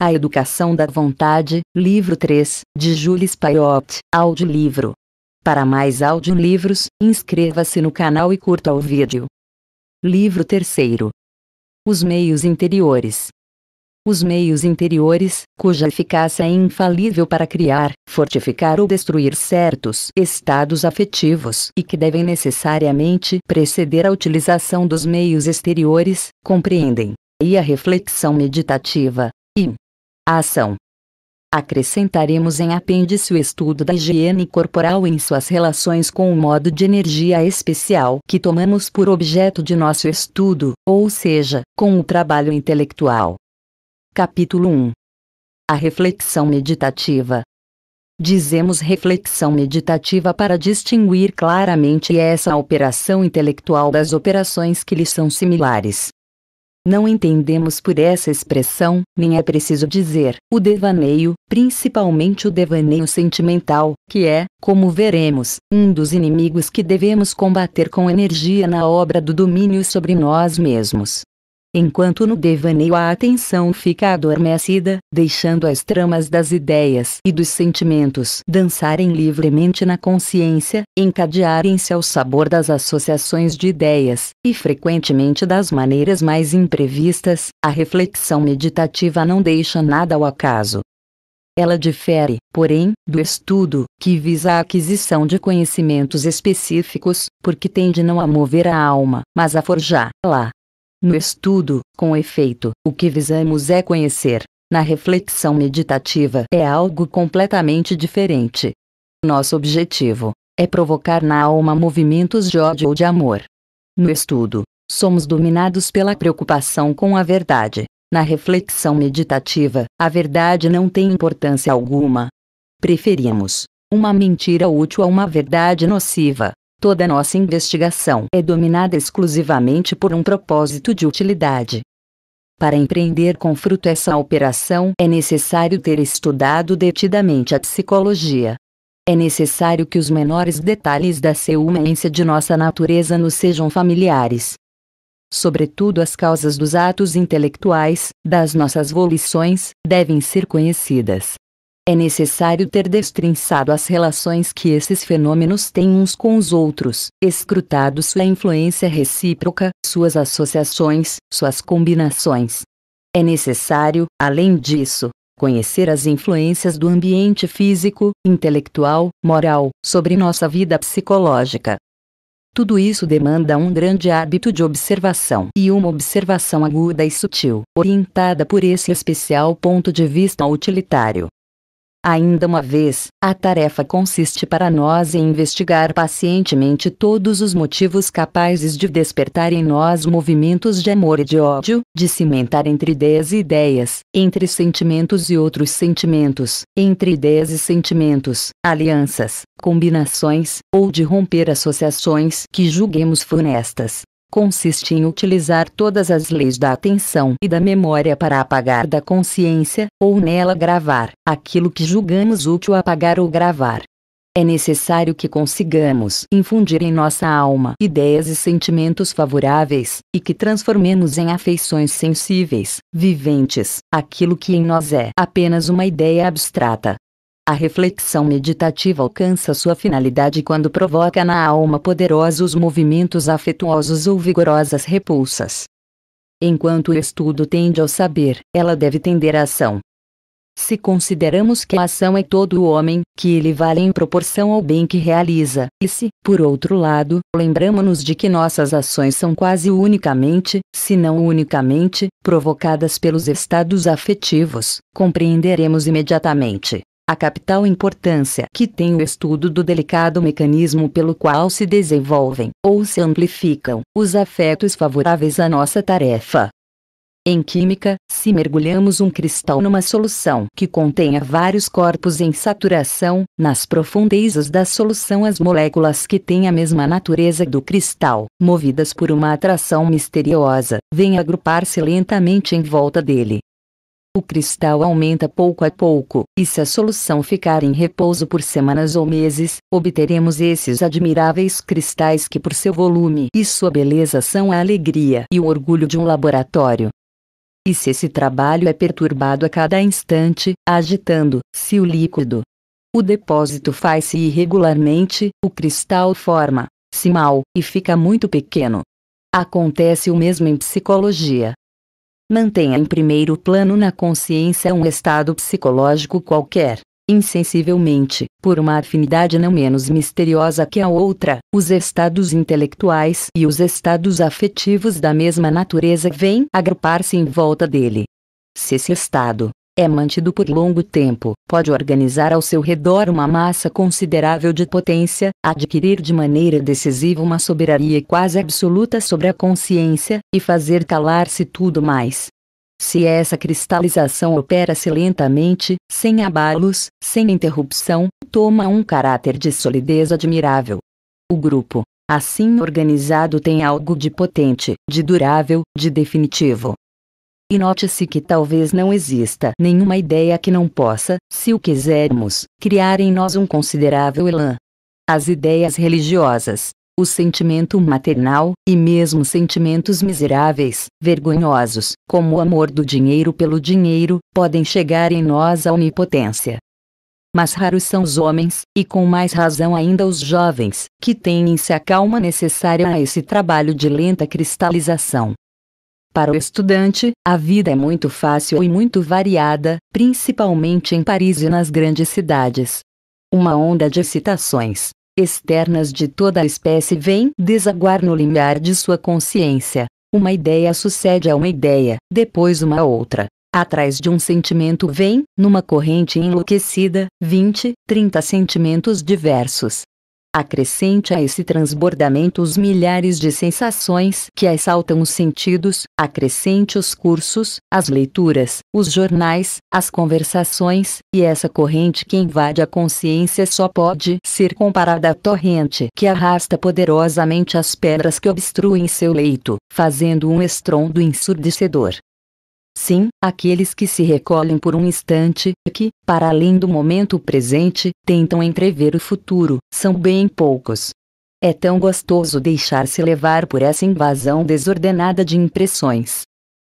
A Educação da Vontade, livro 3, de Jules Payot, audiolivro. Para mais audiolivros, inscreva-se no canal e curta o vídeo. Livro 3º. Os meios interiores. Os meios interiores, cuja eficácia é infalível para criar, fortificar ou destruir certos estados afetivos e que devem necessariamente preceder a utilização dos meios exteriores, compreendem, e a reflexão meditativa, e a ação. Acrescentaremos em apêndice o estudo da higiene corporal em suas relações com o modo de energia especial que tomamos por objeto de nosso estudo, ou seja, com o trabalho intelectual. Capítulo 1. A reflexão meditativa. Dizemos reflexão meditativa para distinguir claramente essa operação intelectual das operações que lhe são similares. Não entendemos por essa expressão, nem é preciso dizer, o devaneio, principalmente o devaneio sentimental, que é, como veremos, um dos inimigos que devemos combater com energia na obra do domínio sobre nós mesmos. Enquanto no devaneio a atenção fica adormecida, deixando as tramas das ideias e dos sentimentos dançarem livremente na consciência, encadearem-se ao sabor das associações de ideias, e frequentemente das maneiras mais imprevistas, a reflexão meditativa não deixa nada ao acaso. Ela difere, porém, do estudo, que visa a aquisição de conhecimentos específicos, porque tende não a mover a alma, mas a forjá-la. No estudo, com efeito, o que visamos é conhecer. Na reflexão meditativa é algo completamente diferente. Nosso objetivo é provocar na alma movimentos de ódio ou de amor. No estudo, somos dominados pela preocupação com a verdade. Na reflexão meditativa, a verdade não tem importância alguma. Preferimos uma mentira útil a uma verdade nociva. Toda nossa investigação é dominada exclusivamente por um propósito de utilidade. Para empreender com fruto essa operação, é necessário ter estudado detidamente a psicologia. É necessário que os menores detalhes da ciência de nossa natureza nos sejam familiares. Sobretudo as causas dos atos intelectuais, das nossas volições, devem ser conhecidas. É necessário ter destrinçado as relações que esses fenômenos têm uns com os outros, escrutado sua influência recíproca, suas associações, suas combinações. É necessário, além disso, conhecer as influências do ambiente físico, intelectual, moral, sobre nossa vida psicológica. Tudo isso demanda um grande hábito de observação e uma observação aguda e sutil, orientada por esse especial ponto de vista utilitário. Ainda uma vez, a tarefa consiste para nós em investigar pacientemente todos os motivos capazes de despertar em nós movimentos de amor e de ódio, de cimentar entre ideias e ideias, entre sentimentos e outros sentimentos, entre ideias e sentimentos, alianças, combinações, ou de romper associações que julguemos funestas. Consiste em utilizar todas as leis da atenção e da memória para apagar da consciência, ou nela gravar, aquilo que julgamos útil apagar ou gravar. É necessário que consigamos infundir em nossa alma ideias e sentimentos favoráveis, e que transformemos em afeições sensíveis, viventes, aquilo que em nós é apenas uma ideia abstrata. A reflexão meditativa alcança sua finalidade quando provoca na alma poderosos movimentos afetuosos ou vigorosas repulsas. Enquanto o estudo tende ao saber, ela deve tender à ação. Se consideramos que a ação é todo o homem, que ele vale em proporção ao bem que realiza, e se, por outro lado, lembramos-nos de que nossas ações são quase unicamente, se não unicamente, provocadas pelos estados afetivos, compreenderemos imediatamente a capital importância que tem o estudo do delicado mecanismo pelo qual se desenvolvem, ou se amplificam, os afetos favoráveis à nossa tarefa. Em química, se mergulhamos um cristal numa solução que contenha vários corpos em saturação, nas profundezas da solução as moléculas que têm a mesma natureza do cristal, movidas por uma atração misteriosa, vêm agrupar-se lentamente em volta dele. O cristal aumenta pouco a pouco, e se a solução ficar em repouso por semanas ou meses, obteremos esses admiráveis cristais que por seu volume e sua beleza são a alegria e o orgulho de um laboratório. E se esse trabalho é perturbado a cada instante, agitando-se o líquido, o depósito faz-se irregularmente, o cristal forma-se mal, e fica muito pequeno. Acontece o mesmo em psicologia. Mantenha em primeiro plano na consciência um estado psicológico qualquer. Insensivelmente, por uma afinidade não menos misteriosa que a outra, os estados intelectuais e os estados afetivos da mesma natureza vêm agrupar-se em volta dele. Se esse estado é mantido por longo tempo, pode organizar ao seu redor uma massa considerável de potência, adquirir de maneira decisiva uma soberania quase absoluta sobre a consciência, e fazer calar-se tudo mais. Se essa cristalização opera-se lentamente, sem abalos, sem interrupção, toma um caráter de solidez admirável. O grupo, assim organizado, tem algo de potente, de durável, de definitivo. E note-se que talvez não exista nenhuma ideia que não possa, se o quisermos, criar em nós um considerável elan. As ideias religiosas, o sentimento maternal, e mesmo sentimentos miseráveis, vergonhosos, como o amor do dinheiro pelo dinheiro, podem chegar em nós à onipotência. Mas raros são os homens, e com mais razão ainda os jovens, que têm em si a calma necessária a esse trabalho de lenta cristalização. Para o estudante, a vida é muito fácil e muito variada, principalmente em Paris e nas grandes cidades. Uma onda de excitações externas de toda a espécie vem desaguar no limiar de sua consciência. Uma ideia sucede a uma ideia, depois uma outra. Atrás de um sentimento vem, numa corrente enlouquecida, 20, 30 sentimentos diversos. Acrescente a esse transbordamento os milhares de sensações que assaltam os sentidos, acrescente os cursos, as leituras, os jornais, as conversações, e essa corrente que invade a consciência só pode ser comparada à torrente que arrasta poderosamente as pedras que obstruem seu leito, fazendo um estrondo ensurdecedor. Sim, aqueles que se recolhem por um instante, que, para além do momento presente, tentam entrever o futuro, são bem poucos. É tão gostoso deixar-se levar por essa invasão desordenada de impressões.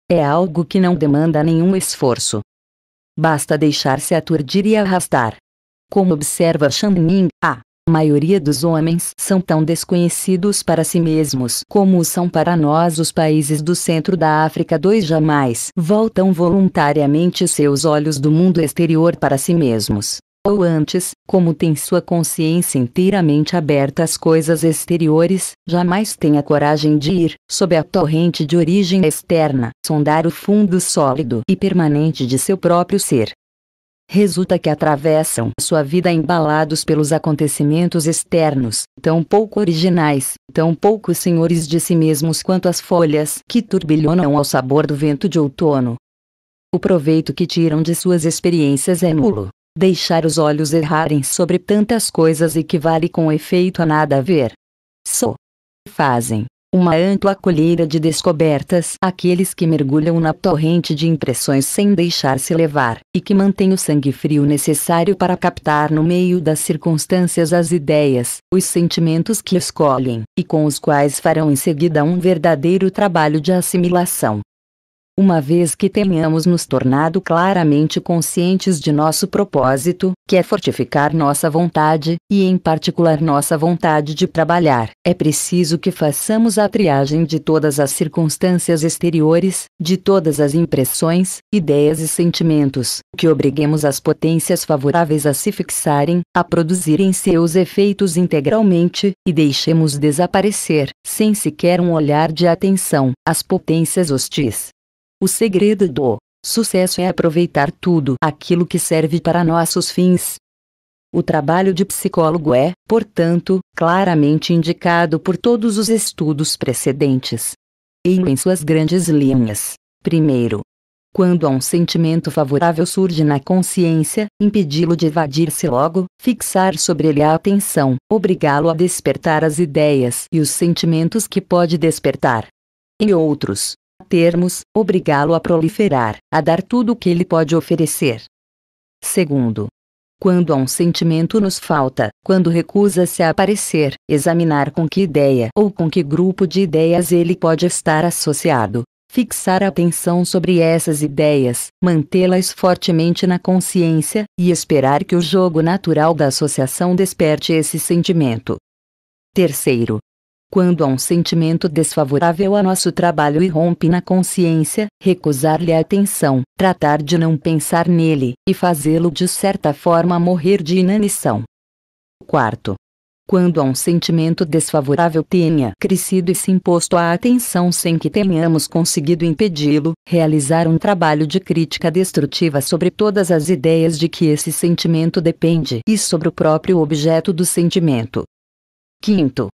É algo que não demanda nenhum esforço. Basta deixar-se aturdir e arrastar. Como observa Chan Ming, a maioria dos homens são tão desconhecidos para si mesmos como são para nós os países do centro da África, dois jamais voltam voluntariamente seus olhos do mundo exterior para si mesmos, ou antes, como tem sua consciência inteiramente aberta às coisas exteriores, jamais tem a coragem de ir, sob a torrente de origem externa, sondar o fundo sólido e permanente de seu próprio ser. Resulta que atravessam sua vida embalados pelos acontecimentos externos, tão pouco originais, tão pouco senhores de si mesmos quanto as folhas que turbilhonam ao sabor do vento de outono. O proveito que tiram de suas experiências é nulo. Deixar os olhos errarem sobre tantas coisas equivale com efeito a nada a ver. Só fazem uma ampla colheita de descobertas aqueles que mergulham na torrente de impressões sem deixar-se levar, e que mantêm o sangue frio necessário para captar no meio das circunstâncias as ideias, os sentimentos que escolhem, e com os quais farão em seguida um verdadeiro trabalho de assimilação. Uma vez que tenhamos nos tornado claramente conscientes de nosso propósito, que é fortificar nossa vontade, e em particular nossa vontade de trabalhar, é preciso que façamos a triagem de todas as circunstâncias exteriores, de todas as impressões, ideias e sentimentos, que obriguemos as potências favoráveis a se fixarem, a produzirem seus efeitos integralmente, e deixemos desaparecer, sem sequer um olhar de atenção, as potências hostis. O segredo do sucesso é aproveitar tudo aquilo que serve para nossos fins. O trabalho de psicólogo é, portanto, claramente indicado por todos os estudos precedentes. E em suas grandes linhas. Primeiro, quando um sentimento favorável surge na consciência, impedi-lo de evadir-se logo, fixar sobre ele a atenção, obrigá-lo a despertar as ideias e os sentimentos que pode despertar. Em outros termos, obrigá-lo a proliferar, a dar tudo o que ele pode oferecer. Segundo, quando um sentimento nos falta, quando recusa-se a aparecer, examinar com que ideia ou com que grupo de ideias ele pode estar associado, fixar a atenção sobre essas ideias, mantê-las fortemente na consciência, e esperar que o jogo natural da associação desperte esse sentimento. Terceiro, quando há um sentimento desfavorável a nosso trabalho e irrompe na consciência, recusar-lhe a atenção, tratar de não pensar nele, e fazê-lo de certa forma morrer de inanição. Quarto, quando há um sentimento desfavorável tenha crescido e se imposto à atenção sem que tenhamos conseguido impedi-lo, realizar um trabalho de crítica destrutiva sobre todas as ideias de que esse sentimento depende e sobre o próprio objeto do sentimento. Quinto,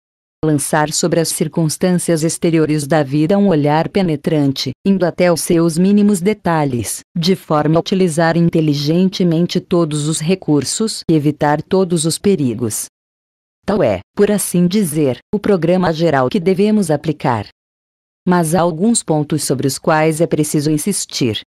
lançar sobre as circunstâncias exteriores da vida um olhar penetrante, indo até os seus mínimos detalhes, de forma a utilizar inteligentemente todos os recursos e evitar todos os perigos. Tal é, por assim dizer, o programa geral que devemos aplicar. Mas há alguns pontos sobre os quais é preciso insistir.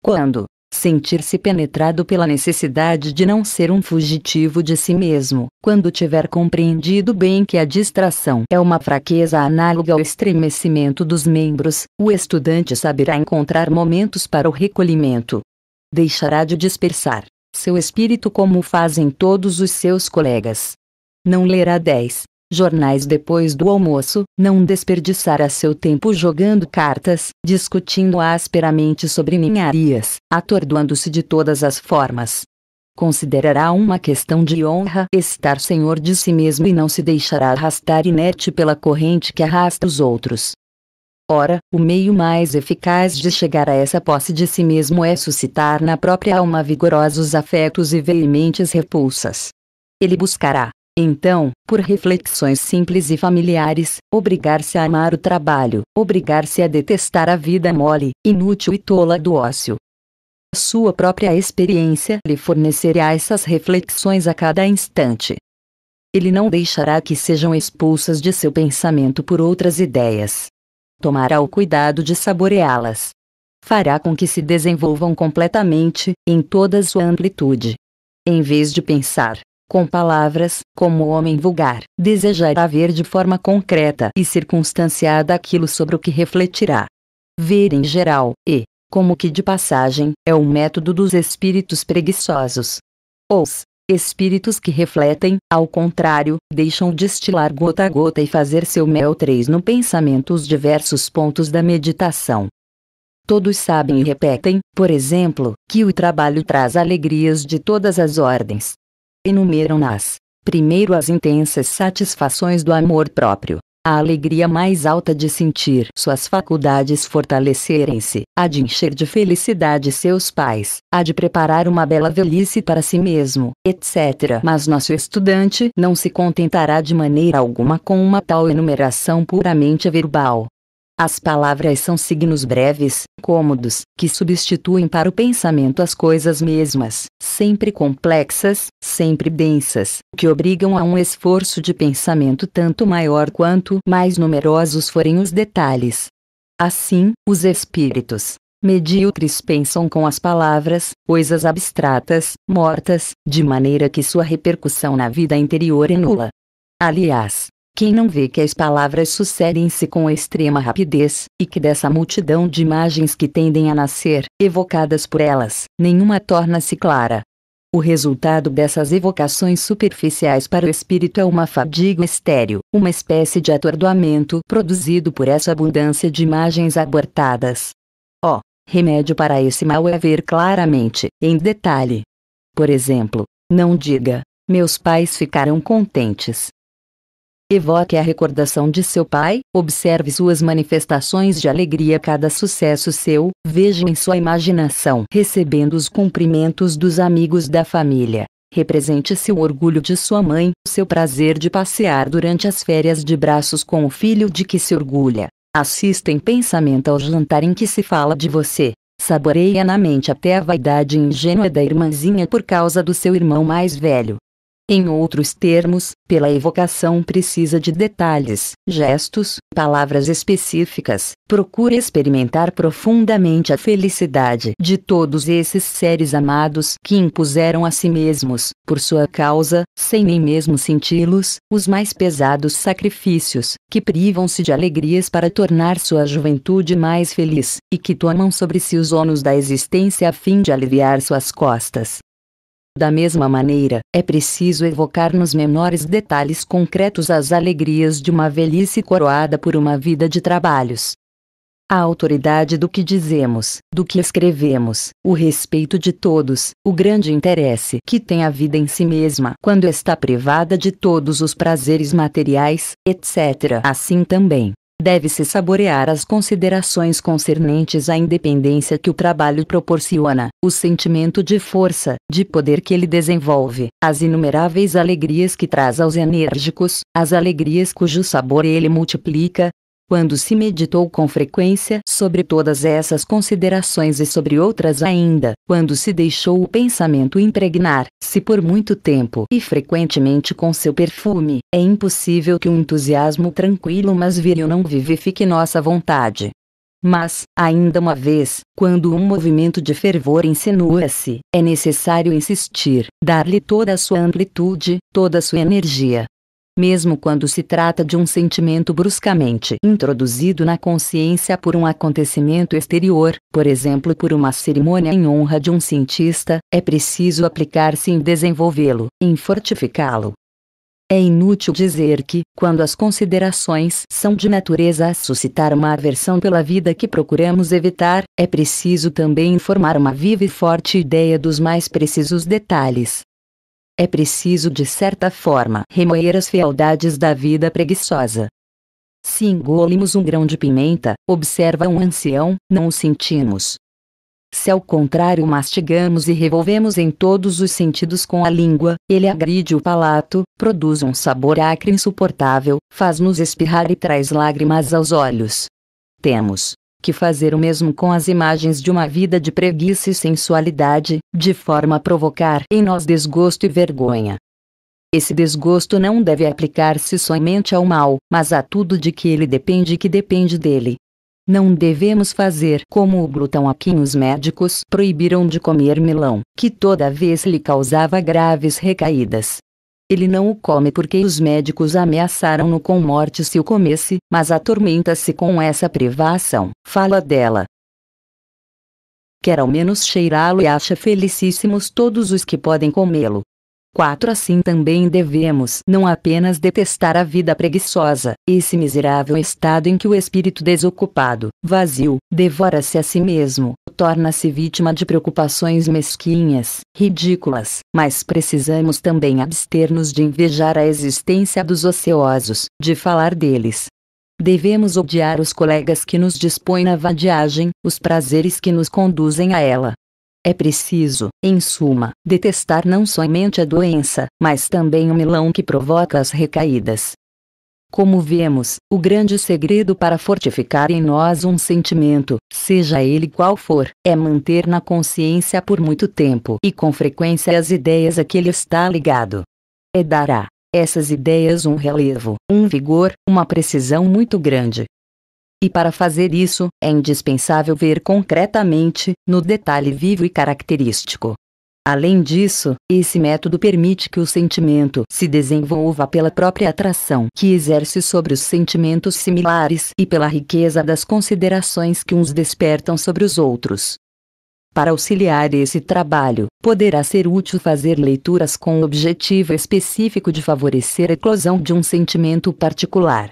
Quando sentir-se penetrado pela necessidade de não ser um fugitivo de si mesmo, quando tiver compreendido bem que a distração é uma fraqueza análoga ao estremecimento dos membros, o estudante saberá encontrar momentos para o recolhimento. Deixará de dispersar seu espírito como fazem todos os seus colegas. Não lerá 10 jornais depois do almoço, não desperdiçará seu tempo jogando cartas, discutindo asperamente sobre ninharias, atordoando-se de todas as formas. Considerará uma questão de honra estar senhor de si mesmo e não se deixará arrastar inerte pela corrente que arrasta os outros. Ora, o meio mais eficaz de chegar a essa posse de si mesmo é suscitar na própria alma vigorosos afetos e veementes repulsas. Ele buscará, então, por reflexões simples e familiares, obrigar-se a amar o trabalho, obrigar-se a detestar a vida mole, inútil e tola do ócio. Sua própria experiência lhe fornecerá essas reflexões a cada instante. Ele não deixará que sejam expulsas de seu pensamento por outras ideias. Tomará o cuidado de saboreá-las. Fará com que se desenvolvam completamente, em toda sua amplitude. Em vez de pensar com palavras, como o homem vulgar, desejará ver de forma concreta e circunstanciada aquilo sobre o que refletirá. Ver em geral, e, como que de passagem, é o método dos espíritos preguiçosos. Os espíritos que refletem, ao contrário, deixam destilar gota a gota e fazer seu mel no pensamento os diversos pontos da meditação. Todos sabem e repetem, por exemplo, que o trabalho traz alegrias de todas as ordens. Enumeram-nas. Primeiro as intensas satisfações do amor próprio, a alegria mais alta de sentir suas faculdades fortalecerem-se, a de encher de felicidade seus pais, a de preparar uma bela velhice para si mesmo, etc. Mas nosso estudante não se contentará de maneira alguma com uma tal enumeração puramente verbal. As palavras são signos breves, cômodos, que substituem para o pensamento as coisas mesmas, sempre complexas, sempre densas, que obrigam a um esforço de pensamento tanto maior quanto mais numerosos forem os detalhes. Assim, os espíritos medíocres pensam com as palavras coisas abstratas, mortas, de maneira que sua repercussão na vida interior é nula. Aliás, quem não vê que as palavras sucedem-se com extrema rapidez, e que dessa multidão de imagens que tendem a nascer, evocadas por elas, nenhuma torna-se clara? O resultado dessas evocações superficiais para o espírito é uma fadiga estéril, uma espécie de atordoamento produzido por essa abundância de imagens abortadas. Ó, remédio para esse mal é ver claramente, em detalhe. Por exemplo, não diga, meus pais ficaram contentes. Evoque a recordação de seu pai, observe suas manifestações de alegria a cada sucesso seu, veja em sua imaginação recebendo os cumprimentos dos amigos da família, represente-se o orgulho de sua mãe, seu prazer de passear durante as férias de braços com o filho de que se orgulha, assista em pensamento ao jantar em que se fala de você, saboreia na mente até a vaidade ingênua da irmãzinha por causa do seu irmão mais velho. Em outros termos, pela evocação precisa de detalhes, gestos, palavras específicas, procura experimentar profundamente a felicidade de todos esses seres amados que impuseram a si mesmos, por sua causa, sem nem mesmo senti-los, os mais pesados sacrifícios, que privam-se de alegrias para tornar sua juventude mais feliz, e que tomam sobre si os ônus da existência a fim de aliviar suas costas. Da mesma maneira, é preciso evocar nos menores detalhes concretos as alegrias de uma velhice coroada por uma vida de trabalhos. A autoridade do que dizemos, do que escrevemos, o respeito de todos, o grande interesse que tem a vida em si mesma quando está privada de todos os prazeres materiais, etc. Assim também, deve-se saborear as considerações concernentes à independência que o trabalho proporciona, o sentimento de força, de poder que ele desenvolve, as inumeráveis alegrias que traz aos enérgicos, as alegrias cujo sabor ele multiplica. Quando se meditou com frequência sobre todas essas considerações e sobre outras ainda, quando se deixou o pensamento impregnar, se por muito tempo e frequentemente com seu perfume, é impossível que um entusiasmo tranquilo mas viril não vivifique nossa vontade. Mas, ainda uma vez, quando um movimento de fervor insinua-se, é necessário insistir, dar-lhe toda a sua amplitude, toda a sua energia. Mesmo quando se trata de um sentimento bruscamente introduzido na consciência por um acontecimento exterior, por exemplo por uma cerimônia em honra de um cientista, é preciso aplicar-se em desenvolvê-lo, em fortificá-lo. É inútil dizer que, quando as considerações são de natureza a suscitar uma aversão pela vida que procuramos evitar, é preciso também formar uma viva e forte ideia dos mais precisos detalhes. É preciso de certa forma remoer as fealdades da vida preguiçosa. Se engolirmos um grão de pimenta, observa um ancião, não o sentimos. Se ao contrário mastigamos e revolvemos em todos os sentidos com a língua, ele agride o palato, produz um sabor acre insuportável, faz-nos espirrar e traz lágrimas aos olhos. Temos que fazer o mesmo com as imagens de uma vida de preguiça e sensualidade, de forma a provocar em nós desgosto e vergonha. Esse desgosto não deve aplicar-se somente ao mal, mas a tudo de que ele depende e que depende dele. Não devemos fazer como o glutão a quem os médicos proibiram de comer melão, que toda vez lhe causava graves recaídas. Ele não o come porque os médicos ameaçaram-no com morte se o comesse, mas atormenta-se com essa privação, fala dela. Quer ao menos cheirá-lo e acha felicíssimos todos os que podem comê-lo. 4. Assim também devemos não apenas detestar a vida preguiçosa, esse miserável estado em que o espírito desocupado, vazio, devora-se a si mesmo, torna-se vítima de preocupações mesquinhas, ridículas, mas precisamos também abster-nos de invejar a existência dos ociosos, de falar deles. Devemos odiar os colegas que nos dispõem à vadiagem, os prazeres que nos conduzem a ela. É preciso, em suma, detestar não somente a doença, mas também o melão que provoca as recaídas. Como vemos, o grande segredo para fortificar em nós um sentimento, seja ele qual for, é manter na consciência por muito tempo e com frequência as ideias a que ele está ligado. É dar a essas ideias um relevo, um vigor, uma precisão muito grande. E para fazer isso, é indispensável ver concretamente, no detalhe vivo e característico. Além disso, esse método permite que o sentimento se desenvolva pela própria atração que exerce sobre os sentimentos similares e pela riqueza das considerações que uns despertam sobre os outros. Para auxiliar esse trabalho, poderá ser útil fazer leituras com o objetivo específico de favorecer a eclosão de um sentimento particular.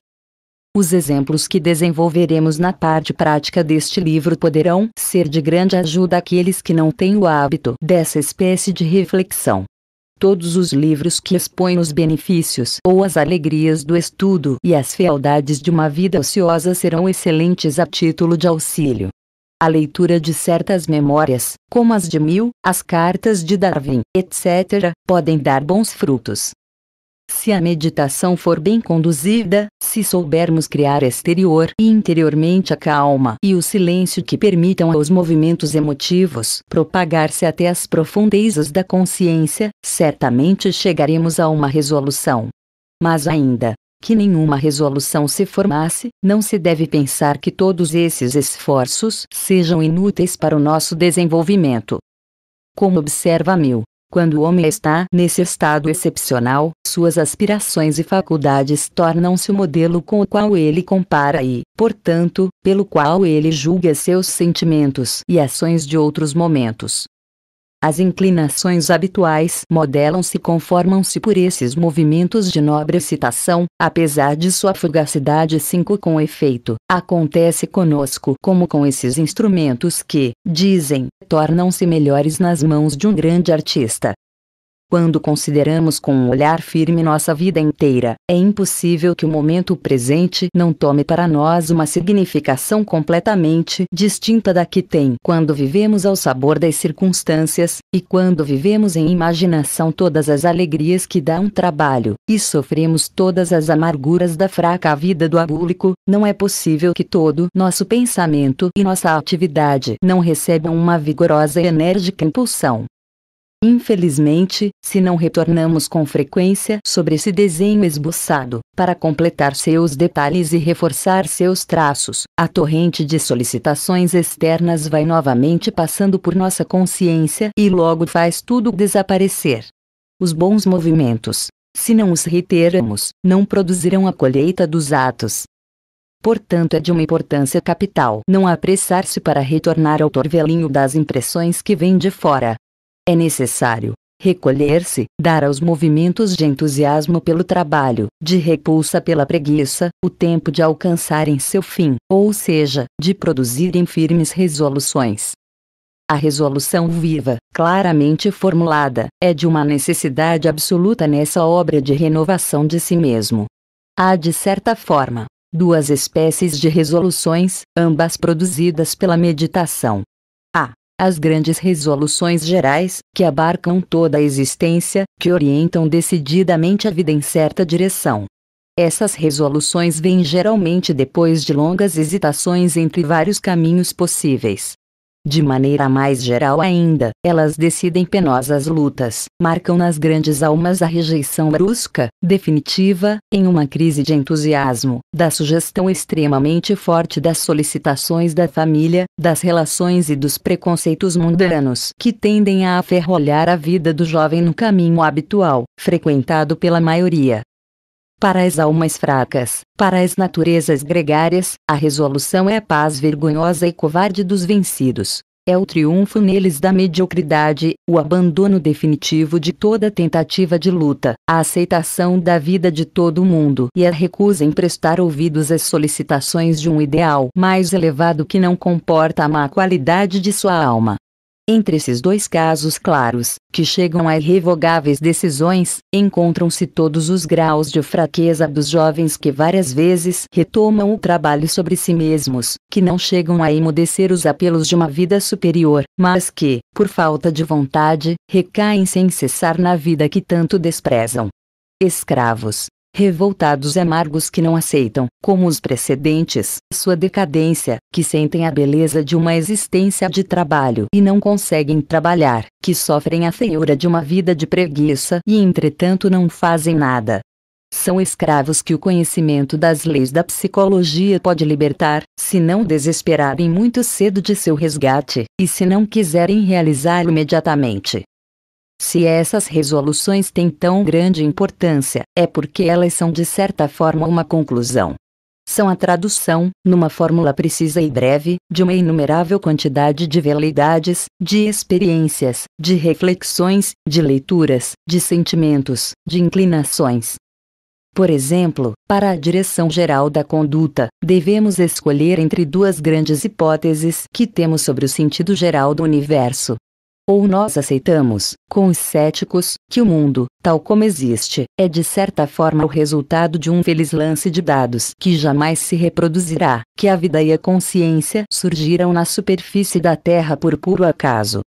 Os exemplos que desenvolveremos na parte prática deste livro poderão ser de grande ajuda àqueles que não têm o hábito dessa espécie de reflexão. Todos os livros que expõem os benefícios ou as alegrias do estudo e as fealdades de uma vida ociosa serão excelentes a título de auxílio. A leitura de certas memórias, como as de Mill, as cartas de Darwin, etc., podem dar bons frutos. Se a meditação for bem conduzida, se soubermos criar exterior e interiormente a calma e o silêncio que permitam aos movimentos emotivos propagar-se até as profundezas da consciência, certamente chegaremos a uma resolução. Mas ainda que nenhuma resolução se formasse, não se deve pensar que todos esses esforços sejam inúteis para o nosso desenvolvimento. Como observa Mill, quando o homem está nesse estado excepcional, suas aspirações e faculdades tornam-se o modelo com o qual ele compara e, portanto, pelo qual ele julga seus sentimentos e ações de outros momentos. As inclinações habituais modelam-se e conformam-se por esses movimentos de nobre excitação, apesar de sua fugacidade. 5. Com efeito, acontece conosco como com esses instrumentos que, dizem, tornam-se melhores nas mãos de um grande artista. Quando consideramos com um olhar firme nossa vida inteira, é impossível que o momento presente não tome para nós uma significação completamente distinta da que tem quando vivemos ao sabor das circunstâncias, e quando vivemos em imaginação todas as alegrias que dá um trabalho, e sofremos todas as amarguras da fraca vida do abúlico, não é possível que todo nosso pensamento e nossa atividade não recebam uma vigorosa e enérgica impulsão. Infelizmente, se não retornamos com frequência sobre esse desenho esboçado, para completar seus detalhes e reforçar seus traços, a torrente de solicitações externas vai novamente passando por nossa consciência e logo faz tudo desaparecer. Os bons movimentos, se não os reiterarmos, não produzirão a colheita dos atos. Portanto, é de uma importância capital não apressar-se para retornar ao torvelinho das impressões que vêm de fora. É necessário recolher-se, dar aos movimentos de entusiasmo pelo trabalho, de repulsa pela preguiça, o tempo de alcançarem seu fim, ou seja, de produzirem firmes resoluções. A resolução viva, claramente formulada, é de uma necessidade absoluta nessa obra de renovação de si mesmo. Há, de certa forma, duas espécies de resoluções, ambas produzidas pela meditação. As grandes resoluções gerais, que abarcam toda a existência, que orientam decididamente a vida em certa direção. Essas resoluções vêm geralmente depois de longas hesitações entre vários caminhos possíveis. De maneira mais geral ainda, elas decidem penosas lutas, marcam nas grandes almas a rejeição brusca, definitiva, em uma crise de entusiasmo, da sugestão extremamente forte das solicitações da família, das relações e dos preconceitos mundanos que tendem a aferrolhar a vida do jovem no caminho habitual, frequentado pela maioria. Para as almas fracas, para as naturezas gregárias, a resolução é a paz vergonhosa e covarde dos vencidos. É o triunfo neles da mediocridade, o abandono definitivo de toda tentativa de luta, a aceitação da vida de todo mundo e a recusa em prestar ouvidos às solicitações de um ideal mais elevado que não comporta a má qualidade de sua alma. Entre esses dois casos claros, que chegam a irrevogáveis decisões, encontram-se todos os graus de fraqueza dos jovens que várias vezes retomam o trabalho sobre si mesmos, que não chegam a emudecer os apelos de uma vida superior, mas que, por falta de vontade, recaem sem cessar na vida que tanto desprezam. Escravos, revoltados e amargos que não aceitam, como os precedentes, sua decadência, que sentem a beleza de uma existência de trabalho e não conseguem trabalhar, que sofrem a feiura de uma vida de preguiça e entretanto não fazem nada. São escravos que o conhecimento das leis da psicologia pode libertar, se não desesperarem muito cedo de seu resgate, e se não quiserem realizá-lo imediatamente. Se essas resoluções têm tão grande importância, é porque elas são de certa forma uma conclusão. São a tradução, numa fórmula precisa e breve, de uma inumerável quantidade de veleidades, de experiências, de reflexões, de leituras, de sentimentos, de inclinações. Por exemplo, para a direção geral da conduta, devemos escolher entre duas grandes hipóteses que temos sobre o sentido geral do universo. Ou nós aceitamos, com os céticos, que o mundo, tal como existe, é de certa forma o resultado de um feliz lance de dados que jamais se reproduzirá, que a vida e a consciência surgiram na superfície da Terra por puro acaso.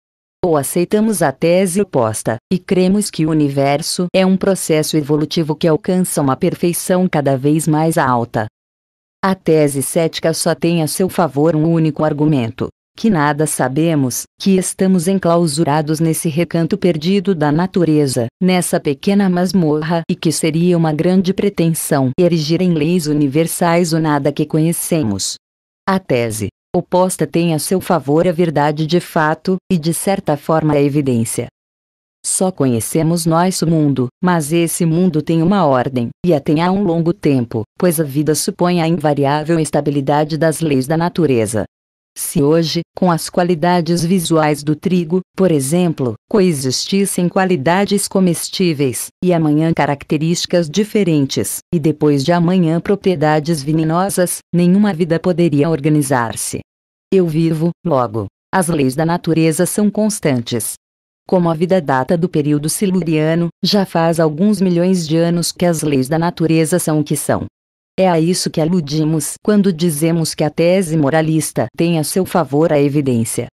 Ou aceitamos a tese oposta, e cremos que o universo é um processo evolutivo que alcança uma perfeição cada vez mais alta. A tese cética só tem a seu favor um único argumento: que nada sabemos, que estamos enclausurados nesse recanto perdido da natureza, nessa pequena masmorra, e que seria uma grande pretensão erigir em leis universais o nada que conhecemos. A tese oposta tem a seu favor a verdade de fato, e de certa forma a evidência. Só conhecemos nosso mundo, mas esse mundo tem uma ordem, e a tem há um longo tempo, pois a vida supõe a invariável estabilidade das leis da natureza. Se hoje, com as qualidades visuais do trigo, por exemplo, coexistissem qualidades comestíveis, e amanhã características diferentes, e depois de amanhã propriedades venenosas, nenhuma vida poderia organizar-se. Eu vivo, logo, as leis da natureza são constantes. Como a vida data do período siluriano, já faz alguns milhões de anos que as leis da natureza são o que são. É a isso que aludimos quando dizemos que a tese moralista tem a seu favor a evidência.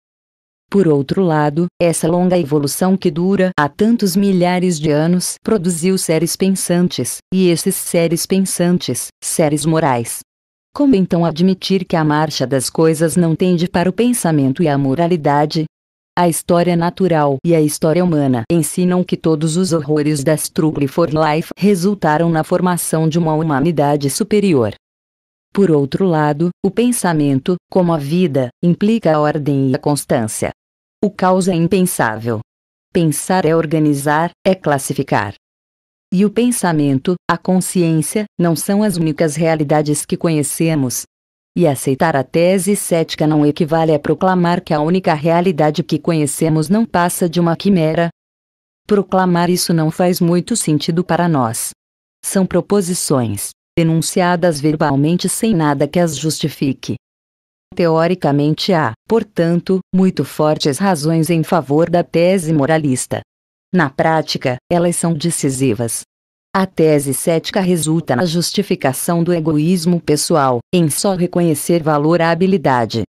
Por outro lado, essa longa evolução que dura há tantos milhares de anos produziu seres pensantes, e esses seres pensantes, seres morais. Como então admitir que a marcha das coisas não tende para o pensamento e a moralidade? A história natural e a história humana ensinam que todos os horrores da struggle for life resultaram na formação de uma humanidade superior. Por outro lado, o pensamento, como a vida, implica a ordem e a constância. O caos é impensável. Pensar é organizar, é classificar. E o pensamento, a consciência, não são as únicas realidades que conhecemos. E aceitar a tese cética não equivale a proclamar que a única realidade que conhecemos não passa de uma quimera. Proclamar isso não faz muito sentido para nós. São proposições, enunciadas verbalmente sem nada que as justifique. Teoricamente há, portanto, muito fortes razões em favor da tese moralista. Na prática, elas são decisivas. A tese cética resulta na justificação do egoísmo pessoal, em só reconhecer valor à habilidade.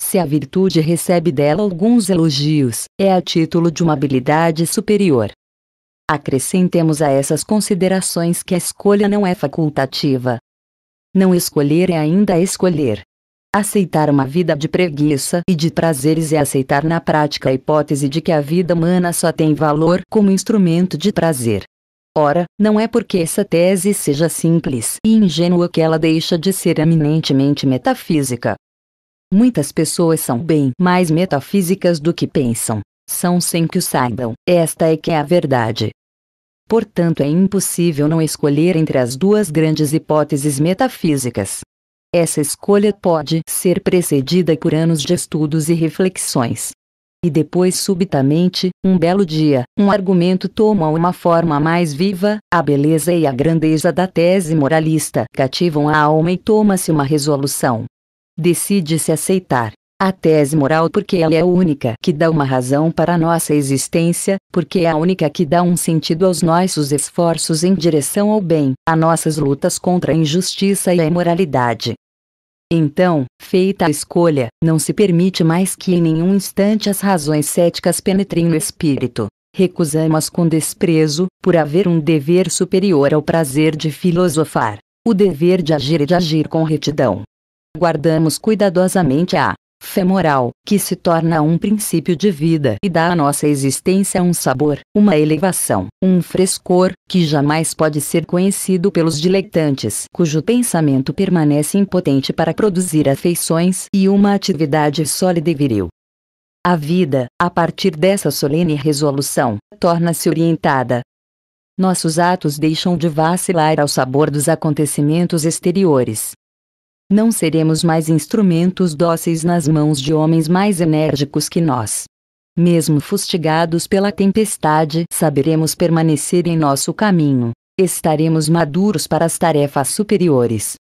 Se a virtude recebe dela alguns elogios, é a título de uma habilidade superior. Acrescentemos a essas considerações que a escolha não é facultativa. Não escolher é ainda escolher. Aceitar uma vida de preguiça e de prazeres é aceitar na prática a hipótese de que a vida humana só tem valor como instrumento de prazer. Ora, não é porque essa tese seja simples e ingênua que ela deixa de ser eminentemente metafísica. Muitas pessoas são bem mais metafísicas do que pensam, são sem que o saibam, esta é que é a verdade. Portanto, é impossível não escolher entre as duas grandes hipóteses metafísicas. Essa escolha pode ser precedida por anos de estudos e reflexões. E depois subitamente, um belo dia, um argumento toma uma forma mais viva, a beleza e a grandeza da tese moralista cativam a alma e toma-se uma resolução. Decide-se aceitar a tese moral porque ela é a única que dá uma razão para a nossa existência, porque é a única que dá um sentido aos nossos esforços em direção ao bem, a nossas lutas contra a injustiça e a imoralidade. Então, feita a escolha, não se permite mais que em nenhum instante as razões céticas penetrem no espírito. Recusamos com desprezo, por haver um dever superior ao prazer de filosofar, o dever de agir e de agir com retidão. Guardamos cuidadosamente a fé moral, que se torna um princípio de vida e dá à nossa existência um sabor, uma elevação, um frescor, que jamais pode ser conhecido pelos diletantes, cujo pensamento permanece impotente para produzir afeições e uma atividade sólida e viril. A vida, a partir dessa solene resolução, torna-se orientada. Nossos atos deixam de vacilar ao sabor dos acontecimentos exteriores. Não seremos mais instrumentos dóceis nas mãos de homens mais enérgicos que nós. Mesmo fustigados pela tempestade, saberemos permanecer em nosso caminho. Estaremos maduros para as tarefas superiores.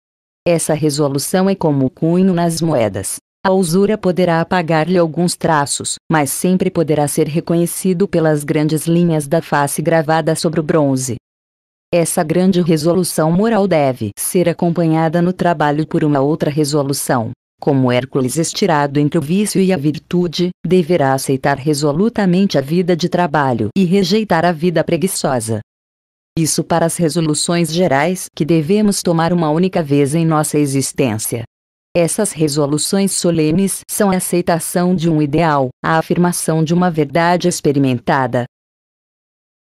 Essa resolução é como o cunho nas moedas. A usura poderá apagar-lhe alguns traços, mas sempre poderá ser reconhecido pelas grandes linhas da face gravada sobre o bronze. Essa grande resolução moral deve ser acompanhada no trabalho por uma outra resolução, como Hércules estirado entre o vício e a virtude, deverá aceitar resolutamente a vida de trabalho e rejeitar a vida preguiçosa. Isso para as resoluções gerais que devemos tomar uma única vez em nossa existência. Essas resoluções solenes são a aceitação de um ideal, a afirmação de uma verdade experimentada.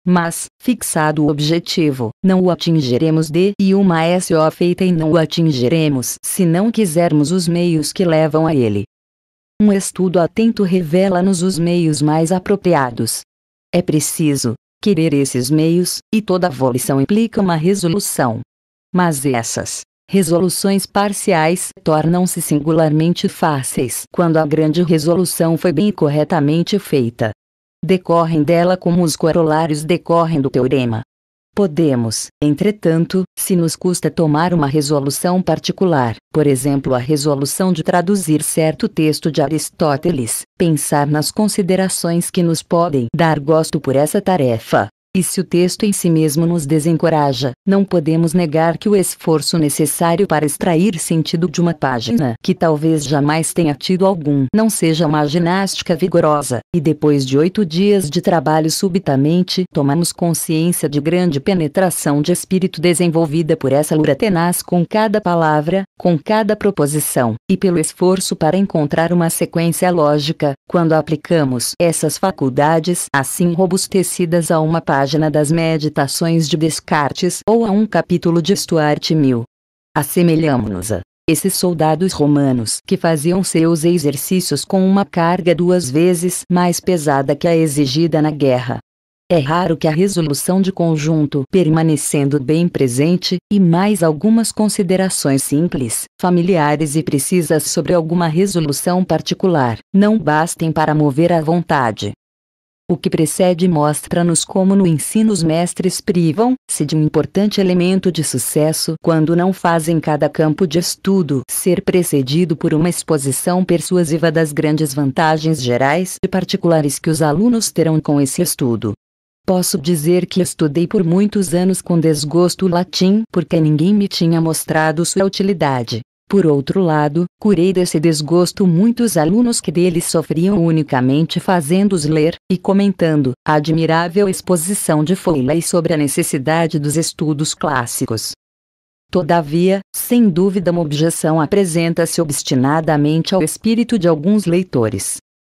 Mas, fixado o objetivo, não o atingiremos de e uma S.O. feita e não o atingiremos se não quisermos os meios que levam a ele. Um estudo atento revela-nos os meios mais apropriados. É preciso querer esses meios, e toda volição implica uma resolução. Mas essas resoluções parciais tornam-se singularmente fáceis quando a grande resolução foi bem e corretamente feita. Decorrem dela como os corolários decorrem do teorema. Podemos, entretanto, se nos custa tomar uma resolução particular, por exemplo a resolução de traduzir certo texto de Aristóteles, pensar nas considerações que nos podem dar gosto por essa tarefa. E se o texto em si mesmo nos desencoraja, não podemos negar que o esforço necessário para extrair sentido de uma página que talvez jamais tenha tido algum não seja uma ginástica vigorosa, e depois de 8 dias de trabalho subitamente tomamos consciência de grande penetração de espírito desenvolvida por essa luta tenaz com cada palavra, com cada proposição, e pelo esforço para encontrar uma sequência lógica, quando aplicamos essas faculdades assim robustecidas a uma página das Meditações de Descartes ou a um capítulo de Stuart Mill. Assemelhamo-nos a esses soldados romanos que faziam seus exercícios com uma carga 2 vezes mais pesada que a exigida na guerra. É raro que a resolução de conjunto, permanecendo bem presente, e mais algumas considerações simples, familiares e precisas sobre alguma resolução particular, não bastem para mover a vontade. O que precede mostra-nos como no ensino os mestres privam-se de um importante elemento de sucesso quando não fazem cada campo de estudo ser precedido por uma exposição persuasiva das grandes vantagens gerais e particulares que os alunos terão com esse estudo. Posso dizer que estudei por muitos anos com desgosto o latim porque ninguém me tinha mostrado sua utilidade. Por outro lado, curei desse desgosto muitos alunos que dele sofriam unicamente fazendo-os ler, e comentando, a admirável exposição de Foley sobre a necessidade dos estudos clássicos. Todavia, sem dúvida uma objeção apresenta-se obstinadamente ao espírito de alguns leitores.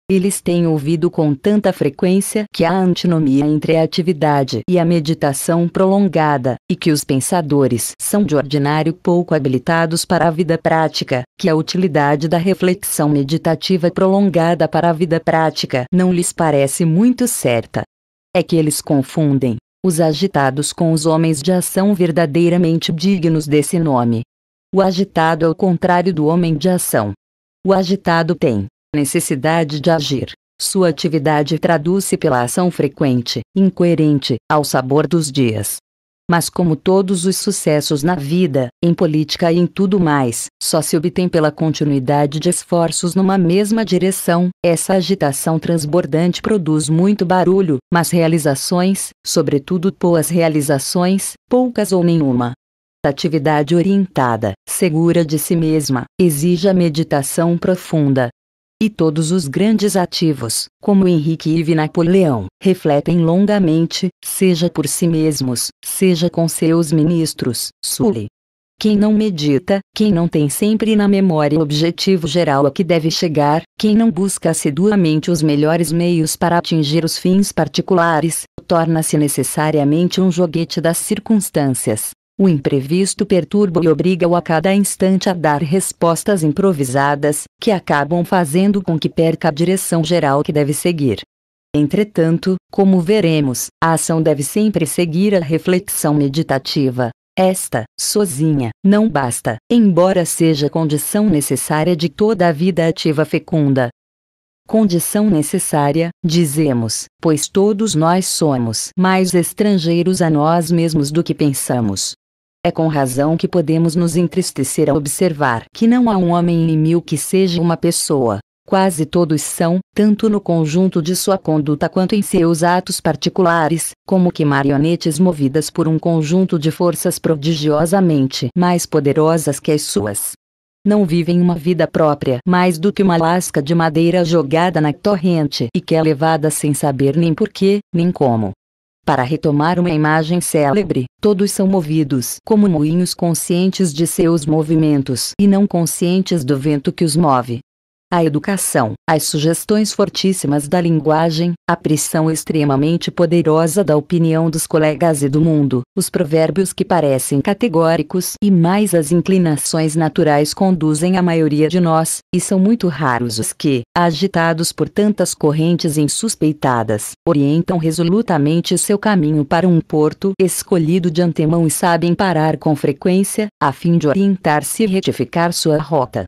Eles têm ouvido com tanta frequência que há antinomia entre a atividade e a meditação prolongada, e que os pensadores são de ordinário pouco habilitados para a vida prática, que a utilidade da reflexão meditativa prolongada para a vida prática não lhes parece muito certa. É que eles confundem os agitados com os homens de ação verdadeiramente dignos desse nome. O agitado é o contrário do homem de ação. O agitado tem necessidade de agir. Sua atividade traduz-se pela ação frequente, incoerente, ao sabor dos dias. Mas como todos os sucessos na vida, em política e em tudo mais, só se obtém pela continuidade de esforços numa mesma direção, essa agitação transbordante produz muito barulho, mas realizações, sobretudo boas realizações, poucas ou nenhuma. Atividade orientada, segura de si mesma, exige a meditação profunda. E todos os grandes ativos, como Henrique IV e Napoleão, refletem longamente, seja por si mesmos, seja com seus ministros, Sully. Quem não medita, quem não tem sempre na memória o objetivo geral a que deve chegar, quem não busca assiduamente os melhores meios para atingir os fins particulares, torna-se necessariamente um joguete das circunstâncias. O imprevisto perturba e obriga-o a cada instante a dar respostas improvisadas, que acabam fazendo com que perca a direção geral que deve seguir. Entretanto, como veremos, a ação deve sempre seguir a reflexão meditativa. Esta, sozinha, não basta, embora seja condição necessária de toda a vida ativa fecunda. Condição necessária, dizemos, pois todos nós somos mais estrangeiros a nós mesmos do que pensamos. É com razão que podemos nos entristecer a observar que não há um homem em 1000 que seja uma pessoa. Quase todos são, tanto no conjunto de sua conduta quanto em seus atos particulares, como que marionetes movidas por um conjunto de forças prodigiosamente mais poderosas que as suas. não vivem uma vida própria mais do que uma lasca de madeira jogada na torrente e que é levada sem saber nem porquê, nem como. Para retomar uma imagem célebre, todos são movidos como moinhos conscientes de seus movimentos e não conscientes do vento que os move. A educação, as sugestões fortíssimas da linguagem, a pressão extremamente poderosa da opinião dos colegas e do mundo, os provérbios que parecem categóricos e mais as inclinações naturais conduzem a maioria de nós, e são muito raros os que, agitados por tantas correntes insuspeitadas, orientam resolutamente seu caminho para um porto escolhido de antemão e sabem parar com frequência, a fim de orientar-se e retificar sua rota.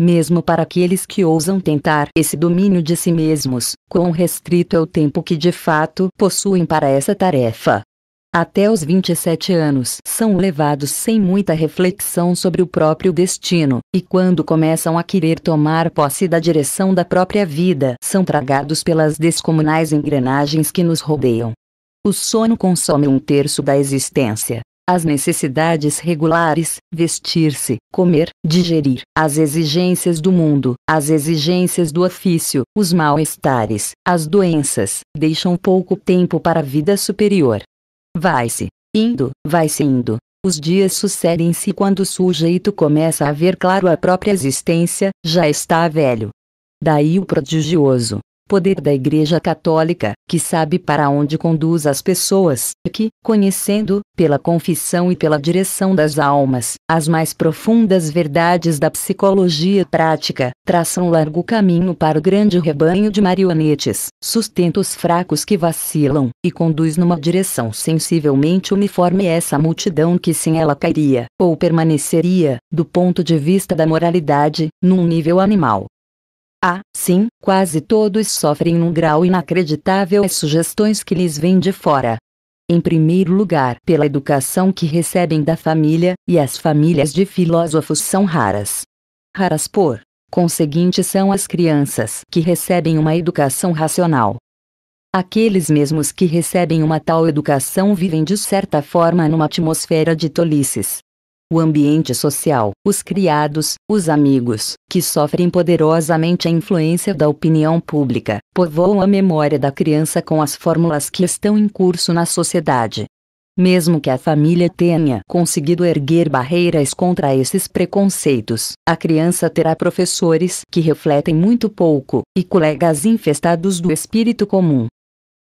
Mesmo para aqueles que ousam tentar esse domínio de si mesmos, quão restrito é o tempo que de fato possuem para essa tarefa. Até os 27 anos são levados sem muita reflexão sobre o próprio destino, e quando começam a querer tomar posse da direção da própria vida, são tragados pelas descomunais engrenagens que nos rodeiam. O sono consome 1/3 da existência. As necessidades regulares, vestir-se, comer, digerir, as exigências do mundo, as exigências do ofício, os mal-estares, as doenças, deixam pouco tempo para a vida superior. Vai-se indo. Os dias sucedem-se e quando o sujeito começa a ver claro a própria existência, já está velho. Daí o prodigioso poder da Igreja Católica, que sabe para onde conduz as pessoas, e que, conhecendo, pela confissão e pela direção das almas, as mais profundas verdades da psicologia prática, traça um largo caminho para o grande rebanho de marionetes, sustenta os fracos que vacilam, e conduz numa direção sensivelmente uniforme essa multidão que sem ela cairia, ou permaneceria, do ponto de vista da moralidade, num nível animal. Sim, quase todos sofrem num grau inacreditável as sugestões que lhes vêm de fora. Em primeiro lugar, pela educação que recebem da família, e as famílias de filósofos são raras. Raras por conseguinte são as crianças que recebem uma educação racional. Aqueles mesmos que recebem uma tal educação vivem de certa forma numa atmosfera de tolices. O ambiente social, os criados, os amigos, que sofrem poderosamente a influência da opinião pública, povoam a memória da criança com as fórmulas que estão em curso na sociedade. Mesmo que a família tenha conseguido erguer barreiras contra esses preconceitos, a criança terá professores que refletem muito pouco, e colegas infestados do espírito comum.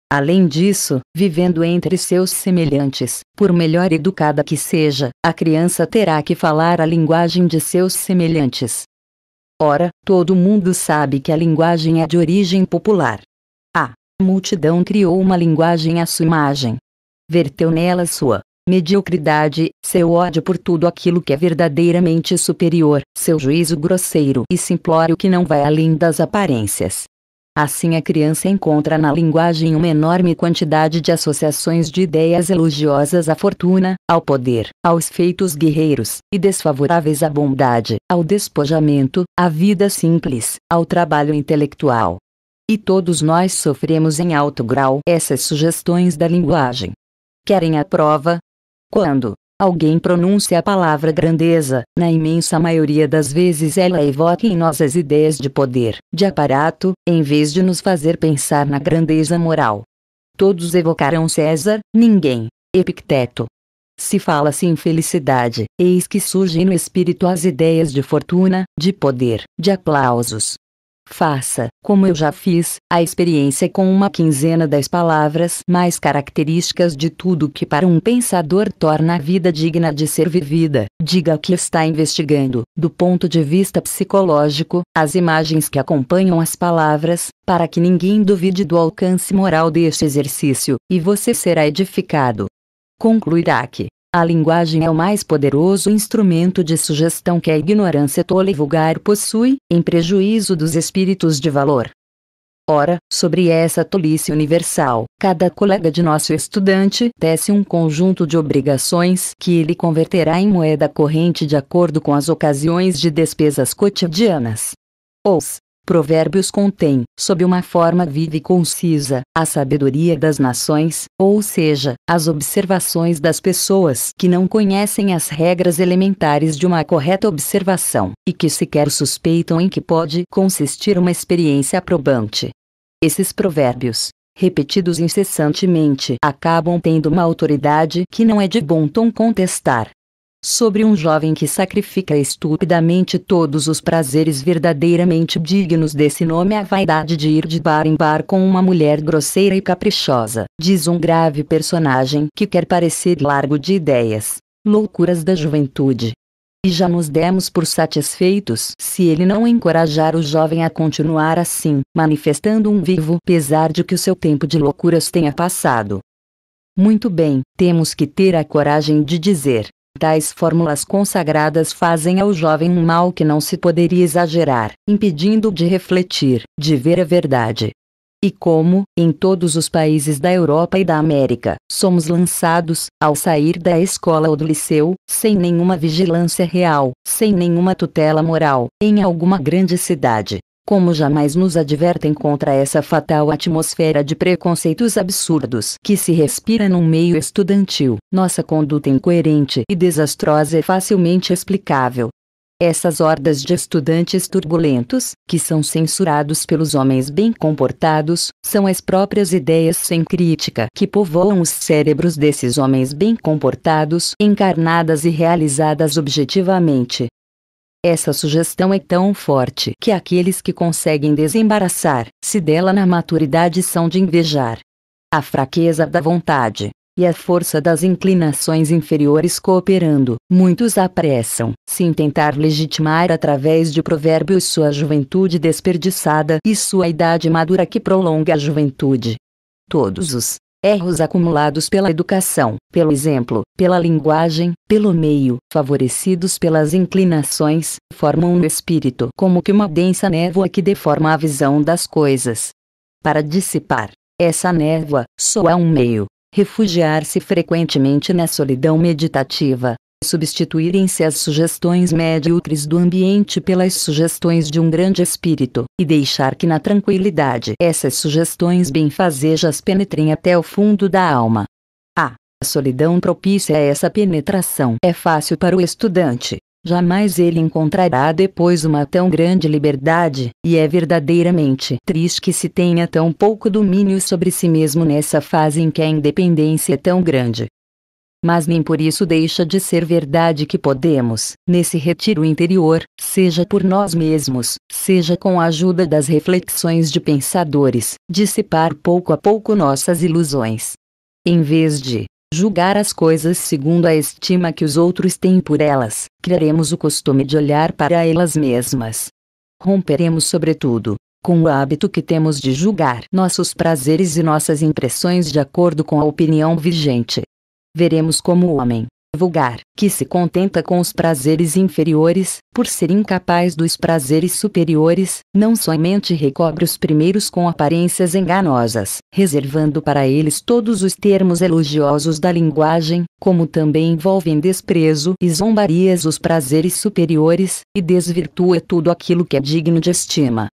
Além disso, vivendo entre seus semelhantes, por melhor educada que seja, a criança terá que falar a linguagem de seus semelhantes. Ora, todo mundo sabe que a linguagem é de origem popular. A multidão criou uma linguagem à sua imagem. Verteu nela sua mediocridade, seu ódio por tudo aquilo que é verdadeiramente superior, seu juízo grosseiro e simplório que não vai além das aparências. Assim a criança encontra na linguagem uma enorme quantidade de associações de ideias elogiosas à fortuna, ao poder, aos feitos guerreiros, e desfavoráveis à bondade, ao despojamento, à vida simples, ao trabalho intelectual. E todos nós sofremos em alto grau essas sugestões da linguagem. Querem a prova? Quando alguém pronuncia a palavra grandeza, na imensa maioria das vezes ela evoca em nós as ideias de poder, de aparato, em vez de nos fazer pensar na grandeza moral. Todos evocarão César, ninguém Epicteto. Se fala-se em felicidade, eis que surgem no espírito as ideias de fortuna, de poder, de aplausos. Faça, como eu já fiz, a experiência com uma quinzena das palavras mais características de tudo que para um pensador torna a vida digna de ser vivida. Diga que está investigando, do ponto de vista psicológico, as imagens que acompanham as palavras, para que ninguém duvide do alcance moral deste exercício, e você será edificado. Concluirá que a linguagem é o mais poderoso instrumento de sugestão que a ignorância tola e vulgar possui, em prejuízo dos espíritos de valor. Ora, sobre essa tolice universal, cada colega de nosso estudante tece um conjunto de obrigações que ele converterá em moeda corrente de acordo com as ocasiões de despesas cotidianas. Os Provérbios contém, sob uma forma viva e concisa, a sabedoria das nações, ou seja, as observações das pessoas que não conhecem as regras elementares de uma correta observação, e que sequer suspeitam em que pode consistir uma experiência probante. Esses provérbios, repetidos incessantemente, acabam tendo uma autoridade que não é de bom tom contestar. Sobre um jovem que sacrifica estupidamente todos os prazeres verdadeiramente dignos desse nome à vaidade de ir de bar em bar com uma mulher grosseira e caprichosa, diz um grave personagem que quer parecer largo de ideias, loucuras da juventude. E já nos demos por satisfeitos se ele não encorajar o jovem a continuar assim, manifestando um vivo pesar de que o seu tempo de loucuras tenha passado. Muito bem, temos que ter a coragem de dizer: tais fórmulas consagradas fazem ao jovem um mal que não se poderia exagerar, impedindo-o de refletir, de ver a verdade. E como, em todos os países da Europa e da América, somos lançados, ao sair da escola ou do liceu, sem nenhuma vigilância real, sem nenhuma tutela moral, em alguma grande cidade, como jamais nos advertem contra essa fatal atmosfera de preconceitos absurdos que se respira num meio estudantil, nossa conduta incoerente e desastrosa é facilmente explicável. Essas hordas de estudantes turbulentos, que são censurados pelos homens bem comportados, são as próprias ideias sem crítica que povoam os cérebros desses homens bem comportados, encarnadas e realizadas objetivamente. Essa sugestão é tão forte que aqueles que conseguem desembaraçar-se dela na maturidade são de invejar. A fraqueza da vontade e a força das inclinações inferiores cooperando, muitos apressam, sem tentar legitimar através de provérbios sua juventude desperdiçada e sua idade madura que prolonga a juventude. Todos os erros acumulados pela educação, pelo exemplo, pela linguagem, pelo meio, favorecidos pelas inclinações, formam no espírito como que uma densa névoa que deforma a visão das coisas. Para dissipar essa névoa, só há um meio: refugiar-se frequentemente na solidão meditativa, substituírem-se as sugestões medíocres do ambiente pelas sugestões de um grande espírito, e deixar que na tranquilidade essas sugestões benfazejas penetrem até o fundo da alma. A solidão propícia a essa penetração é fácil para o estudante, jamais ele encontrará depois uma tão grande liberdade, e é verdadeiramente triste que se tenha tão pouco domínio sobre si mesmo nessa fase em que a independência é tão grande. Mas nem por isso deixa de ser verdade que podemos, nesse retiro interior, seja por nós mesmos, seja com a ajuda das reflexões de pensadores, dissipar pouco a pouco nossas ilusões. Em vez de julgar as coisas segundo a estima que os outros têm por elas, criaremos o costume de olhar para elas mesmas. Romperemos, sobretudo, com o hábito que temos de julgar nossos prazeres e nossas impressões de acordo com a opinião vigente. Veremos como o homem vulgar, que se contenta com os prazeres inferiores, por ser incapaz dos prazeres superiores, não somente recobre os primeiros com aparências enganosas, reservando para eles todos os termos elogiosos da linguagem, como também envolve em desprezo e zombarias os prazeres superiores, e desvirtua tudo aquilo que é digno de estima.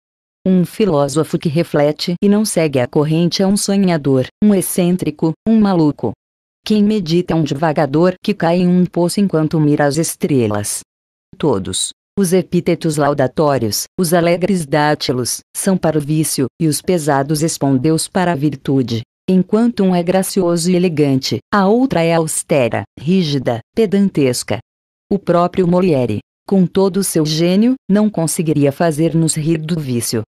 Um filósofo que reflete e não segue a corrente é um sonhador, um excêntrico, um maluco. Quem medita é um divagador que cai em um poço enquanto mira as estrelas. Todos os epítetos laudatórios, os alegres dátilos, são para o vício, e os pesados espondeus para a virtude. Enquanto um é gracioso e elegante, a outra é austera, rígida, pedantesca. O próprio Molière, com todo o seu gênio, não conseguiria fazer-nos rir do vício.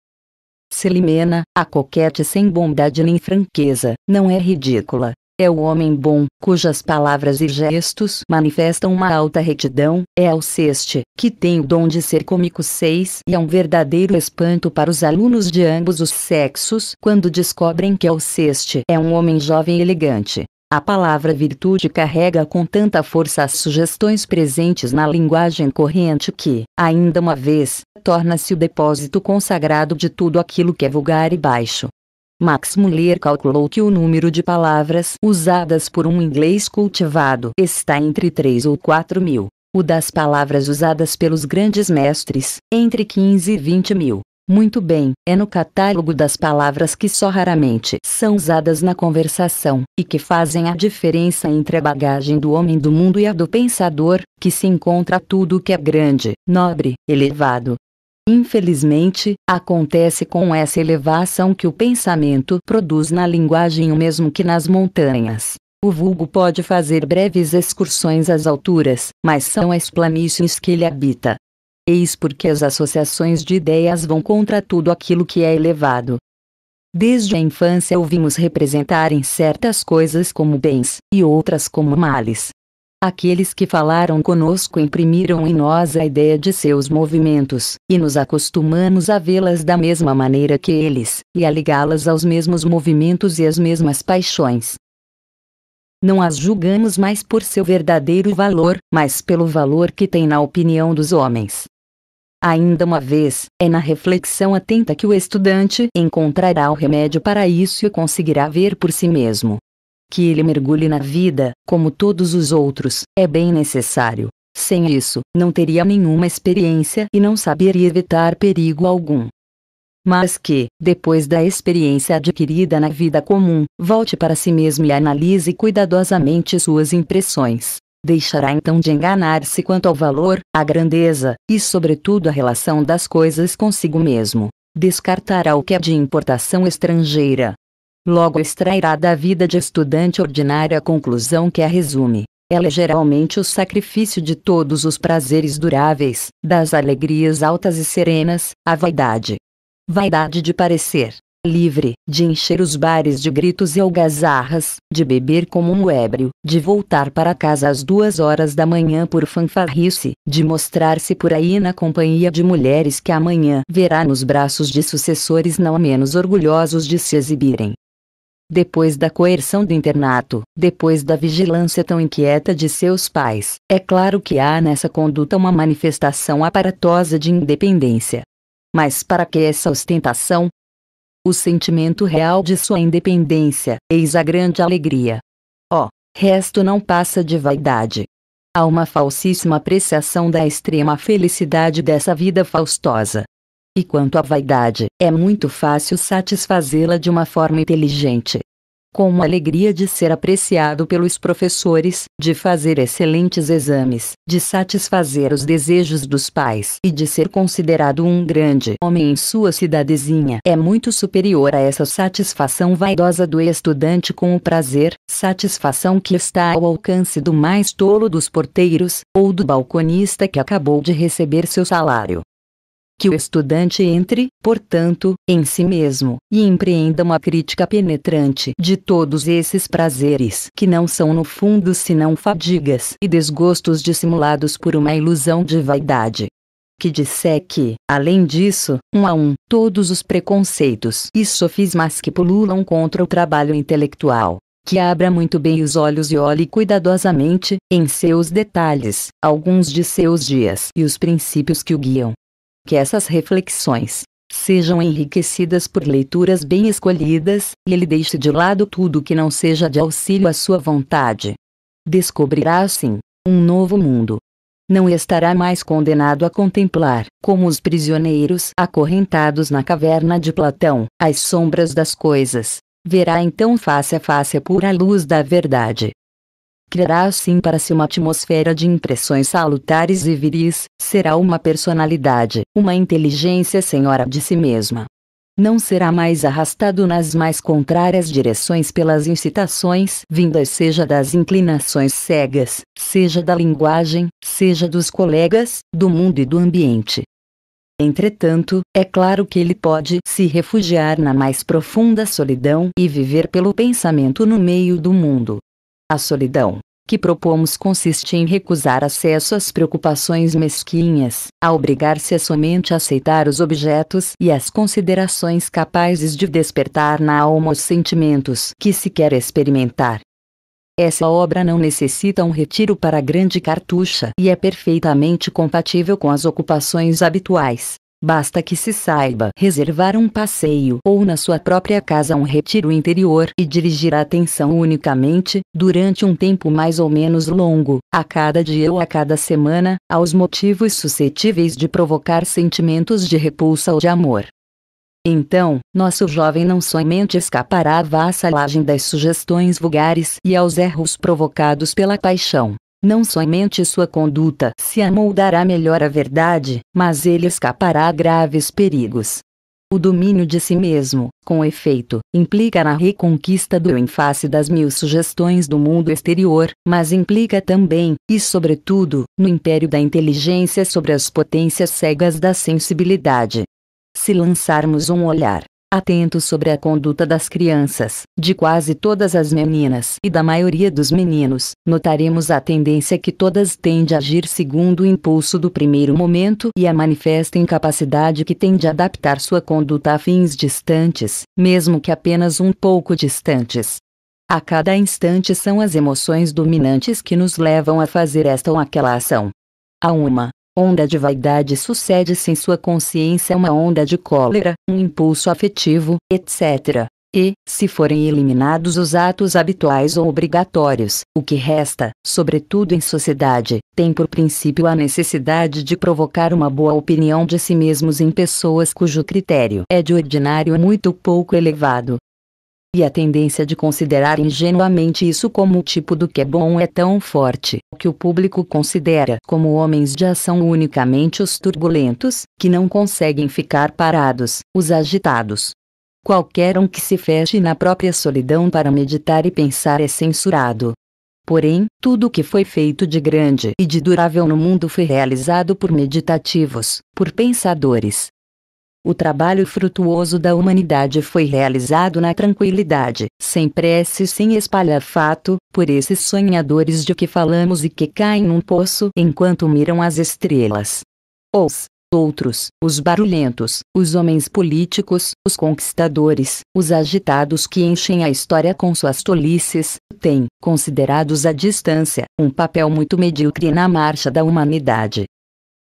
Selimena, a coquette sem bondade nem franqueza, não é ridícula. É o homem bom, cujas palavras e gestos manifestam uma alta retidão, é Alceste, que tem o dom de ser cômico e é um verdadeiro espanto para os alunos de ambos os sexos quando descobrem que Alceste é um homem jovem e elegante. A palavra virtude carrega com tanta força as sugestões presentes na linguagem corrente que, ainda uma vez, torna-se o depósito consagrado de tudo aquilo que é vulgar e baixo. Max Müller calculou que o número de palavras usadas por um inglês cultivado está entre 3 ou 4 mil, o das palavras usadas pelos grandes mestres, entre 15 e 20 mil, Muito bem, é no catálogo das palavras que só raramente são usadas na conversação, e que fazem a diferença entre a bagagem do homem do mundo e a do pensador, que se encontra tudo o que é grande, nobre, elevado. Infelizmente, acontece com essa elevação que o pensamento produz na linguagem o mesmo que nas montanhas. O vulgo pode fazer breves excursões às alturas, mas são as planícies que ele habita. Eis porque as associações de ideias vão contra tudo aquilo que é elevado. Desde a infância ouvimos representarem certas coisas como bens, e outras como males. Aqueles que falaram conosco imprimiram em nós a ideia de seus movimentos, e nos acostumamos a vê-las da mesma maneira que eles, e a ligá-las aos mesmos movimentos e às mesmas paixões. Não as julgamos mais por seu verdadeiro valor, mas pelo valor que tem na opinião dos homens. Ainda uma vez, é na reflexão atenta que o estudante encontrará o remédio para isso e conseguirá ver por si mesmo. Que ele mergulhe na vida, como todos os outros, é bem necessário. Sem isso, não teria nenhuma experiência e não saberia evitar perigo algum. Mas que, depois da experiência adquirida na vida comum, volte para si mesmo e analise cuidadosamente suas impressões. Deixará então de enganar-se quanto ao valor, à grandeza, e sobretudo à relação das coisas consigo mesmo. Descartará o que é de importação estrangeira. Logo extrairá da vida de estudante ordinária a conclusão que a resume. Ela é geralmente o sacrifício de todos os prazeres duráveis, das alegrias altas e serenas, à vaidade. Vaidade de parecer livre, de encher os bares de gritos e algazarras, de beber como um ébrio, de voltar para casa às 2h da manhã por fanfarrice, de mostrar-se por aí na companhia de mulheres que amanhã verá nos braços de sucessores não menos orgulhosos de se exibirem. Depois da coerção do internato, depois da vigilância tão inquieta de seus pais, é claro que há nessa conduta uma manifestação aparatosa de independência. Mas para que essa ostentação? O sentimento real de sua independência, eis a grande alegria. Ó, resto não passa de vaidade. Há uma falsíssima apreciação da extrema felicidade dessa vida faustosa. E quanto à vaidade, é muito fácil satisfazê-la de uma forma inteligente. Com a alegria de ser apreciado pelos professores, de fazer excelentes exames, de satisfazer os desejos dos pais e de ser considerado um grande homem em sua cidadezinha é muito superior a essa satisfação vaidosa do estudante com o prazer, satisfação que está ao alcance do mais tolo dos porteiros, ou do balconista que acabou de receber seu salário. Que o estudante entre, portanto, em si mesmo, e empreenda uma crítica penetrante de todos esses prazeres que não são no fundo senão fadigas e desgostos dissimulados por uma ilusão de vaidade. Que disseque, além disso, um a um, todos os preconceitos e sofismas que pululam contra o trabalho intelectual. Que abra muito bem os olhos e olhe cuidadosamente, em seus detalhes, alguns de seus dias e os princípios que o guiam. Que essas reflexões sejam enriquecidas por leituras bem escolhidas, e ele deixe de lado tudo que não seja de auxílio à sua vontade. Descobrirá assim um novo mundo. Não estará mais condenado a contemplar, como os prisioneiros acorrentados na caverna de Platão, as sombras das coisas. Verá então face a face a pura luz da verdade. Criará assim para si uma atmosfera de impressões salutares e viris, será uma personalidade, uma inteligência senhora de si mesma. Não será mais arrastado nas mais contrárias direções pelas incitações vindas seja das inclinações cegas, seja da linguagem, seja dos colegas, do mundo e do ambiente. Entretanto, é claro que ele pode se refugiar na mais profunda solidão e viver pelo pensamento no meio do mundo. A solidão que propomos consiste em recusar acesso às preocupações mesquinhas, a obrigar-se a somente aceitar os objetos e as considerações capazes de despertar na alma os sentimentos que se quer experimentar. Essa obra não necessita um retiro para a grande cartucha e é perfeitamente compatível com as ocupações habituais. Basta que se saiba reservar um passeio ou na sua própria casa um retiro interior e dirigir a atenção unicamente, durante um tempo mais ou menos longo, a cada dia ou a cada semana, aos motivos suscetíveis de provocar sentimentos de repulsa ou de amor. Então, nosso jovem não somente escapará à vassalagem das sugestões vulgares e aos erros provocados pela paixão. Não somente sua conduta se amoldará melhor à verdade, mas ele escapará a graves perigos. O domínio de si mesmo, com efeito, implica na reconquista do eu em face das mil sugestões do mundo exterior, mas implica também, e sobretudo, no império da inteligência sobre as potências cegas da sensibilidade. Se lançarmos um olhar atento sobre a conduta das crianças, de quase todas as meninas e da maioria dos meninos, notaremos a tendência que todas têm de agir segundo o impulso do primeiro momento e a manifesta incapacidade que tem de adaptar sua conduta a fins distantes, mesmo que apenas um pouco distantes. A cada instante são as emoções dominantes que nos levam a fazer esta ou aquela ação. A uma onda de vaidade sucede-se em sua consciência uma onda de cólera, um impulso afetivo, etc. E, se forem eliminados os atos habituais ou obrigatórios, o que resta, sobretudo em sociedade, tem por princípio a necessidade de provocar uma boa opinião de si mesmos em pessoas cujo critério é de ordinário muito pouco elevado. E a tendência de considerar ingenuamente isso como o tipo do que é bom é tão forte, que o público considera como homens de ação unicamente os turbulentos, que não conseguem ficar parados, os agitados. Qualquer um que se feche na própria solidão para meditar e pensar é censurado. Porém, tudo o que foi feito de grande e de durável no mundo foi realizado por meditativos, por pensadores. O trabalho frutuoso da humanidade foi realizado na tranquilidade, sem pressa e sem espalhafato, por esses sonhadores de que falamos e que caem num poço enquanto miram as estrelas. Os outros, os barulhentos, os homens políticos, os conquistadores, os agitados que enchem a história com suas tolices, têm, considerados à distância, um papel muito medíocre na marcha da humanidade.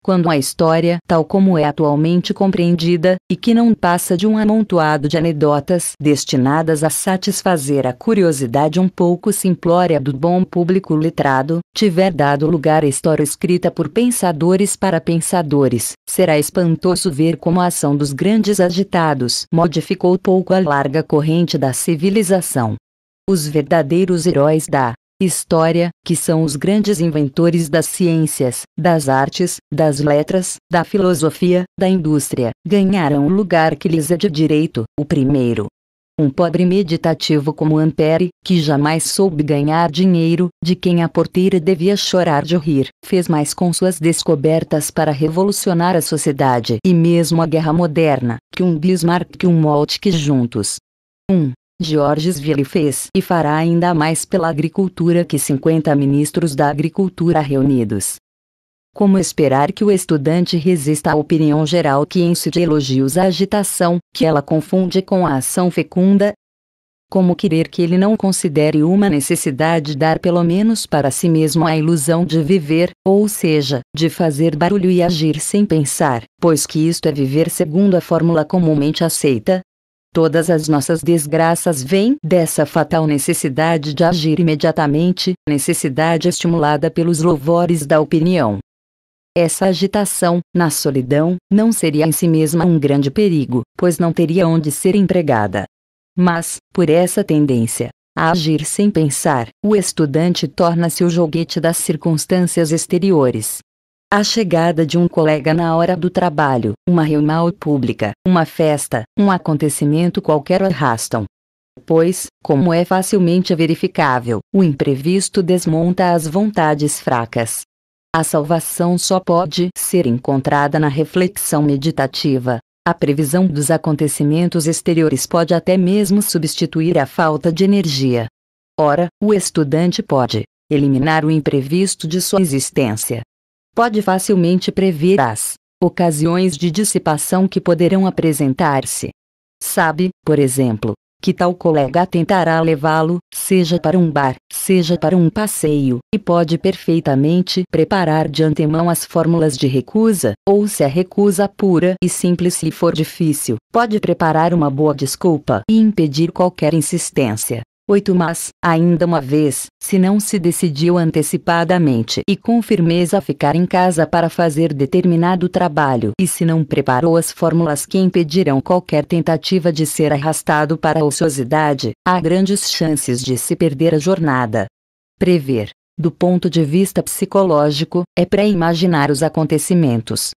Quando a história, tal como é atualmente compreendida, e que não passa de um amontoado de anedotas destinadas a satisfazer a curiosidade um pouco simplória do bom público letrado, tiver dado lugar à história escrita por pensadores para pensadores, será espantoso ver como a ação dos grandes agitados modificou pouco a larga corrente da civilização. Os verdadeiros heróis da história, que são os grandes inventores das ciências, das artes, das letras, da filosofia, da indústria, ganharam o lugar que lhes é de direito, o primeiro. Um pobre meditativo como Ampère, que jamais soube ganhar dinheiro, de quem a porteira devia chorar de rir, fez mais com suas descobertas para revolucionar a sociedade e mesmo a guerra moderna, que um Bismarck e um Moltke juntos. Georges Ville fez e fará ainda mais pela agricultura que 50 ministros da agricultura reunidos. Como esperar que o estudante resista à opinião geral que enche de elogios a agitação, que ela confunde com a ação fecunda? Como querer que ele não considere uma necessidade dar pelo menos para si mesmo a ilusão de viver, ou seja, de fazer barulho e agir sem pensar, pois que isto é viver segundo a fórmula comumente aceita? Todas as nossas desgraças vêm dessa fatal necessidade de agir imediatamente, necessidade estimulada pelos louvores da opinião. Essa agitação, na solidão, não seria em si mesma um grande perigo, pois não teria onde ser empregada. Mas, por essa tendência a agir sem pensar, o estudante torna-se o joguete das circunstâncias exteriores. A chegada de um colega na hora do trabalho, uma reunião pública, uma festa, um acontecimento qualquer o arrastam. Pois, como é facilmente verificável, o imprevisto desmonta as vontades fracas. A salvação só pode ser encontrada na reflexão meditativa. A previsão dos acontecimentos exteriores pode até mesmo substituir a falta de energia. Ora, o estudante pode eliminar o imprevisto de sua existência. Pode facilmente prever as ocasiões de dissipação que poderão apresentar-se. Sabe, por exemplo, que tal colega tentará levá-lo, seja para um bar, seja para um passeio, e pode perfeitamente preparar de antemão as fórmulas de recusa, ou se a recusa pura e simples lhe for difícil, pode preparar uma boa desculpa e impedir qualquer insistência. 8. Mas, ainda uma vez, se não se decidiu antecipadamente e com firmeza ficar em casa para fazer determinado trabalho e se não preparou as fórmulas que impedirão qualquer tentativa de ser arrastado para a ociosidade, há grandes chances de se perder a jornada. Prever, do ponto de vista psicológico, é pré-imaginar os acontecimentos.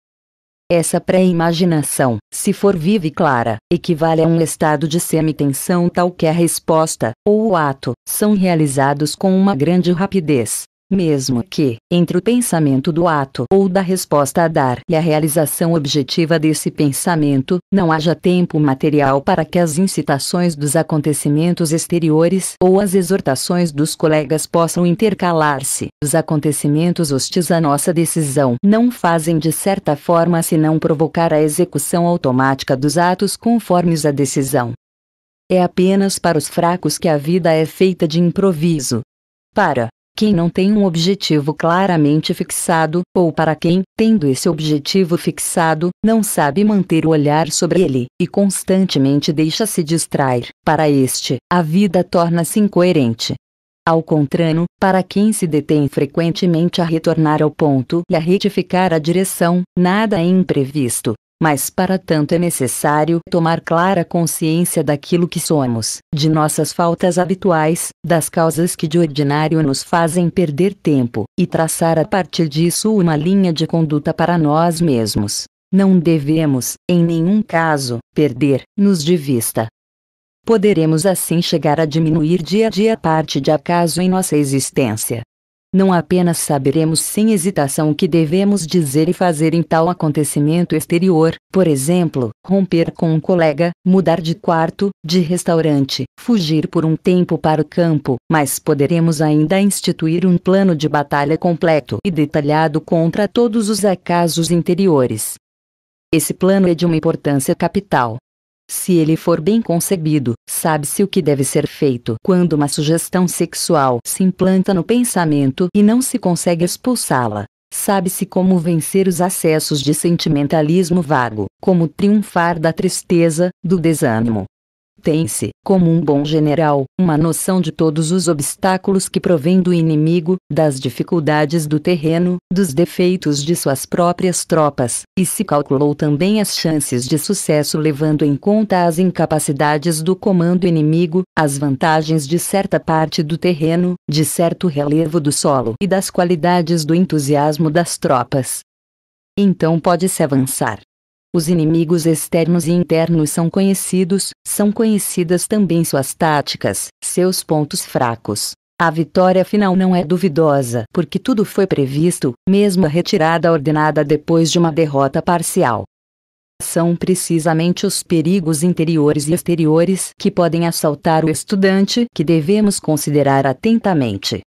Essa pré-imaginação, se for viva e clara, equivale a um estado de semitensão tal que a resposta, ou o ato, são realizados com uma grande rapidez, mesmo que, entre o pensamento do ato ou da resposta a dar e a realização objetiva desse pensamento, não haja tempo material para que as incitações dos acontecimentos exteriores ou as exortações dos colegas possam intercalar-se. Os acontecimentos hostis à nossa decisão não fazem de certa forma senão provocar a execução automática dos atos conformes à decisão. É apenas para os fracos que a vida é feita de improviso. Para quem não tem um objetivo claramente fixado, ou para quem, tendo esse objetivo fixado, não sabe manter o olhar sobre ele, e constantemente deixa-se distrair, para este, a vida torna-se incoerente. Ao contrário, para quem se detém frequentemente a retornar ao ponto e a retificar a direção, nada é imprevisto. Mas para tanto é necessário tomar clara consciência daquilo que somos, de nossas faltas habituais, das causas que de ordinário nos fazem perder tempo, e traçar a partir disso uma linha de conduta para nós mesmos. Não devemos, em nenhum caso, perder-nos de vista. Poderemos assim chegar a diminuir dia a dia a parte de acaso em nossa existência. Não apenas saberemos sem hesitação o que devemos dizer e fazer em tal acontecimento exterior, por exemplo, romper com um colega, mudar de quarto, de restaurante, fugir por um tempo para o campo, mas poderemos ainda instituir um plano de batalha completo e detalhado contra todos os acasos interiores. Esse plano é de uma importância capital. Se ele for bem concebido, sabe-se o que deve ser feito quando uma sugestão sexual se implanta no pensamento e não se consegue expulsá-la. Sabe-se como vencer os acessos de sentimentalismo vago, como triunfar da tristeza, do desânimo. Tem-se, como um bom general, uma noção de todos os obstáculos que provêm do inimigo, das dificuldades do terreno, dos defeitos de suas próprias tropas, e se calculou também as chances de sucesso levando em conta as incapacidades do comando inimigo, as vantagens de certa parte do terreno, de certo relevo do solo e das qualidades do entusiasmo das tropas. Então pode-se avançar. Os inimigos externos e internos são conhecidos, são conhecidas também suas táticas, seus pontos fracos. A vitória final não é duvidosa, porque tudo foi previsto, mesmo a retirada ordenada depois de uma derrota parcial. São precisamente os perigos interiores e exteriores que podem assaltar o estudante que devemos considerar atentamente.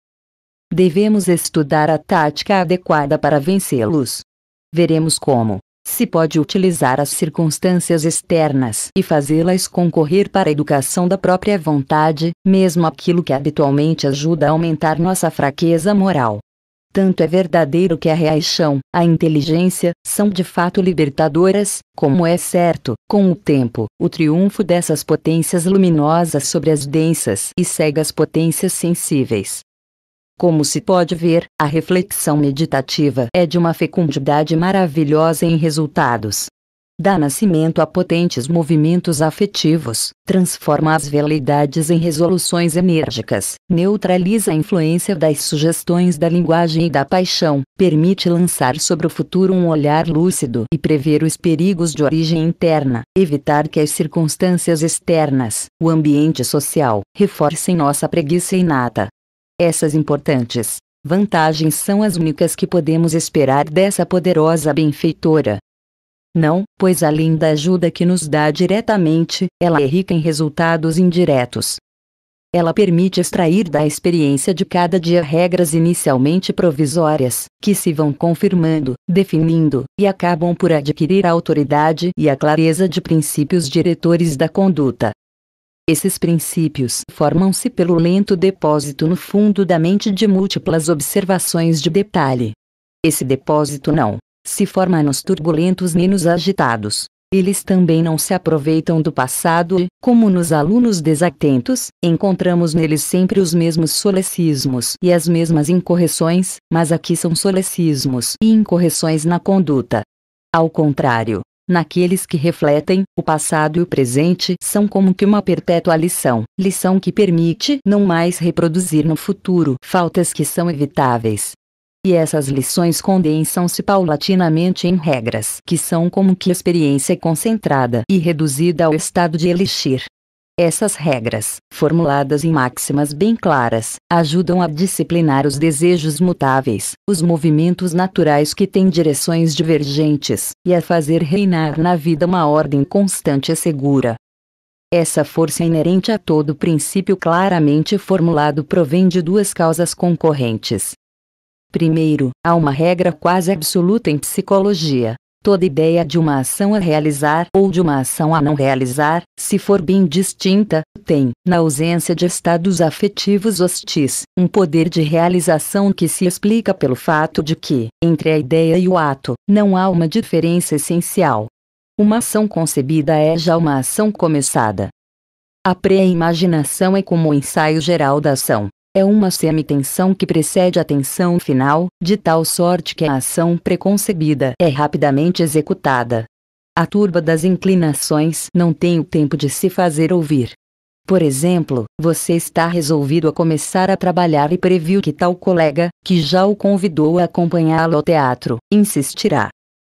Devemos estudar a tática adequada para vencê-los. Veremos como se pode utilizar as circunstâncias externas e fazê-las concorrer para a educação da própria vontade, mesmo aquilo que habitualmente ajuda a aumentar nossa fraqueza moral. Tanto é verdadeiro que a reação, a inteligência, são de fato libertadoras, como é certo, com o tempo, o triunfo dessas potências luminosas sobre as densas e cegas potências sensíveis. Como se pode ver, a reflexão meditativa é de uma fecundidade maravilhosa em resultados. Dá nascimento a potentes movimentos afetivos, transforma as veleidades em resoluções enérgicas, neutraliza a influência das sugestões da linguagem e da paixão, permite lançar sobre o futuro um olhar lúcido e prever os perigos de origem interna, evitar que as circunstâncias externas, o ambiente social, reforcem nossa preguiça inata. Essas importantes vantagens são as únicas que podemos esperar dessa poderosa benfeitora. Não, pois além da ajuda que nos dá diretamente, ela é rica em resultados indiretos. Ela permite extrair da experiência de cada dia regras inicialmente provisórias, que se vão confirmando, definindo, e acabam por adquirir a autoridade e a clareza de princípios diretores da conduta. Esses princípios formam-se pelo lento depósito no fundo da mente de múltiplas observações de detalhe. Esse depósito não se forma nos turbulentos nem nos agitados. Eles também não se aproveitam do passado e, como nos alunos desatentos, encontramos neles sempre os mesmos solecismos e as mesmas incorreções, mas aqui são solecismos e incorreções na conduta. Ao contrário, naqueles que refletem, o passado e o presente são como que uma perpétua lição, lição que permite não mais reproduzir no futuro faltas que são evitáveis. E essas lições condensam-se paulatinamente em regras que são como que experiência concentrada e reduzida ao estado de elixir. Essas regras, formuladas em máximas bem claras, ajudam a disciplinar os desejos mutáveis, os movimentos naturais que têm direções divergentes, e a fazer reinar na vida uma ordem constante e segura. Essa força inerente a todo princípio claramente formulado provém de duas causas concorrentes. Primeiro, há uma regra quase absoluta em psicologia. Toda ideia de uma ação a realizar ou de uma ação a não realizar, se for bem distinta, tem, na ausência de estados afetivos hostis, um poder de realização que se explica pelo fato de que, entre a ideia e o ato, não há uma diferença essencial. Uma ação concebida é já uma ação começada. A pré-imaginação é como o ensaio geral da ação. É uma semitensão que precede a tensão final, de tal sorte que a ação preconcebida é rapidamente executada. A turba das inclinações não tem o tempo de se fazer ouvir. Por exemplo, você está resolvido a começar a trabalhar e previu que tal colega, que já o convidou a acompanhá-lo ao teatro, insistirá.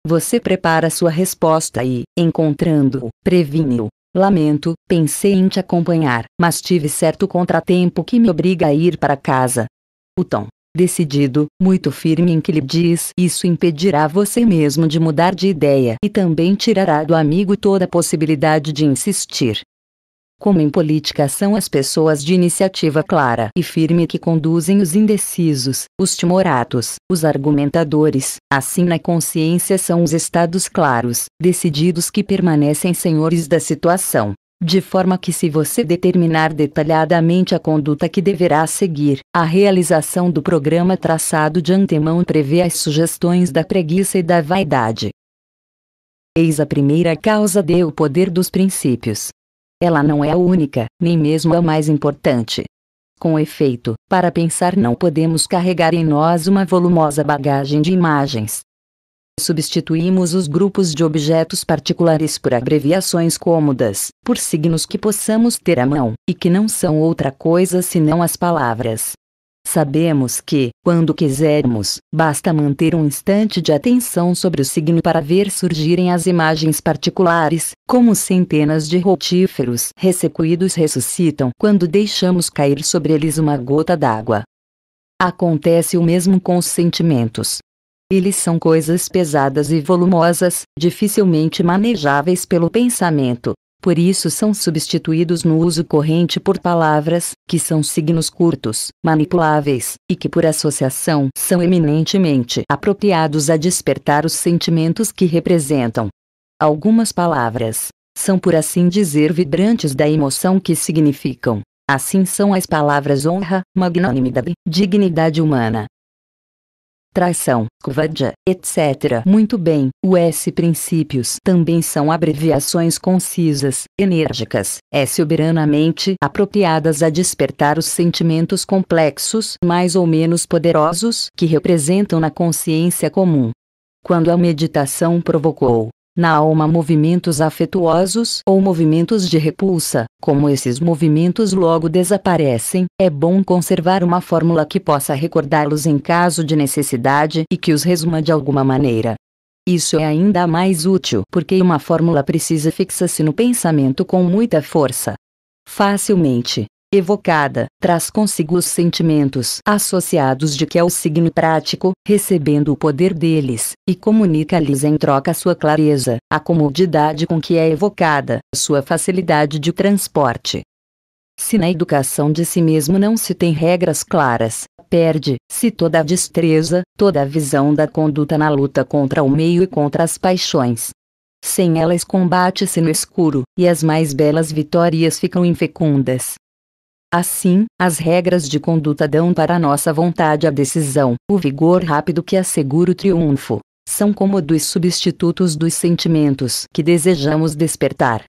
Você prepara sua resposta e, encontrando-o, previne-o. Lamento, pensei em te acompanhar, mas tive certo contratempo que me obriga a ir para casa. O tom, decidido, muito firme em que lhe diz isso impedirá você mesmo de mudar de ideia e também tirará do amigo toda a possibilidade de insistir. Como em política são as pessoas de iniciativa clara e firme que conduzem os indecisos, os timoratos, os argumentadores, assim na consciência são os estados claros, decididos que permanecem senhores da situação, de forma que se você determinar detalhadamente a conduta que deverá seguir, a realização do programa traçado de antemão prevê as sugestões da preguiça e da vaidade. Eis a primeira causa de o poder dos princípios. Ela não é a única, nem mesmo a mais importante. Com efeito, para pensar não podemos carregar em nós uma volumosa bagagem de imagens. Substituímos os grupos de objetos particulares por abreviações cômodas, por signos que possamos ter à mão, e que não são outra coisa senão as palavras. Sabemos que, quando quisermos, basta manter um instante de atenção sobre o signo para ver surgirem as imagens particulares, como centenas de rotíferos ressequidos ressuscitam quando deixamos cair sobre eles uma gota d'água. Acontece o mesmo com os sentimentos. Eles são coisas pesadas e volumosas, dificilmente manejáveis pelo pensamento. Por isso são substituídos no uso corrente por palavras, que são signos curtos, manipuláveis, e que por associação são eminentemente apropriados a despertar os sentimentos que representam. Algumas palavras são por assim dizer vibrantes da emoção que significam. Assim são as palavras honra, magnanimidade, dignidade humana, traição, covardia, etc. Muito bem, os princípios também são abreviações concisas, enérgicas, soberanamente apropriadas a despertar os sentimentos complexos, mais ou menos poderosos, que representam na consciência comum. Quando a meditação provocou na alma movimentos afetuosos ou movimentos de repulsa, como esses movimentos logo desaparecem, é bom conservar uma fórmula que possa recordá-los em caso de necessidade e que os resuma de alguma maneira. Isso é ainda mais útil porque uma fórmula precisa fixa-se no pensamento com muita força. Facilmente evocada, traz consigo os sentimentos associados de que é o signo prático, recebendo o poder deles, e comunica-lhes em troca sua clareza, a comodidade com que é evocada, sua facilidade de transporte. Se na educação de si mesmo não se tem regras claras, perde-se toda a destreza, toda a visão da conduta na luta contra o meio e contra as paixões. Sem elas combate-se no escuro, e as mais belas vitórias ficam infecundas. Assim, as regras de conduta dão para nossa vontade a decisão, o vigor rápido que assegura o triunfo. São como dos substitutos dos sentimentos que desejamos despertar.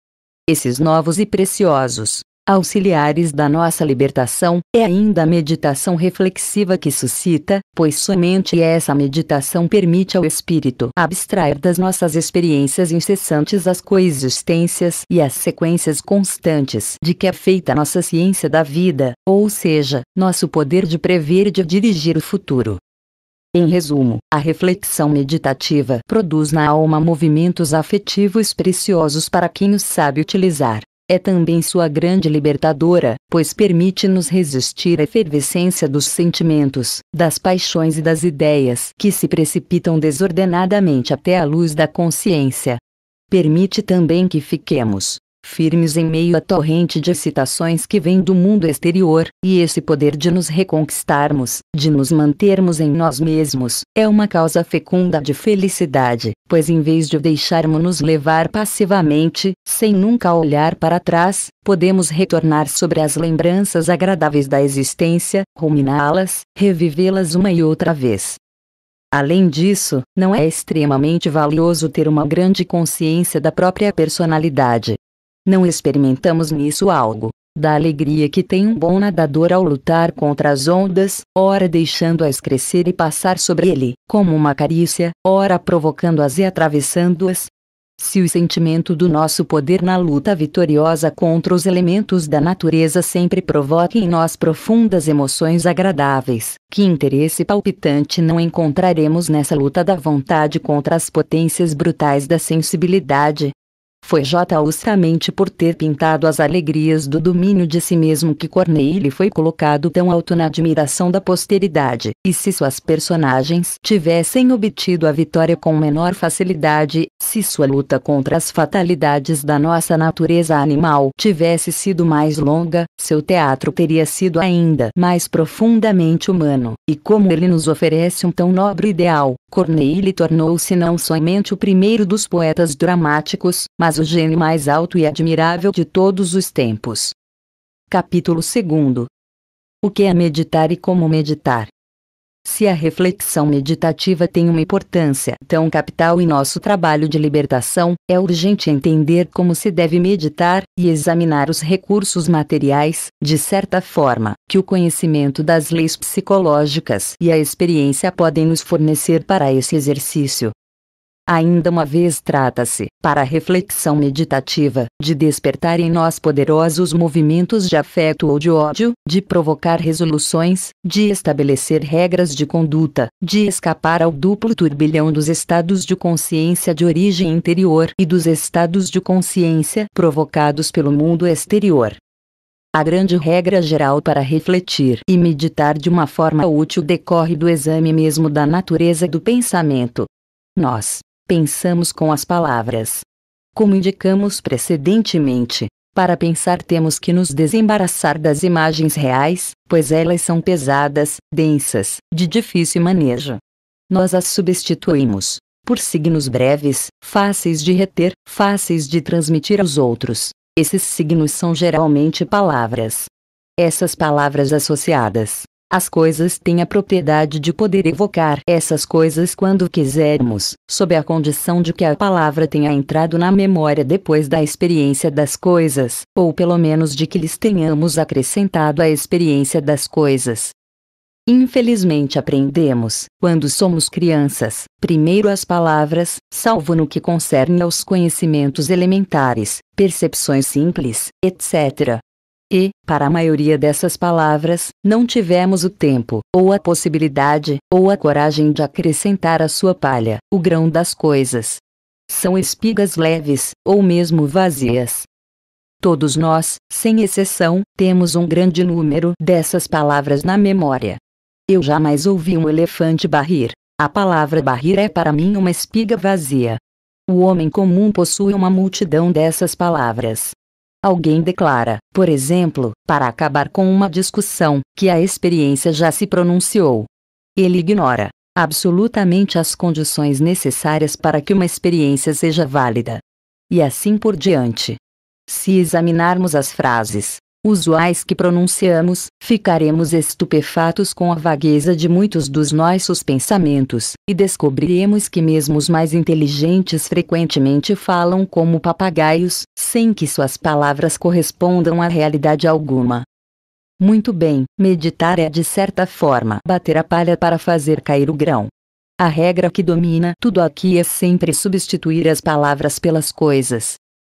Esses novos e preciosos auxiliares da nossa libertação, é ainda a meditação reflexiva que suscita, pois somente essa meditação permite ao espírito abstrair das nossas experiências incessantes as coexistências e as sequências constantes de que é feita nossa ciência da vida, ou seja, nosso poder de prever e de dirigir o futuro. Em resumo, a reflexão meditativa produz na alma movimentos afetivos preciosos para quem os sabe utilizar. É também sua grande libertadora, pois permite-nos resistir à efervescência dos sentimentos, das paixões e das ideias que se precipitam desordenadamente até a luz da consciência. Permite também que fiquemos firmes em meio à torrente de excitações que vem do mundo exterior, e esse poder de nos reconquistarmos, de nos mantermos em nós mesmos, é uma causa fecunda de felicidade, pois em vez de deixarmos-nos levar passivamente, sem nunca olhar para trás, podemos retornar sobre as lembranças agradáveis da existência, ruminá-las, revivê-las uma e outra vez. Além disso, não é extremamente valioso ter uma grande consciência da própria personalidade. Não experimentamos nisso algo da alegria que tem um bom nadador ao lutar contra as ondas, ora deixando-as crescer e passar sobre ele, como uma carícia, ora provocando-as e atravessando-as? Se o sentimento do nosso poder na luta vitoriosa contra os elementos da natureza sempre provoca em nós profundas emoções agradáveis, que interesse palpitante não encontraremos nessa luta da vontade contra as potências brutais da sensibilidade? Foi justamente por ter pintado as alegrias do domínio de si mesmo que Corneille foi colocado tão alto na admiração da posteridade, e se suas personagens tivessem obtido a vitória com menor facilidade, se sua luta contra as fatalidades da nossa natureza animal tivesse sido mais longa, seu teatro teria sido ainda mais profundamente humano, e como ele nos oferece um tão nobre ideal, Corneille tornou-se não somente o primeiro dos poetas dramáticos, mas o gênio mais alto e admirável de todos os tempos. Capítulo 2. O que é meditar e como meditar? Se a reflexão meditativa tem uma importância tão capital em nosso trabalho de libertação, é urgente entender como se deve meditar, e examinar os recursos materiais, de certa forma, que o conhecimento das leis psicológicas e a experiência podem nos fornecer para esse exercício. Ainda uma vez trata-se, para a reflexão meditativa, de despertar em nós poderosos movimentos de afeto ou de ódio, de provocar resoluções, de estabelecer regras de conduta, de escapar ao duplo turbilhão dos estados de consciência de origem interior e dos estados de consciência provocados pelo mundo exterior. A grande regra geral para refletir e meditar de uma forma útil decorre do exame mesmo da natureza do pensamento. Nós pensamos com as palavras. Como indicamos precedentemente, para pensar temos que nos desembaraçar das imagens reais, pois elas são pesadas, densas, de difícil manejo. Nós as substituímos por signos breves, fáceis de reter, fáceis de transmitir aos outros. Esses signos são geralmente palavras. Essas palavras associadas. As coisas têm a propriedade de poder evocar essas coisas quando quisermos, sob a condição de que a palavra tenha entrado na memória depois da experiência das coisas, ou pelo menos de que lhes tenhamos acrescentado a experiência das coisas. Infelizmente aprendemos, quando somos crianças, primeiro as palavras, salvo no que concerne aos conhecimentos elementares, percepções simples, etc. E, para a maioria dessas palavras, não tivemos o tempo, ou a possibilidade, ou a coragem de acrescentar à sua palha, o grão das coisas. São espigas leves, ou mesmo vazias. Todos nós, sem exceção, temos um grande número dessas palavras na memória. Eu jamais ouvi um elefante barrir. A palavra barrir é para mim uma espiga vazia. O homem comum possui uma multidão dessas palavras. Alguém declara, por exemplo, para acabar com uma discussão, que a experiência já se pronunciou. Ele ignora. absolutamente as condições necessárias para que uma experiência seja válida. E assim por diante. Se examinarmos as frases usuais que pronunciamos, ficaremos estupefatos com a vagueza de muitos dos nossos pensamentos, e descobriremos que mesmo os mais inteligentes frequentemente falam como papagaios, sem que suas palavras correspondam a realidade alguma. Muito bem, meditar é de certa forma bater a palha para fazer cair o grão. A regra que domina tudo aqui é sempre substituir as palavras pelas coisas.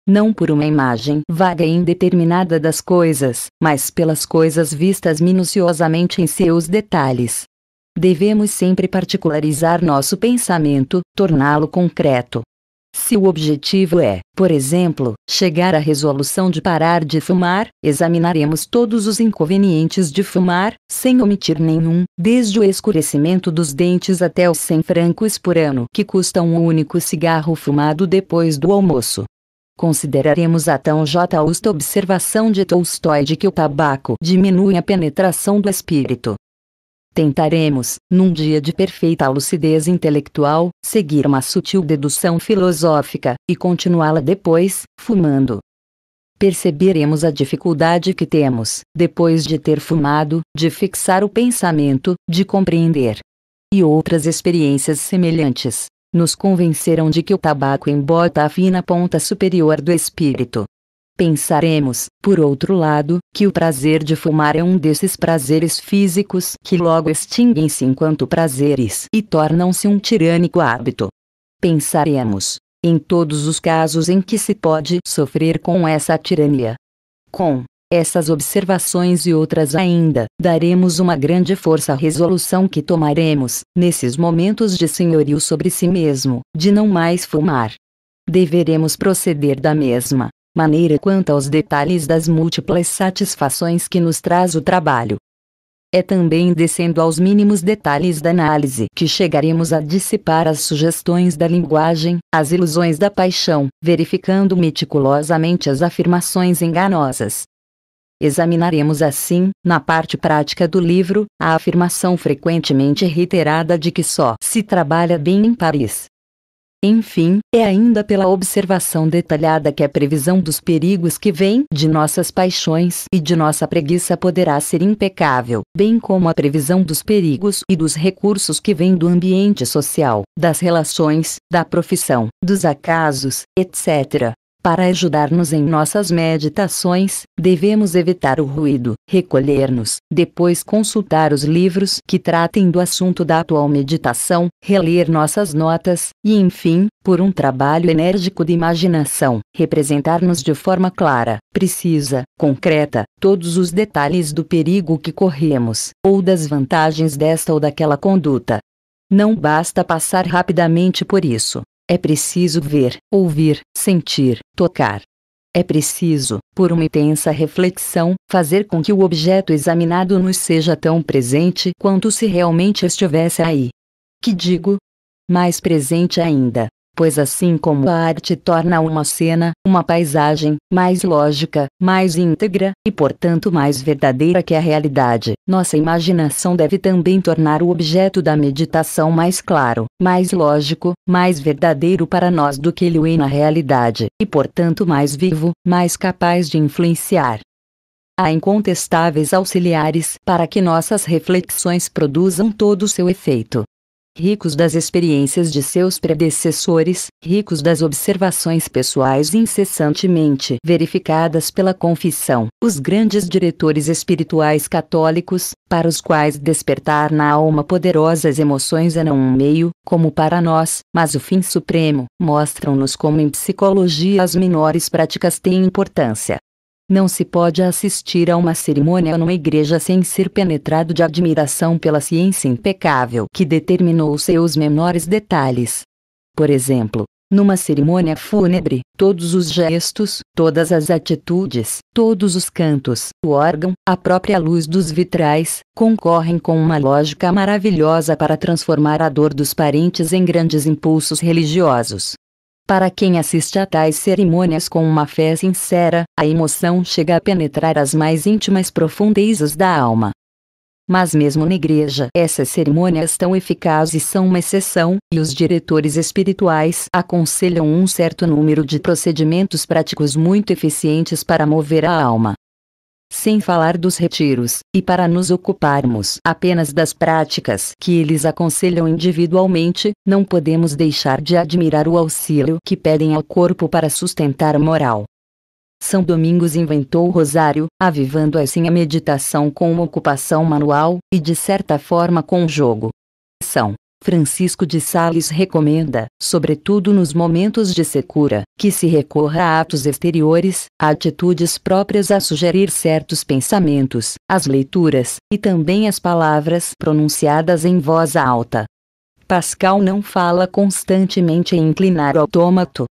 Não por uma imagem vaga e indeterminada das coisas, mas pelas coisas vistas minuciosamente em seus detalhes. Devemos sempre particularizar nosso pensamento, torná-lo concreto. Se o objetivo é, por exemplo, chegar à resolução de parar de fumar, examinaremos todos os inconvenientes de fumar, sem omitir nenhum, desde o escurecimento dos dentes até os 100 francos por ano que custa um único cigarro fumado depois do almoço. Consideraremos a tão justa observação de Tolstói de que o tabaco diminui a penetração do espírito. Tentaremos, num dia de perfeita lucidez intelectual, seguir uma sutil dedução filosófica, e continuá-la depois, fumando. Perceberemos a dificuldade que temos, depois de ter fumado, de fixar o pensamento, de compreender. E outras experiências semelhantes nos convenceram de que o tabaco embota a fina ponta superior do espírito. Pensaremos, por outro lado, que o prazer de fumar é um desses prazeres físicos que logo extinguem-se enquanto prazeres e tornam-se um tirânico hábito. Pensaremos em todos os casos em que se pode sofrer com essa tirania. Com essas observações e outras ainda, daremos uma grande força à resolução que tomaremos, nesses momentos de senhorio sobre si mesmo, de não mais fumar. Deveremos proceder da mesma maneira quanto aos detalhes das múltiplas satisfações que nos traz o trabalho. É também descendo aos mínimos detalhes da análise que chegaremos a dissipar as sugestões da linguagem, as ilusões da paixão, verificando meticulosamente as afirmações enganosas. Examinaremos assim, na parte prática do livro, a afirmação frequentemente reiterada de que só se trabalha bem em Paris. Enfim, é ainda pela observação detalhada que a previsão dos perigos que vêm de nossas paixões e de nossa preguiça poderá ser impecável, bem como a previsão dos perigos e dos recursos que vêm do ambiente social, das relações, da profissão, dos acasos, etc. Para ajudar-nos em nossas meditações, devemos evitar o ruído, recolher-nos, depois consultar os livros que tratem do assunto da atual meditação, reler nossas notas, e enfim, por um trabalho enérgico de imaginação, representar-nos de forma clara, precisa, concreta, todos os detalhes do perigo que corremos, ou das vantagens desta ou daquela conduta. Não basta passar rapidamente por isso. É preciso ver, ouvir, sentir, tocar. É preciso, por uma intensa reflexão, fazer com que o objeto examinado nos seja tão presente quanto se realmente estivesse aí. Que digo? Mais presente ainda, pois assim como a arte torna uma cena, uma paisagem, mais lógica, mais íntegra, e portanto mais verdadeira que a realidade, nossa imaginação deve também tornar o objeto da meditação mais claro, mais lógico, mais verdadeiro para nós do que ele é na realidade, e portanto mais vivo, mais capaz de influenciar. Há incontestáveis auxiliares para que nossas reflexões produzam todo o seu efeito. Ricos das experiências de seus predecessores, ricos das observações pessoais incessantemente verificadas pela confissão, os grandes diretores espirituais católicos, para os quais despertar na alma poderosas emoções é não um meio, como para nós, mas o fim supremo, mostram-nos como em psicologia as menores práticas têm importância. Não se pode assistir a uma cerimônia numa igreja sem ser penetrado de admiração pela ciência impecável que determinou seus menores detalhes. Por exemplo, numa cerimônia fúnebre, todos os gestos, todas as atitudes, todos os cantos, o órgão, a própria luz dos vitrais, concorrem com uma lógica maravilhosa para transformar a dor dos parentes em grandes impulsos religiosos. Para quem assiste a tais cerimônias com uma fé sincera, a emoção chega a penetrar as mais íntimas profundezas da alma. Mas mesmo na igreja essas cerimônias tão eficazes são uma exceção, e os diretores espirituais aconselham um certo número de procedimentos práticos muito eficientes para mover a alma. Sem falar dos retiros, e para nos ocuparmos apenas das práticas que eles aconselham individualmente, não podemos deixar de admirar o auxílio que pedem ao corpo para sustentar a moral. São Domingos inventou o rosário, avivando assim a meditação com uma ocupação manual, e de certa forma com o jogo. São Francisco de Sales recomenda, sobretudo nos momentos de secura, que se recorra a atos exteriores, a atitudes próprias a sugerir certos pensamentos, as leituras, e também as palavras pronunciadas em voz alta. Pascal não fala constantemente em inclinar o autômato.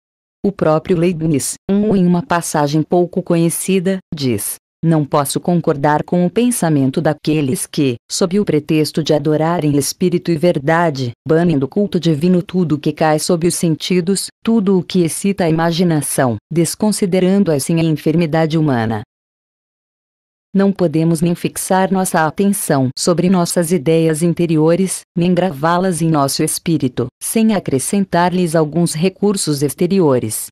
O próprio Leibniz, em uma passagem pouco conhecida, diz: "Não posso concordar com o pensamento daqueles que, sob o pretexto de adorarem espírito e verdade, banem do culto divino tudo o que cai sob os sentidos, tudo o que excita a imaginação, desconsiderando assim a enfermidade humana." Não podemos nem fixar nossa atenção sobre nossas ideias interiores, nem gravá-las em nosso espírito, sem acrescentar-lhes alguns recursos exteriores.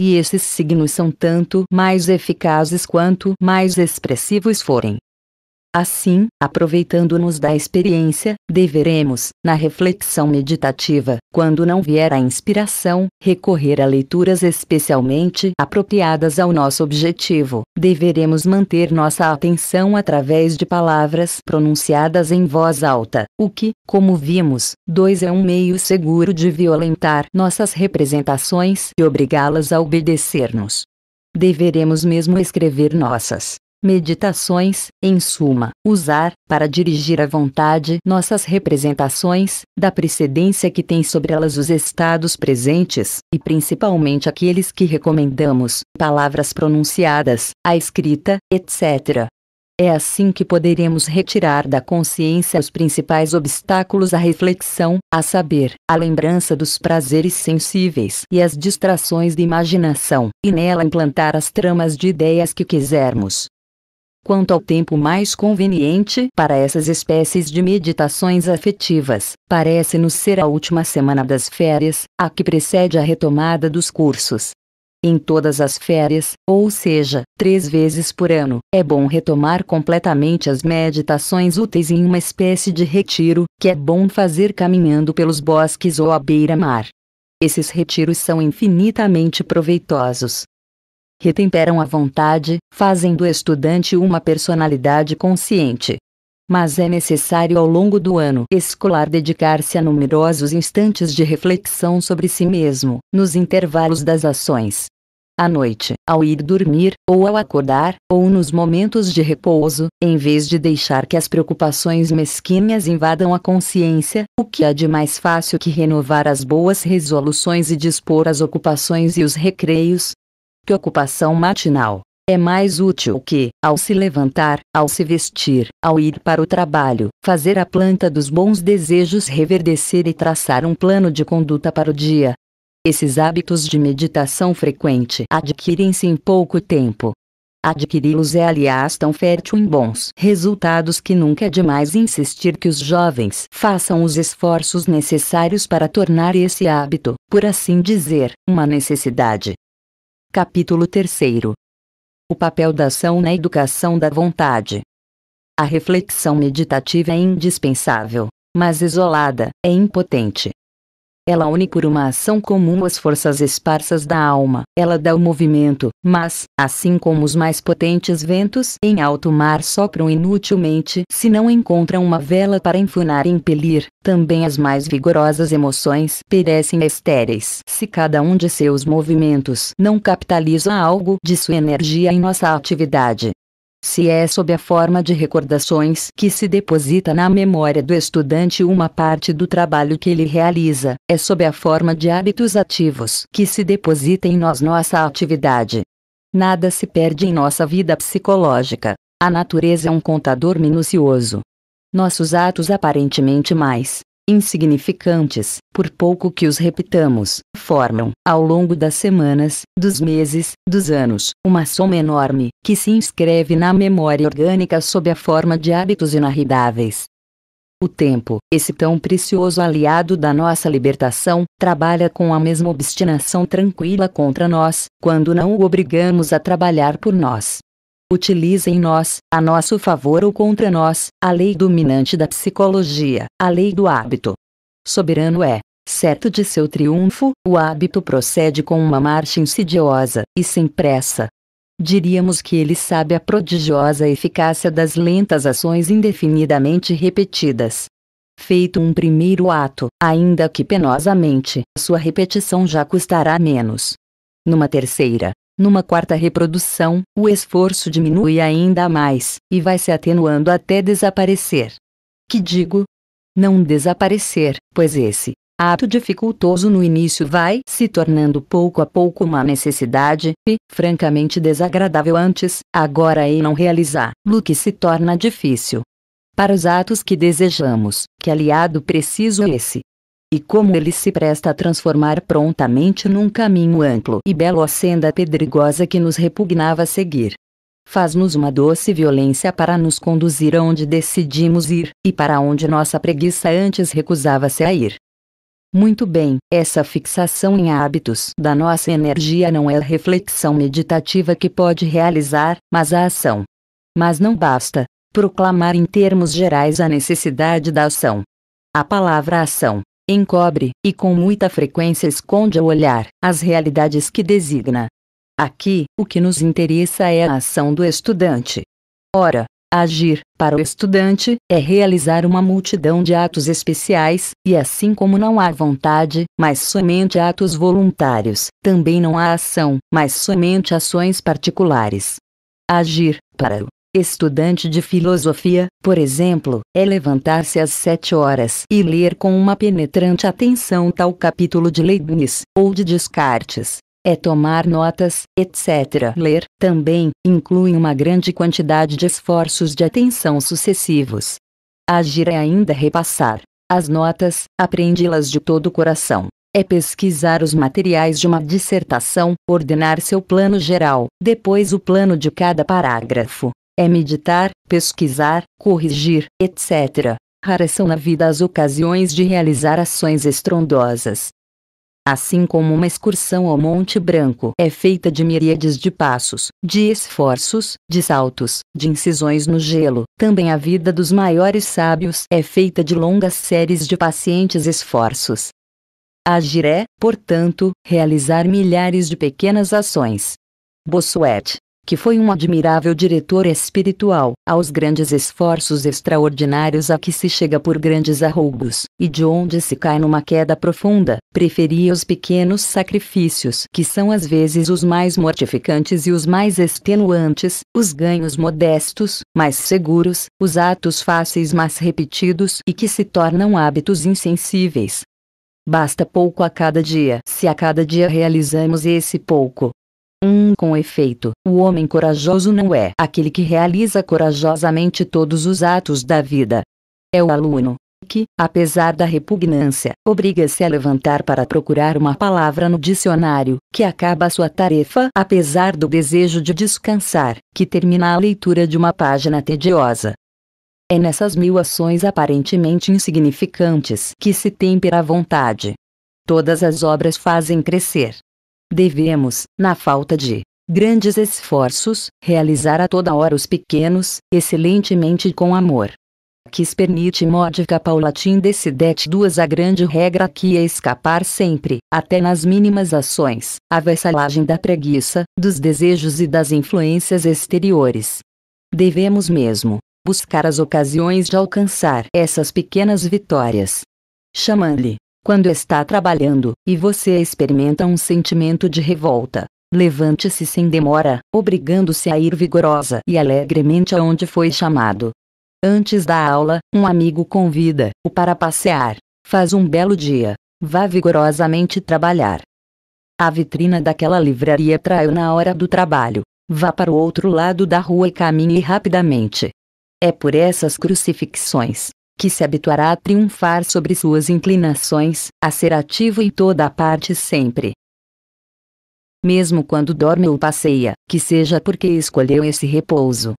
E esses signos são tanto mais eficazes quanto mais expressivos forem. Assim, aproveitando-nos da experiência, deveremos, na reflexão meditativa, quando não vier a inspiração, recorrer a leituras especialmente apropriadas ao nosso objetivo. Deveremos manter nossa atenção através de palavras pronunciadas em voz alta, o que, como vimos, é um meio seguro de violentar nossas representações e obrigá-las a obedecer-nos. Deveremos mesmo escrever nossas meditações, em suma, usar, para dirigir à vontade nossas representações, da precedência que tem sobre elas os estados presentes, e principalmente aqueles que recomendamos, palavras pronunciadas, a escrita, etc. É assim que poderemos retirar da consciência os principais obstáculos à reflexão, a saber, a lembrança dos prazeres sensíveis e as distrações da imaginação, e nela implantar as tramas de ideias que quisermos. Quanto ao tempo mais conveniente para essas espécies de meditações afetivas, parece-nos ser a última semana das férias, a que precede a retomada dos cursos. Em todas as férias, ou seja, 3 vezes por ano, é bom retomar completamente as meditações úteis em uma espécie de retiro, que é bom fazer caminhando pelos bosques ou à beira-mar. Esses retiros são infinitamente proveitosos. Retemperam a vontade, fazem do estudante uma personalidade consciente. Mas é necessário ao longo do ano escolar dedicar-se a numerosos instantes de reflexão sobre si mesmo, nos intervalos das ações. À noite, ao ir dormir, ou ao acordar, ou nos momentos de repouso, em vez de deixar que as preocupações mesquinhas invadam a consciência, o que há de mais fácil que renovar as boas resoluções e dispor as ocupações e os recreios? Que ocupação matinal é mais útil que, ao se levantar, ao se vestir, ao ir para o trabalho, fazer a planta dos bons desejos reverdecer e traçar um plano de conduta para o dia? Esses hábitos de meditação frequente adquirem-se em pouco tempo. Adquiri-los é, aliás, tão fértil em bons resultados que nunca é demais insistir que os jovens façam os esforços necessários para tornar esse hábito, por assim dizer, uma necessidade. Capítulo 3. O papel da ação na educação da vontade. A reflexão meditativa é indispensável, mas isolada, é impotente. Ela une por uma ação comum as forças esparsas da alma, ela dá o movimento, mas, assim como os mais potentes ventos em alto mar sopram inutilmente se não encontram uma vela para enfunar e impelir, também as mais vigorosas emoções perecem estéreis se cada um de seus movimentos não capitaliza algo de sua energia em nossa atividade. Se é sob a forma de recordações que se deposita na memória do estudante uma parte do trabalho que ele realiza, é sob a forma de hábitos ativos que se deposita em nós nossa atividade. Nada se perde em nossa vida psicológica. A natureza é um contador minucioso. Nossos atos aparentemente mais insignificantes, por pouco que os repitamos, formam, ao longo das semanas, dos meses, dos anos, uma soma enorme, que se inscreve na memória orgânica sob a forma de hábitos inarredáveis. O tempo, esse tão precioso aliado da nossa libertação, trabalha com a mesma obstinação tranquila contra nós, quando não o obrigamos a trabalhar por nós. Utiliza em nós, a nosso favor ou contra nós, a lei dominante da psicologia, a lei do hábito. Soberano é, certo de seu triunfo, o hábito procede com uma marcha insidiosa, e sem pressa. Diríamos que ele sabe a prodigiosa eficácia das lentas ações indefinidamente repetidas. Feito um primeiro ato, ainda que penosamente, sua repetição já custará menos. Numa terceira, numa quarta reprodução, o esforço diminui ainda mais, e vai se atenuando até desaparecer. Que digo? Não desaparecer, pois esse ato dificultoso no início vai se tornando pouco a pouco uma necessidade, e, francamente desagradável antes, agora em não realizar, o que se torna difícil. Para os atos que desejamos, que aliado preciso é esse? E como ele se presta a transformar prontamente num caminho amplo e belo a senda pedregosa que nos repugnava seguir. Faz-nos uma doce violência para nos conduzir aonde decidimos ir, e para onde nossa preguiça antes recusava-se a ir. Muito bem, essa fixação em hábitos da nossa energia não é a reflexão meditativa que pode realizar, mas a ação. Mas não basta proclamar em termos gerais a necessidade da ação. A palavra ação encobre, e com muita frequência esconde ao olhar, as realidades que designa. Aqui, o que nos interessa é a ação do estudante. Ora, agir, para o estudante, é realizar uma multidão de atos especiais, e assim como não há vontade, mas somente atos voluntários, também não há ação, mas somente ações particulares. Agir, para o estudante de filosofia, por exemplo, é levantar-se às 7 horas e ler com uma penetrante atenção tal capítulo de Leibniz, ou de Descartes. É tomar notas, etc. Ler, também, inclui uma grande quantidade de esforços de atenção sucessivos. Agir é ainda repassar as notas, aprendi-las de todo o coração. É pesquisar os materiais de uma dissertação, ordenar seu plano geral, depois o plano de cada parágrafo. É meditar, pesquisar, corrigir, etc. Raras são na vida as ocasiões de realizar ações estrondosas. Assim como uma excursão ao Monte Branco é feita de miríades de passos, de esforços, de saltos, de incisões no gelo, também a vida dos maiores sábios é feita de longas séries de pacientes esforços. Agir é, portanto, realizar milhares de pequenas ações. Bossuet, que foi um admirável diretor espiritual, aos grandes esforços extraordinários a que se chega por grandes arroubos, e de onde se cai numa queda profunda, preferia os pequenos sacrifícios que são às vezes os mais mortificantes e os mais extenuantes, os ganhos modestos, mas seguros, os atos fáceis mas repetidos e que se tornam hábitos insensíveis. Basta pouco a cada dia, se a cada dia realizamos esse pouco. Com efeito, o homem corajoso não é aquele que realiza corajosamente todos os atos da vida. É o aluno, que, apesar da repugnância, obriga-se a levantar para procurar uma palavra no dicionário, que acaba a sua tarefa apesar do desejo de descansar, que termina a leitura de uma página tediosa. É nessas mil ações aparentemente insignificantes que se tempera a vontade. Todas as obras fazem crescer. Devemos, na falta de grandes esforços, realizar a toda hora os pequenos, excelentemente e com amor. Quis permite modica paulatin decidet duas a grande regra que é escapar sempre, até nas mínimas ações, à vassalagem da preguiça, dos desejos e das influências exteriores. Devemos mesmo buscar as ocasiões de alcançar essas pequenas vitórias. Chamam-lhe, quando está trabalhando, e você experimenta um sentimento de revolta, levante-se sem demora, obrigando-se a ir vigorosa e alegremente aonde foi chamado. Antes da aula, um amigo convida-o para passear. Faz um belo dia. Vá vigorosamente trabalhar. A vitrina daquela livraria traiu na hora do trabalho. Vá para o outro lado da rua e caminhe rapidamente. É por essas crucifixões que se habituará a triunfar sobre suas inclinações, a ser ativo em toda a parte sempre. Mesmo quando dorme ou passeia, que seja porque escolheu esse repouso.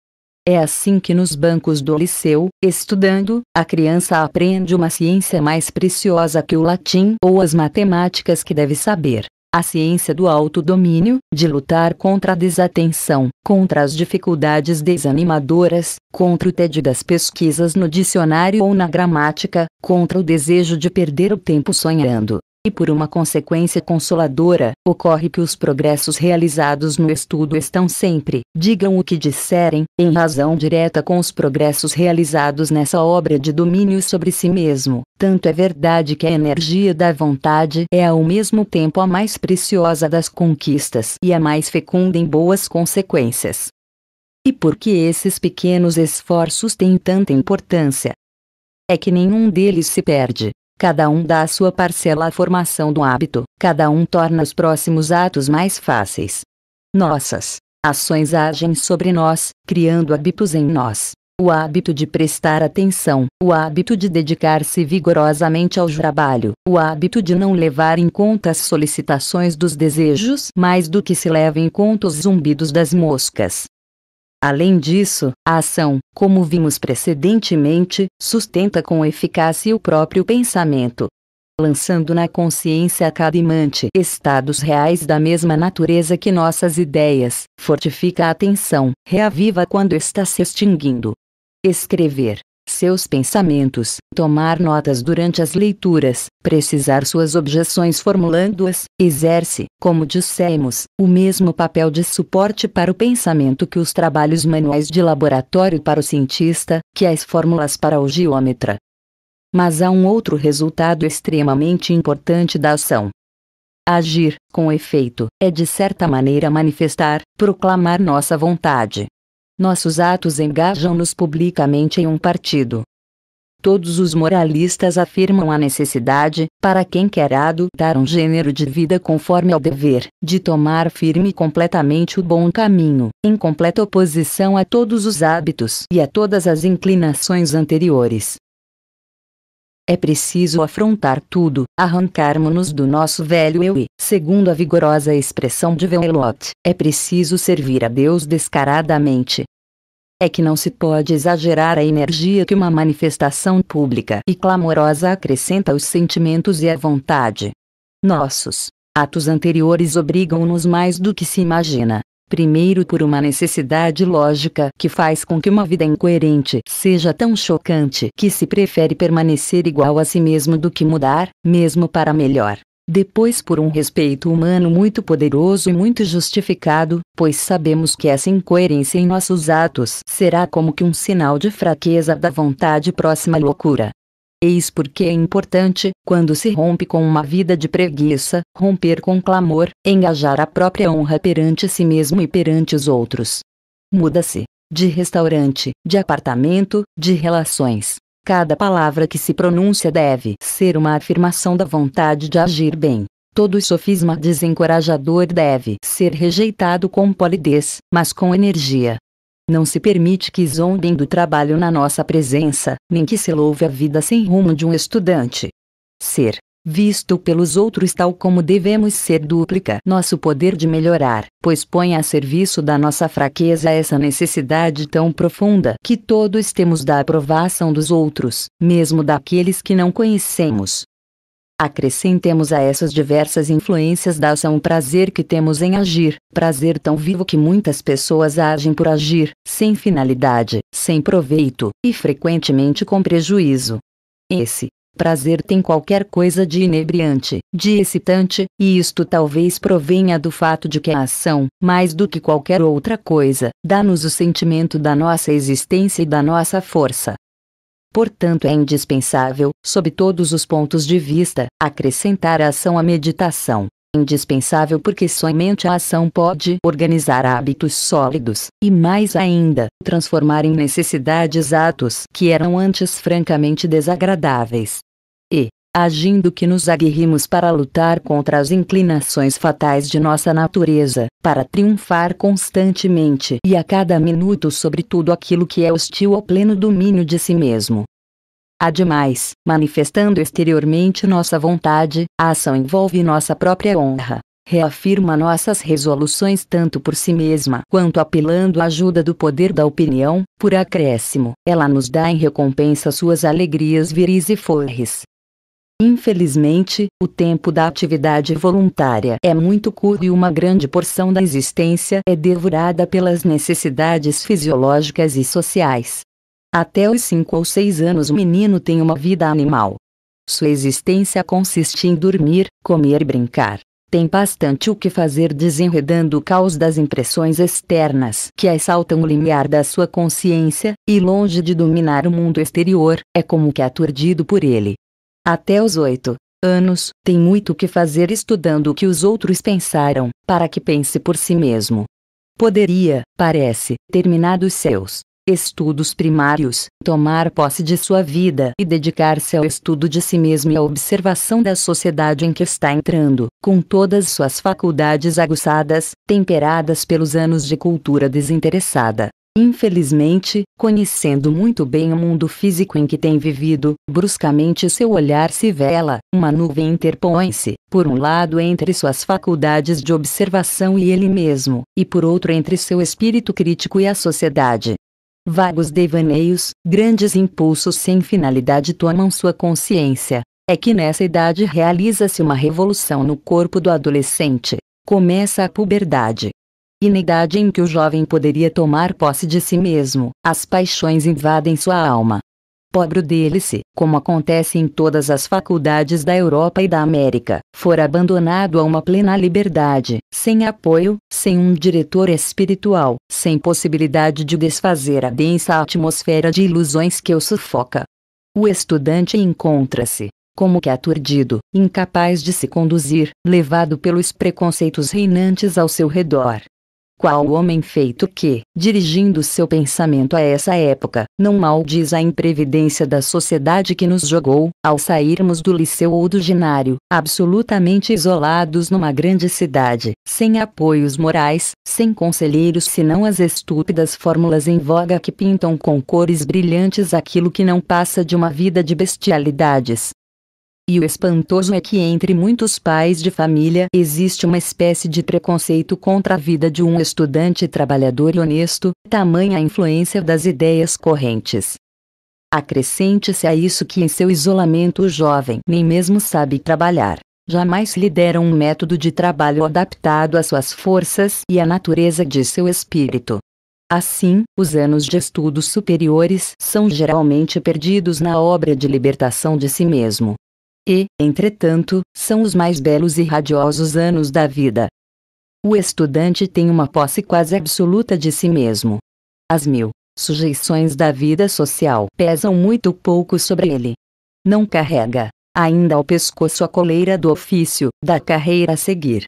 É assim que nos bancos do liceu, estudando, a criança aprende uma ciência mais preciosa que o latim ou as matemáticas que deve saber. A ciência do autodomínio, de lutar contra a desatenção, contra as dificuldades desanimadoras, contra o tédio das pesquisas no dicionário ou na gramática, contra o desejo de perder o tempo sonhando. E por uma consequência consoladora, ocorre que os progressos realizados no estudo estão sempre, digam o que disserem, em razão direta com os progressos realizados nessa obra de domínio sobre si mesmo. Tanto é verdade que a energia da vontade é ao mesmo tempo a mais preciosa das conquistas e a mais fecunda em boas consequências. E por que esses pequenos esforços têm tanta importância? É que nenhum deles se perde. Cada um dá a sua parcela à formação do hábito, cada um torna os próximos atos mais fáceis. Nossas ações agem sobre nós, criando hábitos em nós. O hábito de prestar atenção, o hábito de dedicar-se vigorosamente ao trabalho, o hábito de não levar em conta as solicitações dos desejos mais do que se leva em conta os zumbidos das moscas. Além disso, a ação, como vimos precedentemente, sustenta com eficácia o próprio pensamento, lançando na consciência academante estados reais da mesma natureza que nossas ideias, fortifica a atenção, reaviva quando está se extinguindo. Escrever seus pensamentos, tomar notas durante as leituras, precisar suas objeções formulando-as, exerce, como dissemos, o mesmo papel de suporte para o pensamento que os trabalhos manuais de laboratório para o cientista, que as fórmulas para o geômetra. Mas há um outro resultado extremamente importante da ação. Agir, com efeito, é de certa maneira manifestar, proclamar nossa vontade. Nossos atos engajam-nos publicamente em um partido. Todos os moralistas afirmam a necessidade, para quem quer adotar um gênero de vida conforme ao dever, de tomar firme e completamente o bom caminho, em completa oposição a todos os hábitos e a todas as inclinações anteriores. É preciso afrontar tudo, arrancarmos-nos do nosso velho eu e, segundo a vigorosa expressão de Velhot, é preciso servir a Deus descaradamente. É que não se pode exagerar a energia que uma manifestação pública e clamorosa acrescenta aos sentimentos e à vontade. Nossos atos anteriores obrigam-nos mais do que se imagina. Primeiro por uma necessidade lógica que faz com que uma vida incoerente seja tão chocante que se prefere permanecer igual a si mesmo do que mudar, mesmo para melhor. Depois por um respeito humano muito poderoso e muito justificado, pois sabemos que essa incoerência em nossos atos será como que um sinal de fraqueza da vontade próxima à loucura. Eis porque é importante, quando se rompe com uma vida de preguiça, romper com clamor, engajar a própria honra perante si mesmo e perante os outros. Muda-se de restaurante, de apartamento, de relações. Cada palavra que se pronuncia deve ser uma afirmação da vontade de agir bem. Todo sofisma desencorajador deve ser rejeitado com polidez, mas com energia. Não se permite que zombem do trabalho na nossa presença, nem que se louve a vida sem rumo de um estudante. Ser visto pelos outros tal como devemos ser duplica nosso poder de melhorar, pois põe a serviço da nossa fraqueza essa necessidade tão profunda que todos temos da aprovação dos outros, mesmo daqueles que não conhecemos. Acrescentemos a essas diversas influências da ação o prazer que temos em agir, prazer tão vivo que muitas pessoas agem por agir, sem finalidade, sem proveito, e frequentemente com prejuízo. Esse prazer tem qualquer coisa de inebriante, de excitante, e isto talvez provenha do fato de que a ação, mais do que qualquer outra coisa, dá-nos o sentimento da nossa existência e da nossa força. Portanto, é indispensável, sob todos os pontos de vista, acrescentar a ação à meditação. Indispensável porque somente a ação pode organizar hábitos sólidos, e mais ainda, transformar em necessidades atos que eram antes francamente desagradáveis. E, agindo que nos aguerrimos para lutar contra as inclinações fatais de nossa natureza, para triunfar constantemente e a cada minuto sobre tudo aquilo que é hostil ao pleno domínio de si mesmo. Ademais, manifestando exteriormente nossa vontade, a ação envolve nossa própria honra. Reafirma nossas resoluções tanto por si mesma quanto apelando à ajuda do poder da opinião, por acréscimo, ela nos dá em recompensa suas alegrias viris e forres. Infelizmente, o tempo da atividade voluntária é muito curto e uma grande porção da existência é devorada pelas necessidades fisiológicas e sociais. Até os 5 ou 6 anos o menino tem uma vida animal. Sua existência consiste em dormir, comer e brincar. Tem bastante o que fazer desenredando o caos das impressões externas que assaltam o limiar da sua consciência, e longe de dominar o mundo exterior, é como que aturdido por ele. Até os 8 anos, tem muito o que fazer estudando o que os outros pensaram, para que pense por si mesmo. Poderia, parece, terminados seus estudos primários, tomar posse de sua vida e dedicar-se ao estudo de si mesmo e à observação da sociedade em que está entrando, com todas suas faculdades aguçadas, temperadas pelos anos de cultura desinteressada. Infelizmente, conhecendo muito bem o mundo físico em que tem vivido, bruscamente seu olhar se vela, uma nuvem interpõe-se, por um lado entre suas faculdades de observação e ele mesmo, e por outro entre seu espírito crítico e a sociedade. Vagos devaneios, grandes impulsos sem finalidade tomam sua consciência. É que nessa idade realiza-se uma revolução no corpo do adolescente. Começa a puberdade. E na idade em que o jovem poderia tomar posse de si mesmo, as paixões invadem sua alma. Pobre dele-se, como acontece em todas as faculdades da Europa e da América, for abandonado a uma plena liberdade, sem apoio, sem um diretor espiritual, sem possibilidade de desfazer a densa atmosfera de ilusões que o sufoca. O estudante encontra-se, como que aturdido, incapaz de se conduzir, levado pelos preconceitos reinantes ao seu redor. Qual homem feito que, dirigindo seu pensamento a essa época, não maldiz a imprevidência da sociedade que nos jogou, ao sairmos do liceu ou do ginário, absolutamente isolados numa grande cidade, sem apoios morais, sem conselheiros senão as estúpidas fórmulas em voga que pintam com cores brilhantes aquilo que não passa de uma vida de bestialidades. E o espantoso é que entre muitos pais de família existe uma espécie de preconceito contra a vida de um estudante trabalhador e honesto, tamanha a influência das ideias correntes. Acrescente-se a isso que em seu isolamento o jovem nem mesmo sabe trabalhar, jamais lhe deram um método de trabalho adaptado às suas forças e à natureza de seu espírito. Assim, os anos de estudos superiores são geralmente perdidos na obra de libertação de si mesmo. E, entretanto, são os mais belos e radiosos anos da vida. O estudante tem uma posse quase absoluta de si mesmo. As 1000 sujeições da vida social pesam muito pouco sobre ele. Não carrega, ainda ao pescoço a coleira do ofício, da carreira a seguir.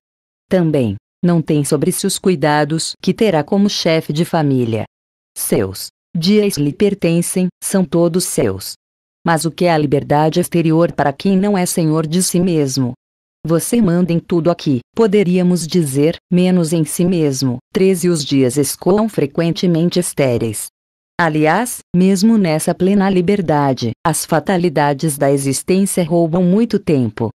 Também, não tem sobre si os cuidados que terá como chefe de família. Seus dias lhe pertencem, são todos seus. Mas o que é a liberdade exterior para quem não é senhor de si mesmo? Você manda em tudo aqui, poderíamos dizer, menos em si mesmo. 13 Os dias escoam frequentemente estéreis. Aliás, mesmo nessa plena liberdade, as fatalidades da existência roubam muito tempo.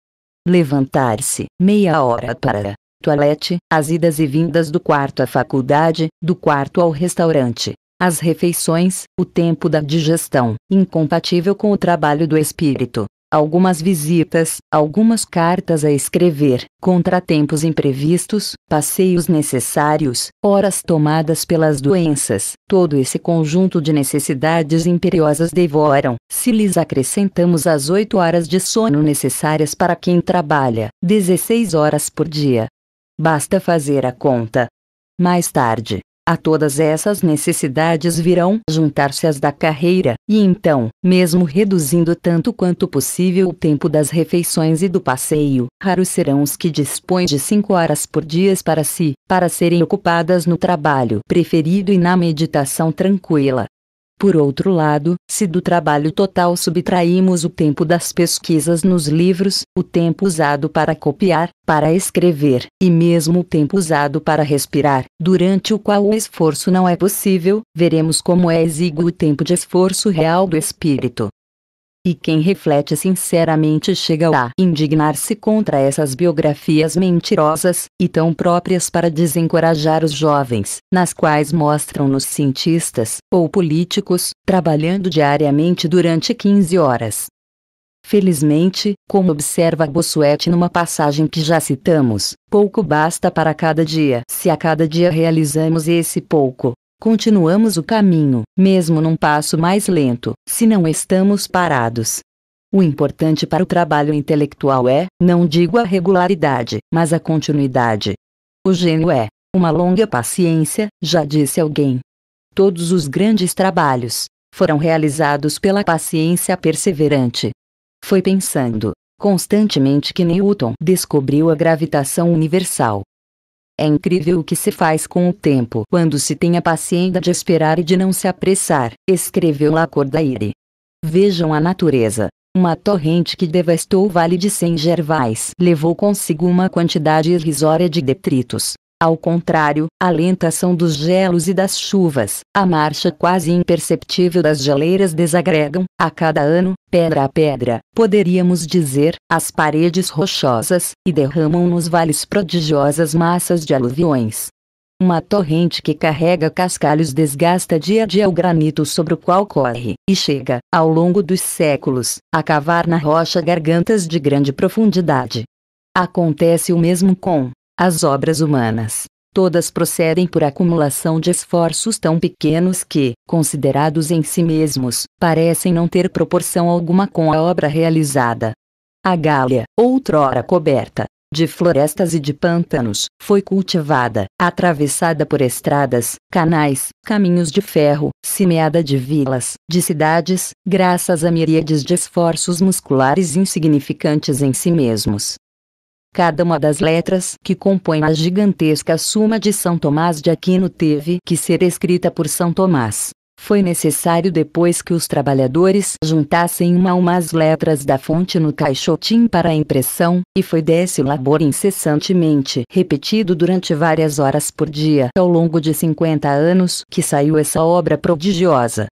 Levantar-se, meia hora para toilette, as idas e vindas do quarto à faculdade, do quarto ao restaurante. As refeições, o tempo da digestão, incompatível com o trabalho do espírito. Algumas visitas, algumas cartas a escrever, contratempos imprevistos, passeios necessários, horas tomadas pelas doenças. Todo esse conjunto de necessidades imperiosas devoram, se lhes acrescentamos as 8 horas de sono necessárias para quem trabalha, 16 horas por dia. Basta fazer a conta. Mais tarde, a todas essas necessidades virão juntar-se as da carreira, e então, mesmo reduzindo tanto quanto possível o tempo das refeições e do passeio, raros serão os que dispõem de 5 horas por dia para si, para serem ocupadas no trabalho preferido e na meditação tranquila. Por outro lado, se do trabalho total subtraímos o tempo das pesquisas nos livros, o tempo usado para copiar, para escrever, e mesmo o tempo usado para respirar, durante o qual o esforço não é possível, veremos como é exíguo o tempo de esforço real do espírito. E quem reflete sinceramente chega a indignar-se contra essas biografias mentirosas, e tão próprias para desencorajar os jovens, nas quais mostram-nos cientistas, ou políticos, trabalhando diariamente durante 15 horas. Felizmente, como observa Bossuet numa passagem que já citamos, pouco basta para cada dia. Se a cada dia realizamos esse pouco, continuamos o caminho, mesmo num passo mais lento, se não estamos parados. O importante para o trabalho intelectual é, não digo a regularidade, mas a continuidade. O gênio é uma longa paciência, já disse alguém. Todos os grandes trabalhos foram realizados pela paciência perseverante. Foi pensando constantemente que Newton descobriu a gravitação universal. É incrível o que se faz com o tempo quando se tem a paciência de esperar e de não se apressar, escreveu Lacordaire. Vejam a natureza. Uma torrente que devastou o vale de Saint-Gervais levou consigo uma quantidade irrisória de detritos. Ao contrário, a lenta ação dos gelos e das chuvas, a marcha quase imperceptível das geleiras desagregam, a cada ano, pedra a pedra, poderíamos dizer, as paredes rochosas, e derramam nos vales prodigiosas massas de aluviões. Uma torrente que carrega cascalhos desgasta dia a dia o granito sobre o qual corre, e chega, ao longo dos séculos, a cavar na rocha gargantas de grande profundidade. Acontece o mesmo com as obras humanas. Todas procedem por acumulação de esforços tão pequenos que, considerados em si mesmos, parecem não ter proporção alguma com a obra realizada. A Gália, outrora coberta de florestas e de pântanos, foi cultivada, atravessada por estradas, canais, caminhos de ferro, semeada de vilas, de cidades, graças a miríades de esforços musculares insignificantes em si mesmos. Cada uma das letras que compõem a gigantesca Suma de São Tomás de Aquino teve que ser escrita por São Tomás. Foi necessário depois que os trabalhadores juntassem uma a uma as letras da fonte no caixotim para a impressão, e foi desse labor incessantemente repetido durante várias horas por dia ao longo de 50 anos que saiu essa obra prodigiosa.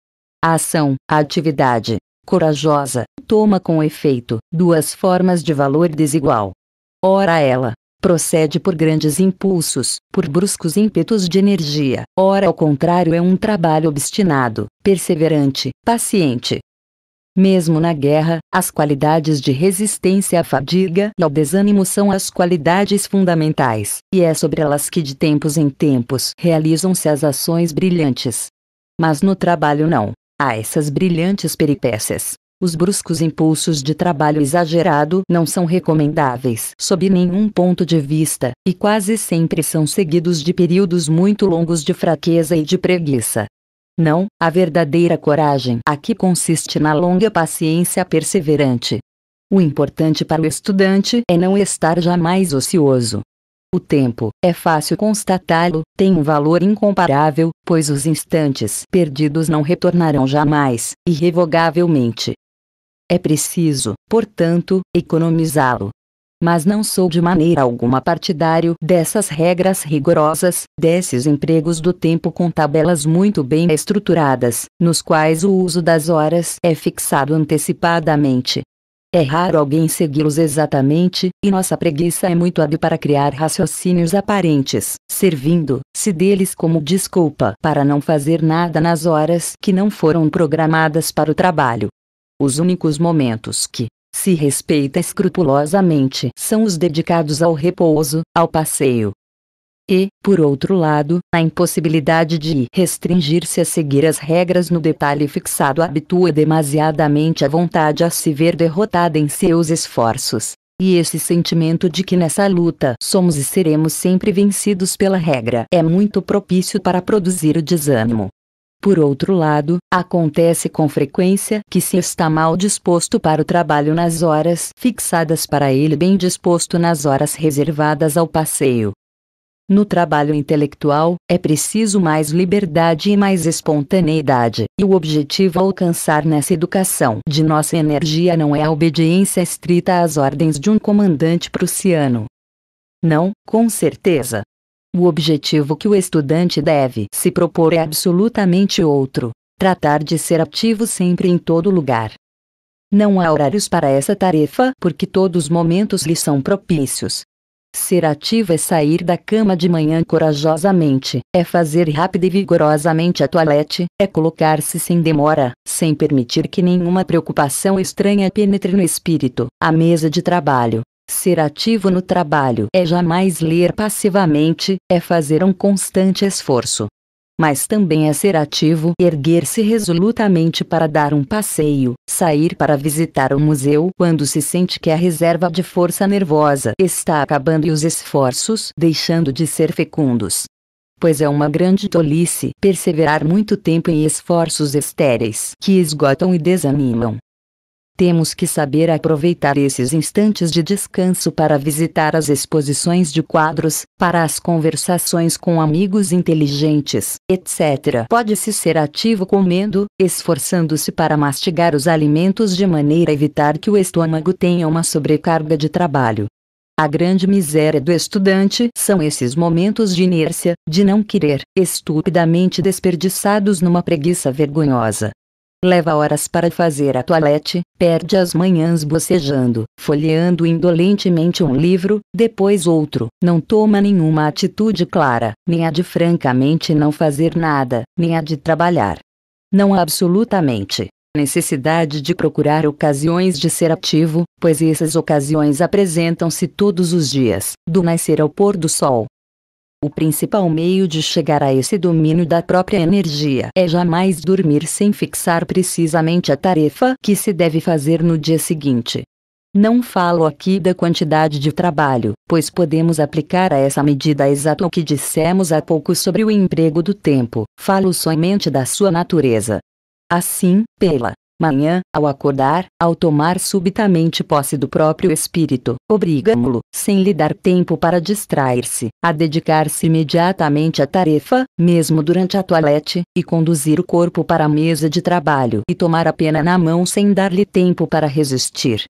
A ação, a atividade corajosa, toma com efeito duas formas de valor desigual. Ora ela procede por grandes impulsos, por bruscos ímpetos de energia, ora ao contrário é um trabalho obstinado, perseverante, paciente. Mesmo na guerra, as qualidades de resistência à fadiga e ao desânimo são as qualidades fundamentais, e é sobre elas que de tempos em tempos realizam-se as ações brilhantes. Mas no trabalho não há essas brilhantes peripécias. Os bruscos impulsos de trabalho exagerado não são recomendáveis sob nenhum ponto de vista, e quase sempre são seguidos de períodos muito longos de fraqueza e de preguiça. Não, a verdadeira coragem aqui consiste na longa paciência perseverante. O importante para o estudante é não estar jamais ocioso. O tempo, é fácil constatá-lo, tem um valor incomparável, pois os instantes perdidos não retornarão jamais, irrevogavelmente. É preciso, portanto, economizá-lo. Mas não sou de maneira alguma partidário dessas regras rigorosas, desses empregos do tempo com tabelas muito bem estruturadas, nos quais o uso das horas é fixado antecipadamente. É raro alguém segui-los exatamente, e nossa preguiça é muito hábil para criar raciocínios aparentes, servindo-se deles como desculpa para não fazer nada nas horas que não foram programadas para o trabalho. Os únicos momentos que se respeita escrupulosamente são os dedicados ao repouso, ao passeio. E, por outro lado, a impossibilidade de restringir-se a seguir as regras no detalhe fixado habitua demasiadamente a vontade a se ver derrotada em seus esforços, e esse sentimento de que nessa luta somos e seremos sempre vencidos pela regra é muito propício para produzir o desânimo. Por outro lado, acontece com frequência que se está mal disposto para o trabalho nas horas fixadas para ele, bem disposto nas horas reservadas ao passeio. No trabalho intelectual, é preciso mais liberdade e mais espontaneidade, e o objetivo a alcançar nessa educação de nossa energia não é a obediência estrita às ordens de um comandante prussiano. Não, com certeza. O objetivo que o estudante deve se propor é absolutamente outro: tratar de ser ativo sempre em todo lugar. Não há horários para essa tarefa porque todos os momentos lhe são propícios. Ser ativo é sair da cama de manhã corajosamente, é fazer rápida e vigorosamente a toilette, é colocar-se sem demora, sem permitir que nenhuma preocupação estranha penetre no espírito, à mesa de trabalho. Ser ativo no trabalho é jamais ler passivamente, é fazer um constante esforço. Mas também é ser ativo, erguer-se resolutamente para dar um passeio, sair para visitar um museu quando se sente que a reserva de força nervosa está acabando e os esforços deixando de ser fecundos. Pois é uma grande tolice perseverar muito tempo em esforços estéreis que esgotam e desanimam. Temos que saber aproveitar esses instantes de descanso para visitar as exposições de quadros, para as conversações com amigos inteligentes, etc. Pode-se ser ativo comendo, esforçando-se para mastigar os alimentos de maneira a evitar que o estômago tenha uma sobrecarga de trabalho. A grande miséria do estudante são esses momentos de inércia, de não querer, estupidamente desperdiçados numa preguiça vergonhosa. Leva horas para fazer a toilette, perde as manhãs bocejando, folheando indolentemente um livro, depois outro, não toma nenhuma atitude clara, nem a de francamente não fazer nada, nem a de trabalhar. Não há absolutamente necessidade de procurar ocasiões de ser ativo, pois essas ocasiões apresentam-se todos os dias, do nascer ao pôr do sol. O principal meio de chegar a esse domínio da própria energia é jamais dormir sem fixar precisamente a tarefa que se deve fazer no dia seguinte. Não falo aqui da quantidade de trabalho, pois podemos aplicar a essa medida exata o que dissemos há pouco sobre o emprego do tempo, falo somente da sua natureza. Assim, pela manhã, ao acordar, ao tomar subitamente posse do próprio espírito, obriga-mo, sem lhe dar tempo para distrair-se, a dedicar-se imediatamente à tarefa, mesmo durante a toilette, e conduzir o corpo para a mesa de trabalho e tomar a pena na mão sem dar-lhe tempo para resistir.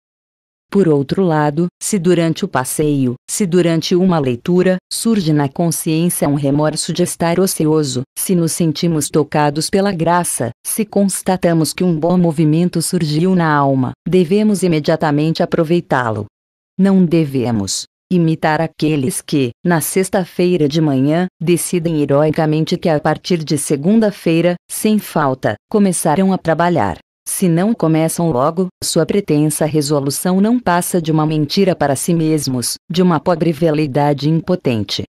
Por outro lado, se durante o passeio, se durante uma leitura, surge na consciência um remorso de estar ocioso, se nos sentimos tocados pela graça, se constatamos que um bom movimento surgiu na alma, devemos imediatamente aproveitá-lo. Não devemos imitar aqueles que, na sexta-feira de manhã, decidem heroicamente que a partir de segunda-feira, sem falta, começarão a trabalhar. Se não começam logo, sua pretensa resolução não passa de uma mentira para si mesmos, de uma pobre veleidade impotente.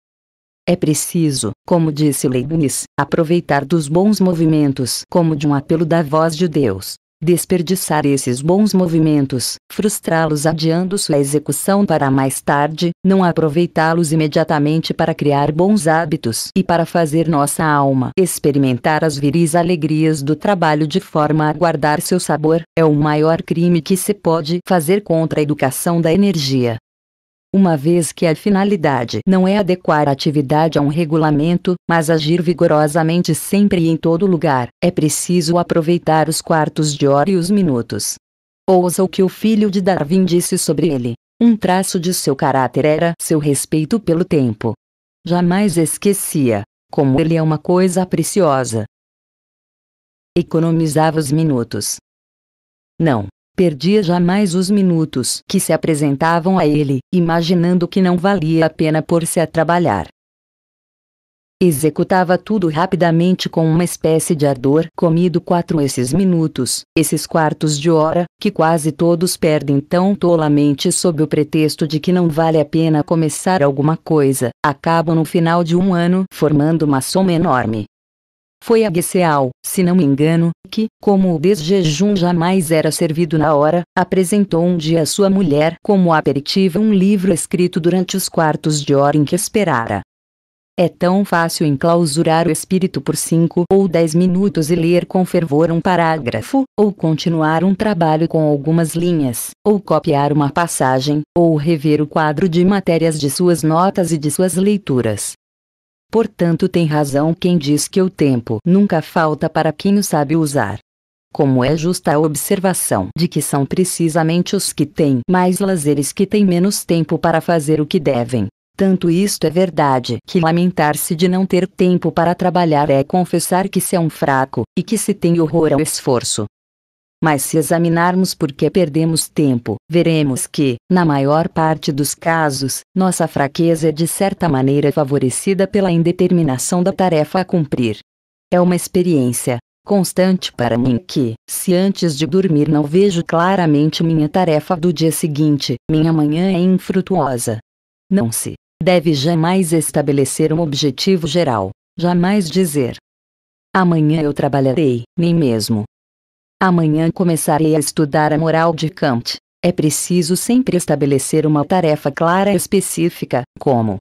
É preciso, como disse Leibniz, aproveitar dos bons movimentos como de um apelo da voz de Deus. Desperdiçar esses bons movimentos, frustrá-los adiando sua execução para mais tarde, não aproveitá-los imediatamente para criar bons hábitos e para fazer nossa alma experimentar as viris alegrias do trabalho de forma a guardar seu sabor, é o maior crime que se pode fazer contra a educação da energia. Uma vez que a finalidade não é adequar a atividade a um regulamento, mas agir vigorosamente sempre e em todo lugar, é preciso aproveitar os quartos de hora e os minutos. Ouça o que o filho de Darwin disse sobre ele. Um traço de seu caráter era seu respeito pelo tempo. Jamais esquecia, como ele é uma coisa preciosa. Economizava os minutos. Não perdia jamais os minutos que se apresentavam a ele, imaginando que não valia a pena pôr-se a trabalhar. Executava tudo rapidamente com uma espécie de ardor, comido quatro esses minutos, esses quartos de hora, que quase todos perdem tão tolamente sob o pretexto de que não vale a pena começar alguma coisa, acabam no final de um ano formando uma soma enorme. Foi a Gesell, se não me engano, que, como o desjejum jamais era servido na hora, apresentou um dia a sua mulher como aperitivo um livro escrito durante os quartos de hora em que esperara. É tão fácil enclausurar o espírito por 5 ou 10 minutos e ler com fervor um parágrafo, ou continuar um trabalho com algumas linhas, ou copiar uma passagem, ou rever o quadro de matérias de suas notas e de suas leituras. Portanto, tem razão quem diz que o tempo nunca falta para quem o sabe usar. Como é justa a observação de que são precisamente os que têm mais lazeres que têm menos tempo para fazer o que devem. Tanto isto é verdade que lamentar-se de não ter tempo para trabalhar é confessar que se é um fraco, e que se tem horror ao esforço. Mas se examinarmos por que perdemos tempo, veremos que, na maior parte dos casos, nossa fraqueza é de certa maneira favorecida pela indeterminação da tarefa a cumprir. É uma experiência constante para mim que, se antes de dormir não vejo claramente minha tarefa do dia seguinte, minha manhã é infrutuosa. Não se deve jamais estabelecer um objetivo geral, jamais dizer: amanhã eu trabalharei, nem mesmo: amanhã começarei a estudar a moral de Kant. É preciso sempre estabelecer uma tarefa clara e específica, como: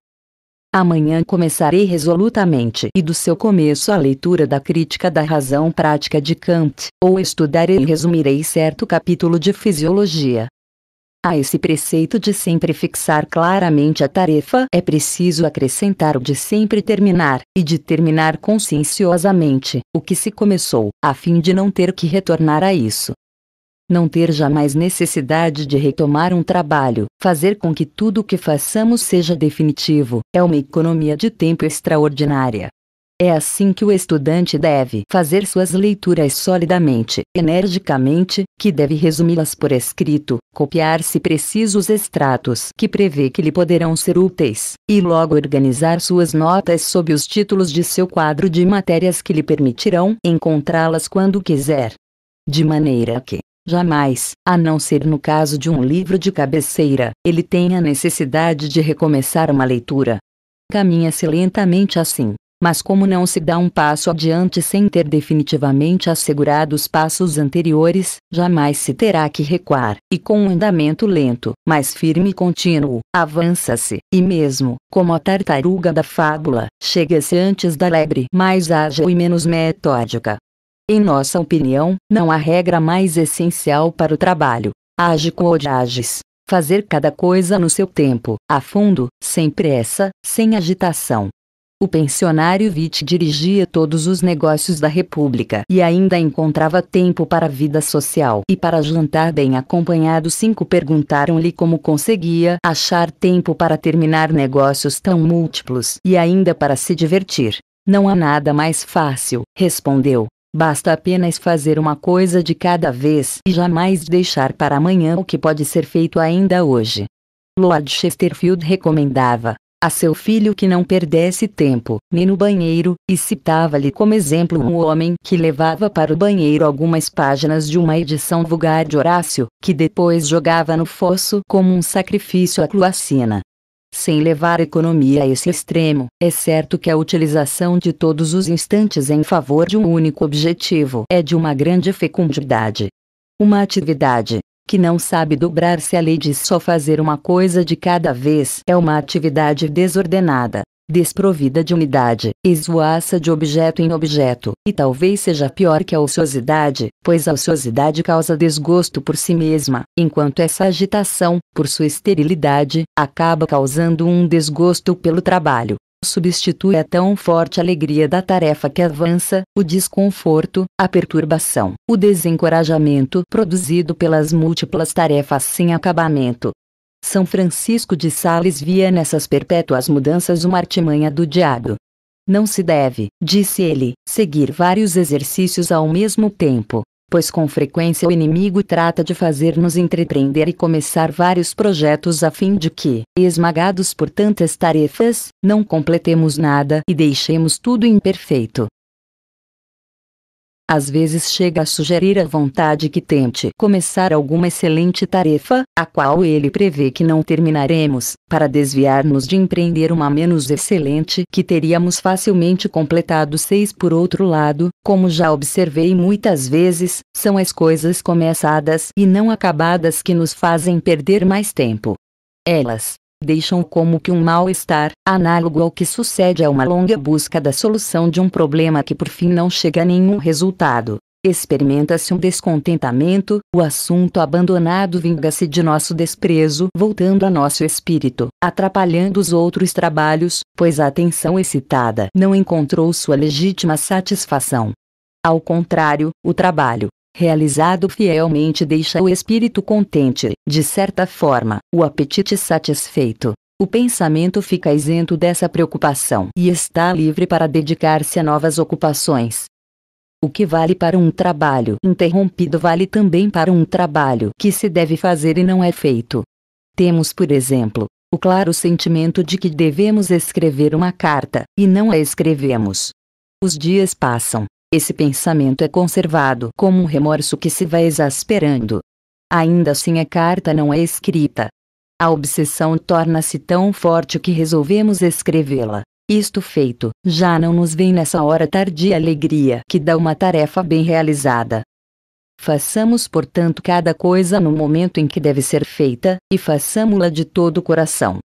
amanhã começarei resolutamente e do seu começo a leitura da Crítica da Razão Prática de Kant, ou estudarei e resumirei certo capítulo de Fisiologia. A esse preceito de sempre fixar claramente a tarefa é preciso acrescentar o de sempre terminar, e de terminar conscienciosamente, o que se começou, a fim de não ter que retornar a isso. Não ter jamais necessidade de retomar um trabalho, fazer com que tudo o que façamos seja definitivo, é uma economia de tempo extraordinária. É assim que o estudante deve fazer suas leituras solidamente, energicamente, que deve resumi-las por escrito, copiar se preciso os extratos que prevê que lhe poderão ser úteis, e logo organizar suas notas sob os títulos de seu quadro de matérias que lhe permitirão encontrá-las quando quiser. De maneira que jamais, a não ser no caso de um livro de cabeceira, ele tem a necessidade de recomeçar uma leitura. Caminha-se lentamente assim, mas como não se dá um passo adiante sem ter definitivamente assegurado os passos anteriores, jamais se terá que recuar, e com um andamento lento, mas firme e contínuo, avança-se, e mesmo, como a tartaruga da fábula, chega-se antes da lebre mais ágil e menos metódica. Em nossa opinião, não há regra mais essencial para o trabalho. Age quod agis. Fazer cada coisa no seu tempo, a fundo, sem pressa, sem agitação. O pensionário Witt dirigia todos os negócios da República e ainda encontrava tempo para a vida social e para jantar bem acompanhado. 5 perguntaram-lhe como conseguia achar tempo para terminar negócios tão múltiplos e ainda para se divertir. Não há nada mais fácil, respondeu. Basta apenas fazer uma coisa de cada vez e jamais deixar para amanhã o que pode ser feito ainda hoje. Lord Chesterfield recomendava a seu filho que não perdesse tempo, nem no banheiro, e citava-lhe como exemplo um homem que levava para o banheiro algumas páginas de uma edição vulgar de Horácio, que depois jogava no fosso como um sacrifício à cloacina. Sem levar a economia a esse extremo, é certo que a utilização de todos os instantes em favor de um único objetivo é de uma grande fecundidade. Uma atividade que não sabe dobrar-se à lei de só fazer uma coisa de cada vez é uma atividade desordenada, desprovida de unidade, esvoaça de objeto em objeto, e talvez seja pior que a ociosidade, pois a ociosidade causa desgosto por si mesma, enquanto essa agitação, por sua esterilidade, acaba causando um desgosto pelo trabalho. Substitui a tão forte alegria da tarefa que avança, o desconforto, a perturbação, o desencorajamento produzido pelas múltiplas tarefas sem acabamento. São Francisco de Sales via nessas perpétuas mudanças uma artimanha do diabo. Não se deve, disse ele, seguir vários exercícios ao mesmo tempo, pois com frequência o inimigo trata de fazer-nos entreprender e começar vários projetos a fim de que, esmagados por tantas tarefas, não completemos nada e deixemos tudo imperfeito. Às vezes chega a sugerir a vontade que tente começar alguma excelente tarefa, a qual ele prevê que não terminaremos, para desviar-nos de empreender uma menos excelente que teríamos facilmente completado. 6 Por outro lado, como já observei muitas vezes, são as coisas começadas e não acabadas que nos fazem perder mais tempo. Elas deixam como que um mal-estar, análogo ao que sucede a uma longa busca da solução de um problema que por fim não chega a nenhum resultado. Experimenta-se um descontentamento, o assunto abandonado vinga-se de nosso desprezo, voltando a nosso espírito, atrapalhando os outros trabalhos, pois a atenção excitada não encontrou sua legítima satisfação. Ao contrário, o trabalho realizado fielmente deixa o espírito contente, de certa forma, o apetite satisfeito. O pensamento fica isento dessa preocupação e está livre para dedicar-se a novas ocupações. O que vale para um trabalho interrompido vale também para um trabalho que se deve fazer e não é feito. Temos, por exemplo, o claro sentimento de que devemos escrever uma carta, e não a escrevemos. Os dias passam, esse pensamento é conservado como um remorso que se vai exasperando. Ainda assim a carta não é escrita. A obsessão torna-se tão forte que resolvemos escrevê-la. Isto feito, já não nos vem nessa hora tardia alegria que dá uma tarefa bem realizada. Façamos, portanto, cada coisa no momento em que deve ser feita, e façamo-la de todo o coração.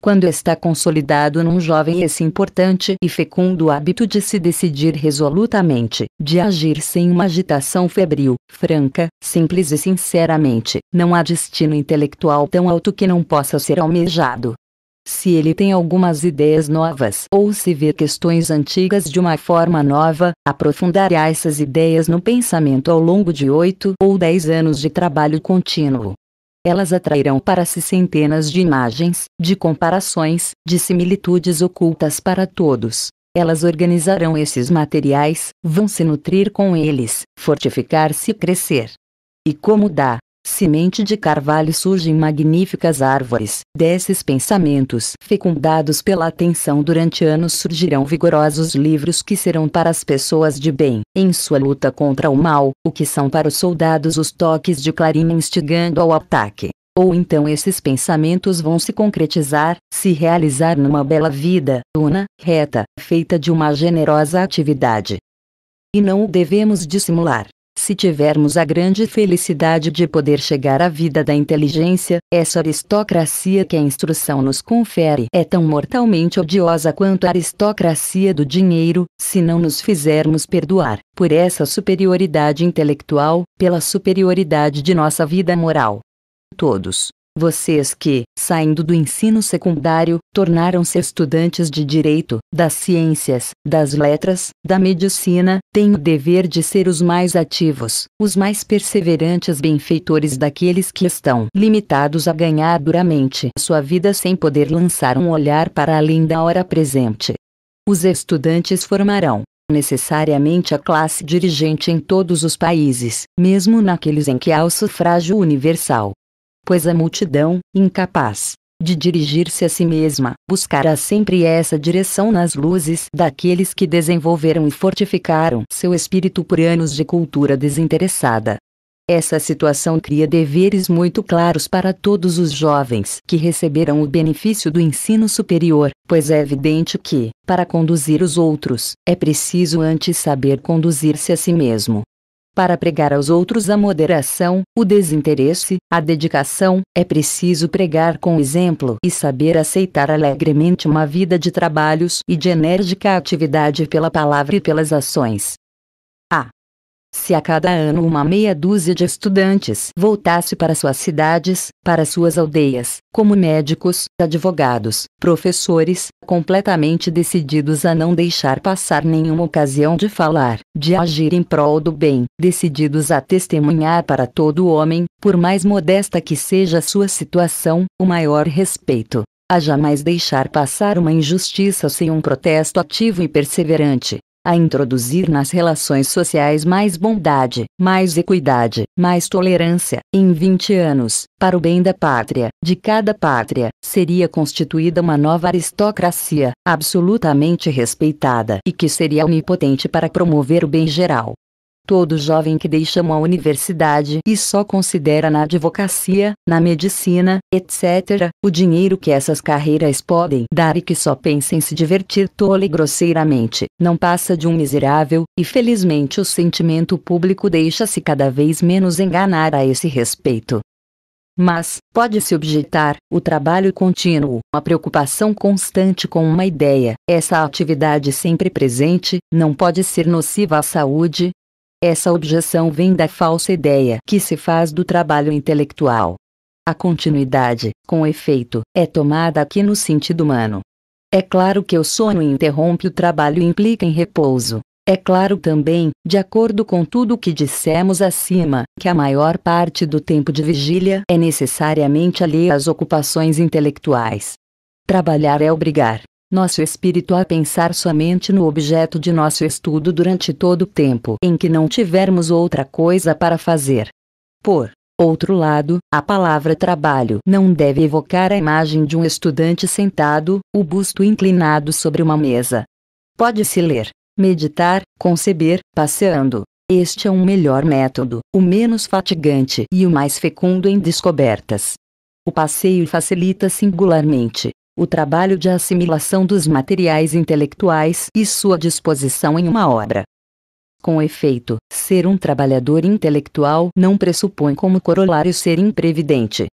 Quando está consolidado num jovem esse importante e fecundo hábito de se decidir resolutamente, de agir sem uma agitação febril, franca, simples e sinceramente, não há destino intelectual tão alto que não possa ser almejado. Se ele tem algumas ideias novas ou se vê questões antigas de uma forma nova, aprofundará essas ideias no pensamento ao longo de 8 ou 10 anos de trabalho contínuo. Elas atrairão para si centenas de imagens, de comparações, de similitudes ocultas para todos. Elas organizarão esses materiais, vão se nutrir com eles, fortificar-se e crescer. E como da semente de carvalho surgem magníficas árvores, desses pensamentos fecundados pela atenção durante anos surgirão vigorosos livros que serão para as pessoas de bem, em sua luta contra o mal, o que são para os soldados os toques de clarina instigando ao ataque. Ou então esses pensamentos vão se concretizar, se realizar numa bela vida, una, reta, feita de uma generosa atividade. E não o devemos dissimular. Se tivermos a grande felicidade de poder chegar à vida da inteligência, essa aristocracia que a instrução nos confere é tão mortalmente odiosa quanto a aristocracia do dinheiro, se não nos fizermos perdoar, por essa superioridade intelectual, pela superioridade de nossa vida moral. Todos vocês que, saindo do ensino secundário, tornaram-se estudantes de direito, das ciências, das letras, da medicina, têm o dever de ser os mais ativos, os mais perseverantes benfeitores daqueles que estão limitados a ganhar duramente sua vida sem poder lançar um olhar para além da hora presente. Os estudantes formarão necessariamente a classe dirigente em todos os países, mesmo naqueles em que há o sufrágio universal. Pois a multidão, incapaz de dirigir-se a si mesma, buscará sempre essa direção nas luzes daqueles que desenvolveram e fortificaram seu espírito por anos de cultura desinteressada. Essa situação cria deveres muito claros para todos os jovens que receberam o benefício do ensino superior, pois é evidente que, para conduzir os outros, é preciso antes saber conduzir-se a si mesmo. Para pregar aos outros a moderação, o desinteresse, a dedicação, é preciso pregar com exemplo e saber aceitar alegremente uma vida de trabalhos e de enérgica atividade pela palavra e pelas ações. Se a cada ano uma meia dúzia de estudantes voltasse para suas cidades, para suas aldeias, como médicos, advogados, professores, completamente decididos a não deixar passar nenhuma ocasião de falar, de agir em prol do bem, decididos a testemunhar para todo homem, por mais modesta que seja a sua situação, o maior respeito, a jamais deixar passar uma injustiça sem um protesto ativo e perseverante, a introduzir nas relações sociais mais bondade, mais equidade, mais tolerância, em 20 anos, para o bem da pátria, de cada pátria, seria constituída uma nova aristocracia, absolutamente respeitada e que seria onipotente para promover o bem geral. Todo jovem que deixa uma universidade e só considera na advocacia, na medicina, etc., o dinheiro que essas carreiras podem dar e que só pensa em se divertir tola e grosseiramente, não passa de um miserável, e felizmente o sentimento público deixa-se cada vez menos enganar a esse respeito. Mas, pode-se objetar, o trabalho contínuo, a preocupação constante com uma ideia, essa atividade sempre presente, não pode ser nociva à saúde? Essa objeção vem da falsa ideia que se faz do trabalho intelectual. A continuidade, com efeito, é tomada aqui no sentido humano. É claro que o sono interrompe o trabalho e implica em repouso. É claro também, de acordo com tudo o que dissemos acima, que a maior parte do tempo de vigília é necessariamente alheia às ocupações intelectuais. Trabalhar é obrigar. nosso espírito a pensar somente no objeto de nosso estudo durante todo o tempo em que não tivermos outra coisa para fazer. Por outro lado, a palavra trabalho não deve evocar a imagem de um estudante sentado, o busto inclinado sobre uma mesa. Pode-se ler, meditar, conceber, passeando. Este é um melhor método, o menos fatigante e o mais fecundo em descobertas. O passeio facilita singularmente o trabalho de assimilação dos materiais intelectuais e sua disposição em uma obra. Com efeito, ser um trabalhador intelectual não pressupõe como corolário ser imprevidente.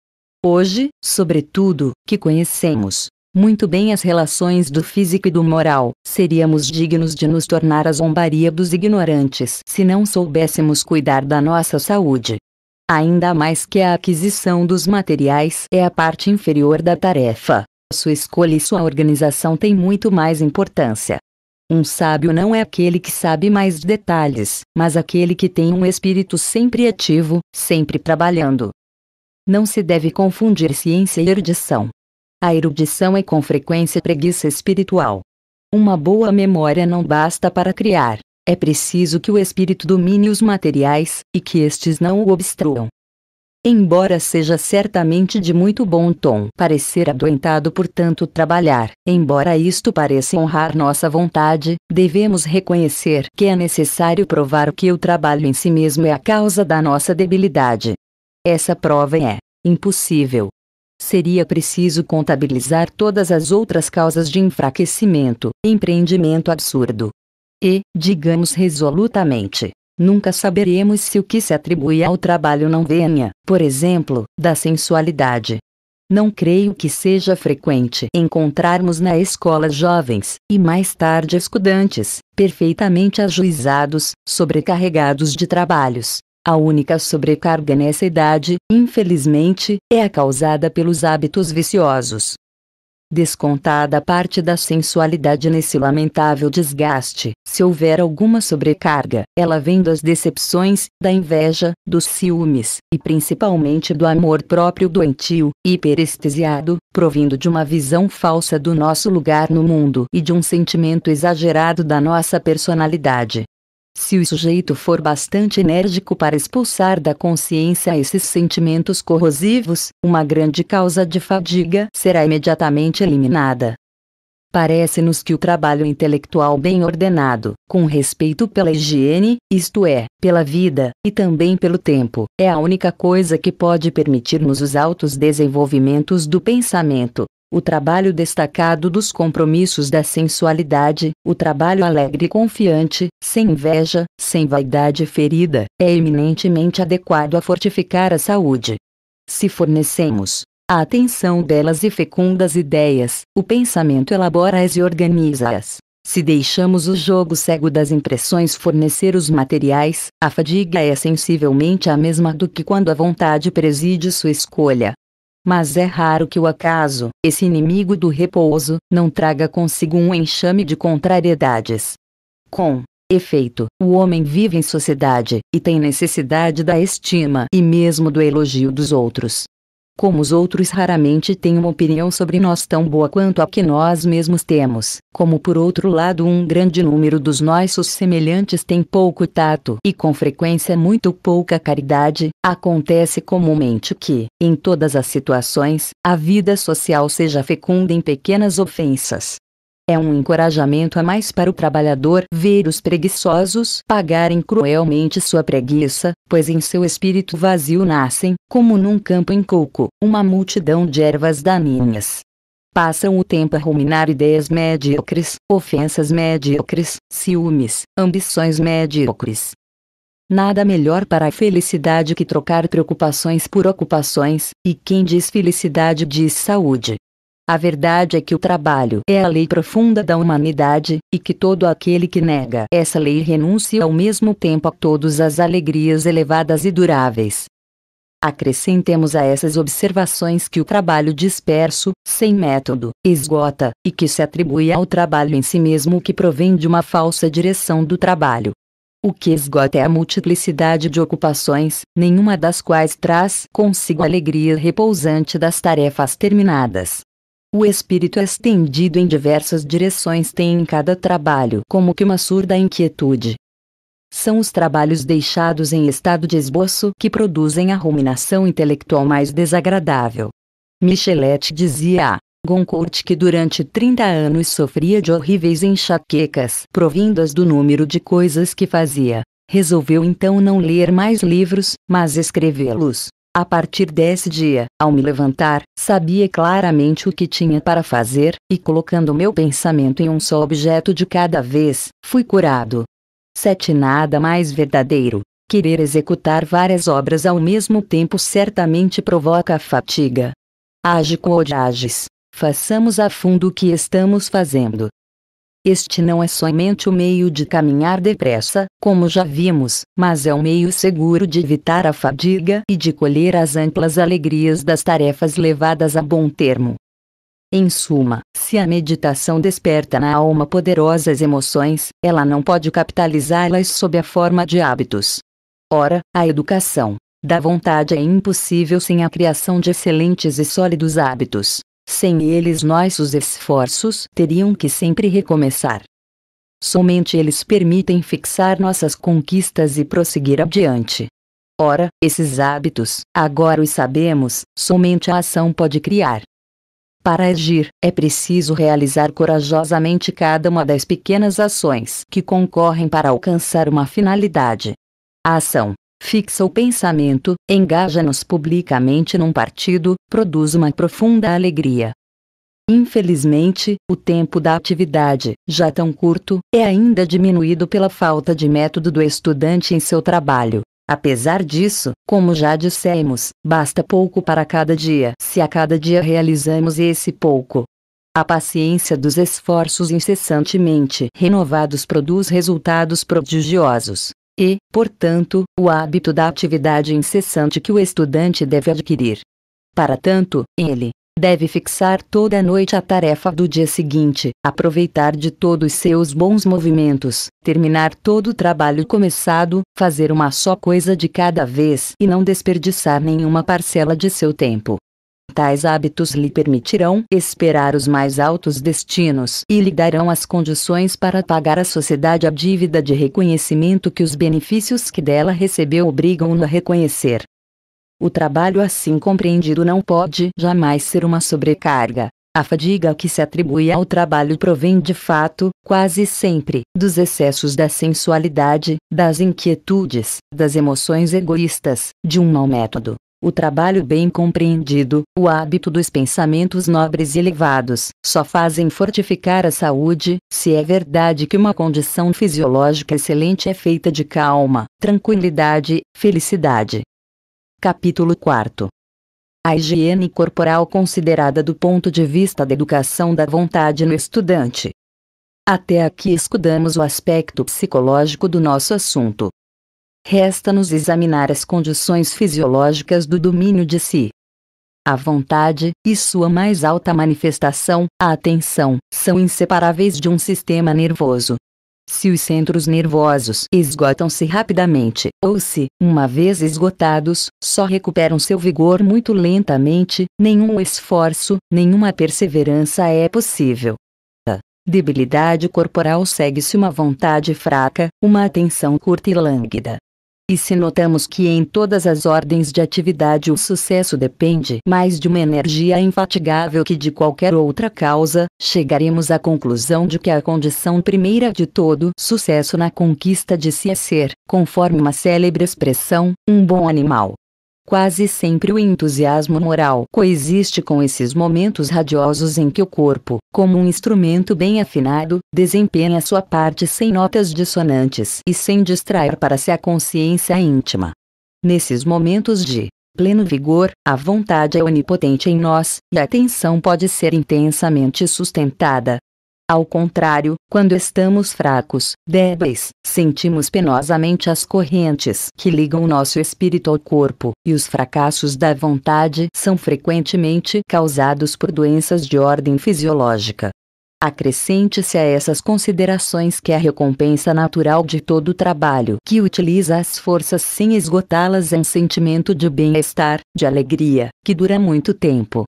Hoje, sobretudo, que conhecemos muito bem as relações do físico e do moral, seríamos dignos de nos tornar a zombaria dos ignorantes se não soubéssemos cuidar da nossa saúde. Ainda mais que a aquisição dos materiais é a parte inferior da tarefa. Sua escolha e sua organização têm muito mais importância. Um sábio não é aquele que sabe mais detalhes, mas aquele que tem um espírito sempre ativo, sempre trabalhando. Não se deve confundir ciência e erudição. A erudição é com frequência preguiça espiritual. Uma boa memória não basta para criar, é preciso que o espírito domine os materiais, e que estes não o obstruam. Embora seja certamente de muito bom tom parecer adoentado por tanto trabalhar, embora isto pareça honrar nossa vontade, devemos reconhecer que é necessário provar que o trabalho em si mesmo é a causa da nossa debilidade. Essa prova é impossível. Seria preciso contabilizar todas as outras causas de enfraquecimento, empreendimento absurdo. E, digamos resolutamente, nunca saberemos se o que se atribui ao trabalho não venha, por exemplo, da sensualidade. Não creio que seja frequente encontrarmos na escola jovens, e mais tarde estudantes, perfeitamente ajuizados, sobrecarregados de trabalhos. A única sobrecarga nessa idade, infelizmente, é a causada pelos hábitos viciosos. Descontada a parte da sensualidade nesse lamentável desgaste, se houver alguma sobrecarga, ela vem das decepções, da inveja, dos ciúmes, e principalmente do amor próprio doentio, hiperestesiado, provindo de uma visão falsa do nosso lugar no mundo e de um sentimento exagerado da nossa personalidade. Se o sujeito for bastante enérgico para expulsar da consciência esses sentimentos corrosivos, uma grande causa de fadiga será imediatamente eliminada. Parece-nos que o trabalho intelectual bem ordenado, com respeito pela higiene, isto é, pela vida, e também pelo tempo, é a única coisa que pode permitir-nos os altos desenvolvimentos do pensamento. O trabalho destacado dos compromissos da sensualidade, o trabalho alegre e confiante, sem inveja, sem vaidade ferida, é eminentemente adequado a fortificar a saúde. Se fornecemos a atenção delas e fecundas ideias, o pensamento elabora-as e organiza-as. Se deixamos o jogo cego das impressões fornecer os materiais, a fadiga é sensivelmente a mesma do que quando a vontade preside sua escolha. Mas é raro que o acaso, esse inimigo do repouso, não traga consigo um enxame de contrariedades. Com efeito, o homem vive em sociedade, e tem necessidade da estima e mesmo do elogio dos outros. Como os outros raramente têm uma opinião sobre nós tão boa quanto a que nós mesmos temos, como por outro lado um grande número dos nossos semelhantes tem pouco tato e com frequência muito pouca caridade, acontece comumente que, em todas as situações, a vida social seja fecunda em pequenas ofensas. É um encorajamento a mais para o trabalhador ver os preguiçosos pagarem cruelmente sua preguiça, pois em seu espírito vazio nascem, como num campo inculto, uma multidão de ervas daninhas. Passam o tempo a ruminar ideias medíocres, ofensas medíocres, ciúmes, ambições medíocres. Nada melhor para a felicidade que trocar preocupações por ocupações, e quem diz felicidade diz saúde. A verdade é que o trabalho é a lei profunda da humanidade, e que todo aquele que nega essa lei renuncia ao mesmo tempo a todas as alegrias elevadas e duráveis. Acrescentemos a essas observações que o trabalho disperso, sem método, esgota, e que se atribui ao trabalho em si mesmo que provém de uma falsa direção do trabalho. O que esgota é a multiplicidade de ocupações, nenhuma das quais traz consigo a alegria repousante das tarefas terminadas. O espírito estendido em diversas direções tem em cada trabalho como que uma surda inquietude. São os trabalhos deixados em estado de esboço que produzem a ruminação intelectual mais desagradável. Michelet dizia a Goncourt que durante 30 anos sofria de horríveis enxaquecas provindas do número de coisas que fazia. Resolveu então não ler mais livros, mas escrevê-los. A partir desse dia, ao me levantar, sabia claramente o que tinha para fazer, e colocando meu pensamento em um só objeto de cada vez, fui curado. 7. Nada mais verdadeiro. Querer executar várias obras ao mesmo tempo certamente provoca a fatiga. Age quod agis. Façamos a fundo o que estamos fazendo. Este não é somente o meio de caminhar depressa, como já vimos, mas é o meio seguro de evitar a fadiga e de colher as amplas alegrias das tarefas levadas a bom termo. Em suma, se a meditação desperta na alma poderosas emoções, ela não pode capitalizá-las sob a forma de hábitos. Ora, a educação da vontade é impossível sem a criação de excelentes e sólidos hábitos. Sem eles nossos esforços teriam que sempre recomeçar. Somente eles permitem fixar nossas conquistas e prosseguir adiante. Ora, esses hábitos, agora os sabemos, somente a ação pode criar. Para agir, é preciso realizar corajosamente cada uma das pequenas ações que concorrem para alcançar uma finalidade. A ação fixa o pensamento, engaja-nos publicamente num partido, produz uma profunda alegria. Infelizmente, o tempo da atividade, já tão curto, é ainda diminuído pela falta de método do estudante em seu trabalho. Apesar disso, como já dissemos, basta pouco para cada dia, se a cada dia realizamos esse pouco. A paciência dos esforços incessantemente renovados produz resultados prodigiosos. E, portanto, o hábito da atividade incessante que o estudante deve adquirir. Para tanto, ele deve fixar toda a noite a tarefa do dia seguinte, aproveitar de todos seus bons movimentos, terminar todo o trabalho começado, fazer uma só coisa de cada vez e não desperdiçar nenhuma parcela de seu tempo. Tais hábitos lhe permitirão esperar os mais altos destinos e lhe darão as condições para pagar à sociedade a dívida de reconhecimento que os benefícios que dela recebeu obrigam-no a reconhecer. O trabalho assim compreendido não pode jamais ser uma sobrecarga. A fadiga que se atribui ao trabalho provém de fato, quase sempre, dos excessos da sensualidade, das inquietudes, das emoções egoístas, de um mau método. O trabalho bem compreendido, o hábito dos pensamentos nobres e elevados, só fazem fortificar a saúde, se é verdade que uma condição fisiológica excelente é feita de calma, tranquilidade, felicidade. Capítulo 4. A higiene corporal considerada do ponto de vista da educação da vontade no estudante. Até aqui estudamos o aspecto psicológico do nosso assunto. Resta-nos examinar as condições fisiológicas do domínio de si. A vontade, e sua mais alta manifestação, a atenção, são inseparáveis de um sistema nervoso. Se os centros nervosos esgotam-se rapidamente, ou se, uma vez esgotados, só recuperam seu vigor muito lentamente, nenhum esforço, nenhuma perseverança é possível. A debilidade corporal segue-se uma vontade fraca, uma atenção curta e lânguida. E se notamos que em todas as ordens de atividade o sucesso depende mais de uma energia infatigável que de qualquer outra causa, chegaremos à conclusão de que a condição primeira de todo sucesso na conquista de si é ser, conforme uma célebre expressão, um bom animal. Quase sempre o entusiasmo moral coexiste com esses momentos radiosos em que o corpo, como um instrumento bem afinado, desempenha sua parte sem notas dissonantes e sem distrair para si a consciência íntima. Nesses momentos de pleno vigor, a vontade é onipotente em nós, e a atenção pode ser intensamente sustentada. Ao contrário, quando estamos fracos, débeis, sentimos penosamente as correntes que ligam o nosso espírito ao corpo, e os fracassos da vontade são frequentemente causados por doenças de ordem fisiológica. Acrescente-se a essas considerações que a recompensa natural de todo trabalho que utiliza as forças sem esgotá-las é um sentimento de bem-estar, de alegria, que dura muito tempo.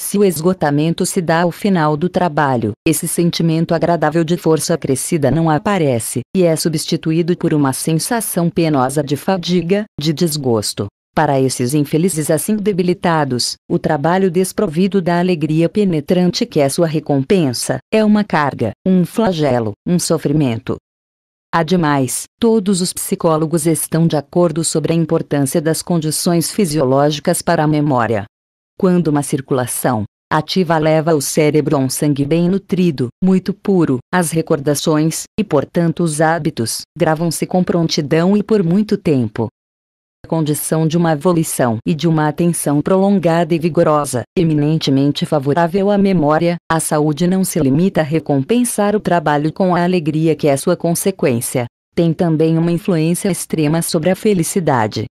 Se o esgotamento se dá ao final do trabalho, esse sentimento agradável de força acrescida não aparece, e é substituído por uma sensação penosa de fadiga, de desgosto. Para esses infelizes assim debilitados, o trabalho desprovido da alegria penetrante que é sua recompensa, é uma carga, um flagelo, um sofrimento. Ademais, todos os psicólogos estão de acordo sobre a importância das condições fisiológicas para a memória. Quando uma circulação ativa leva o cérebro a um sangue bem nutrido, muito puro, as recordações, e portanto os hábitos, gravam-se com prontidão e por muito tempo. A condição de uma volição e de uma atenção prolongada e vigorosa, eminentemente favorável à memória, a saúde não se limita a recompensar o trabalho com a alegria que é sua consequência. Tem também uma influência extrema sobre a felicidade.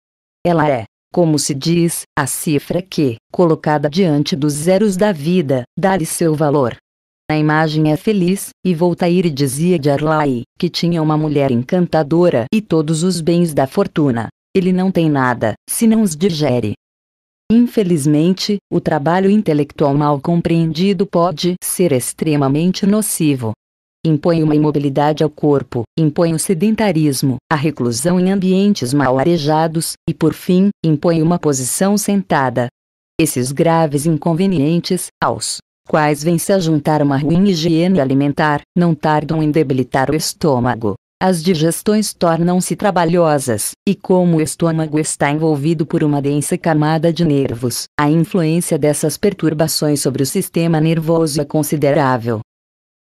Ela é, como se diz, a cifra que, colocada diante dos zeros da vida, dá-lhe seu valor. A imagem é feliz, e Voltaire dizia de Arlai, que tinha uma mulher encantadora e todos os bens da fortuna. Ele não tem nada, se não os digere. Infelizmente, o trabalho intelectual mal compreendido pode ser extremamente nocivo. Impõe uma imobilidade ao corpo, impõe o sedentarismo, a reclusão em ambientes mal arejados, e por fim, impõe uma posição sentada. Esses graves inconvenientes, aos quais vem se a juntar uma ruim higiene alimentar, não tardam em debilitar o estômago. As digestões tornam-se trabalhosas, e como o estômago está envolvido por uma densa camada de nervos, a influência dessas perturbações sobre o sistema nervoso é considerável.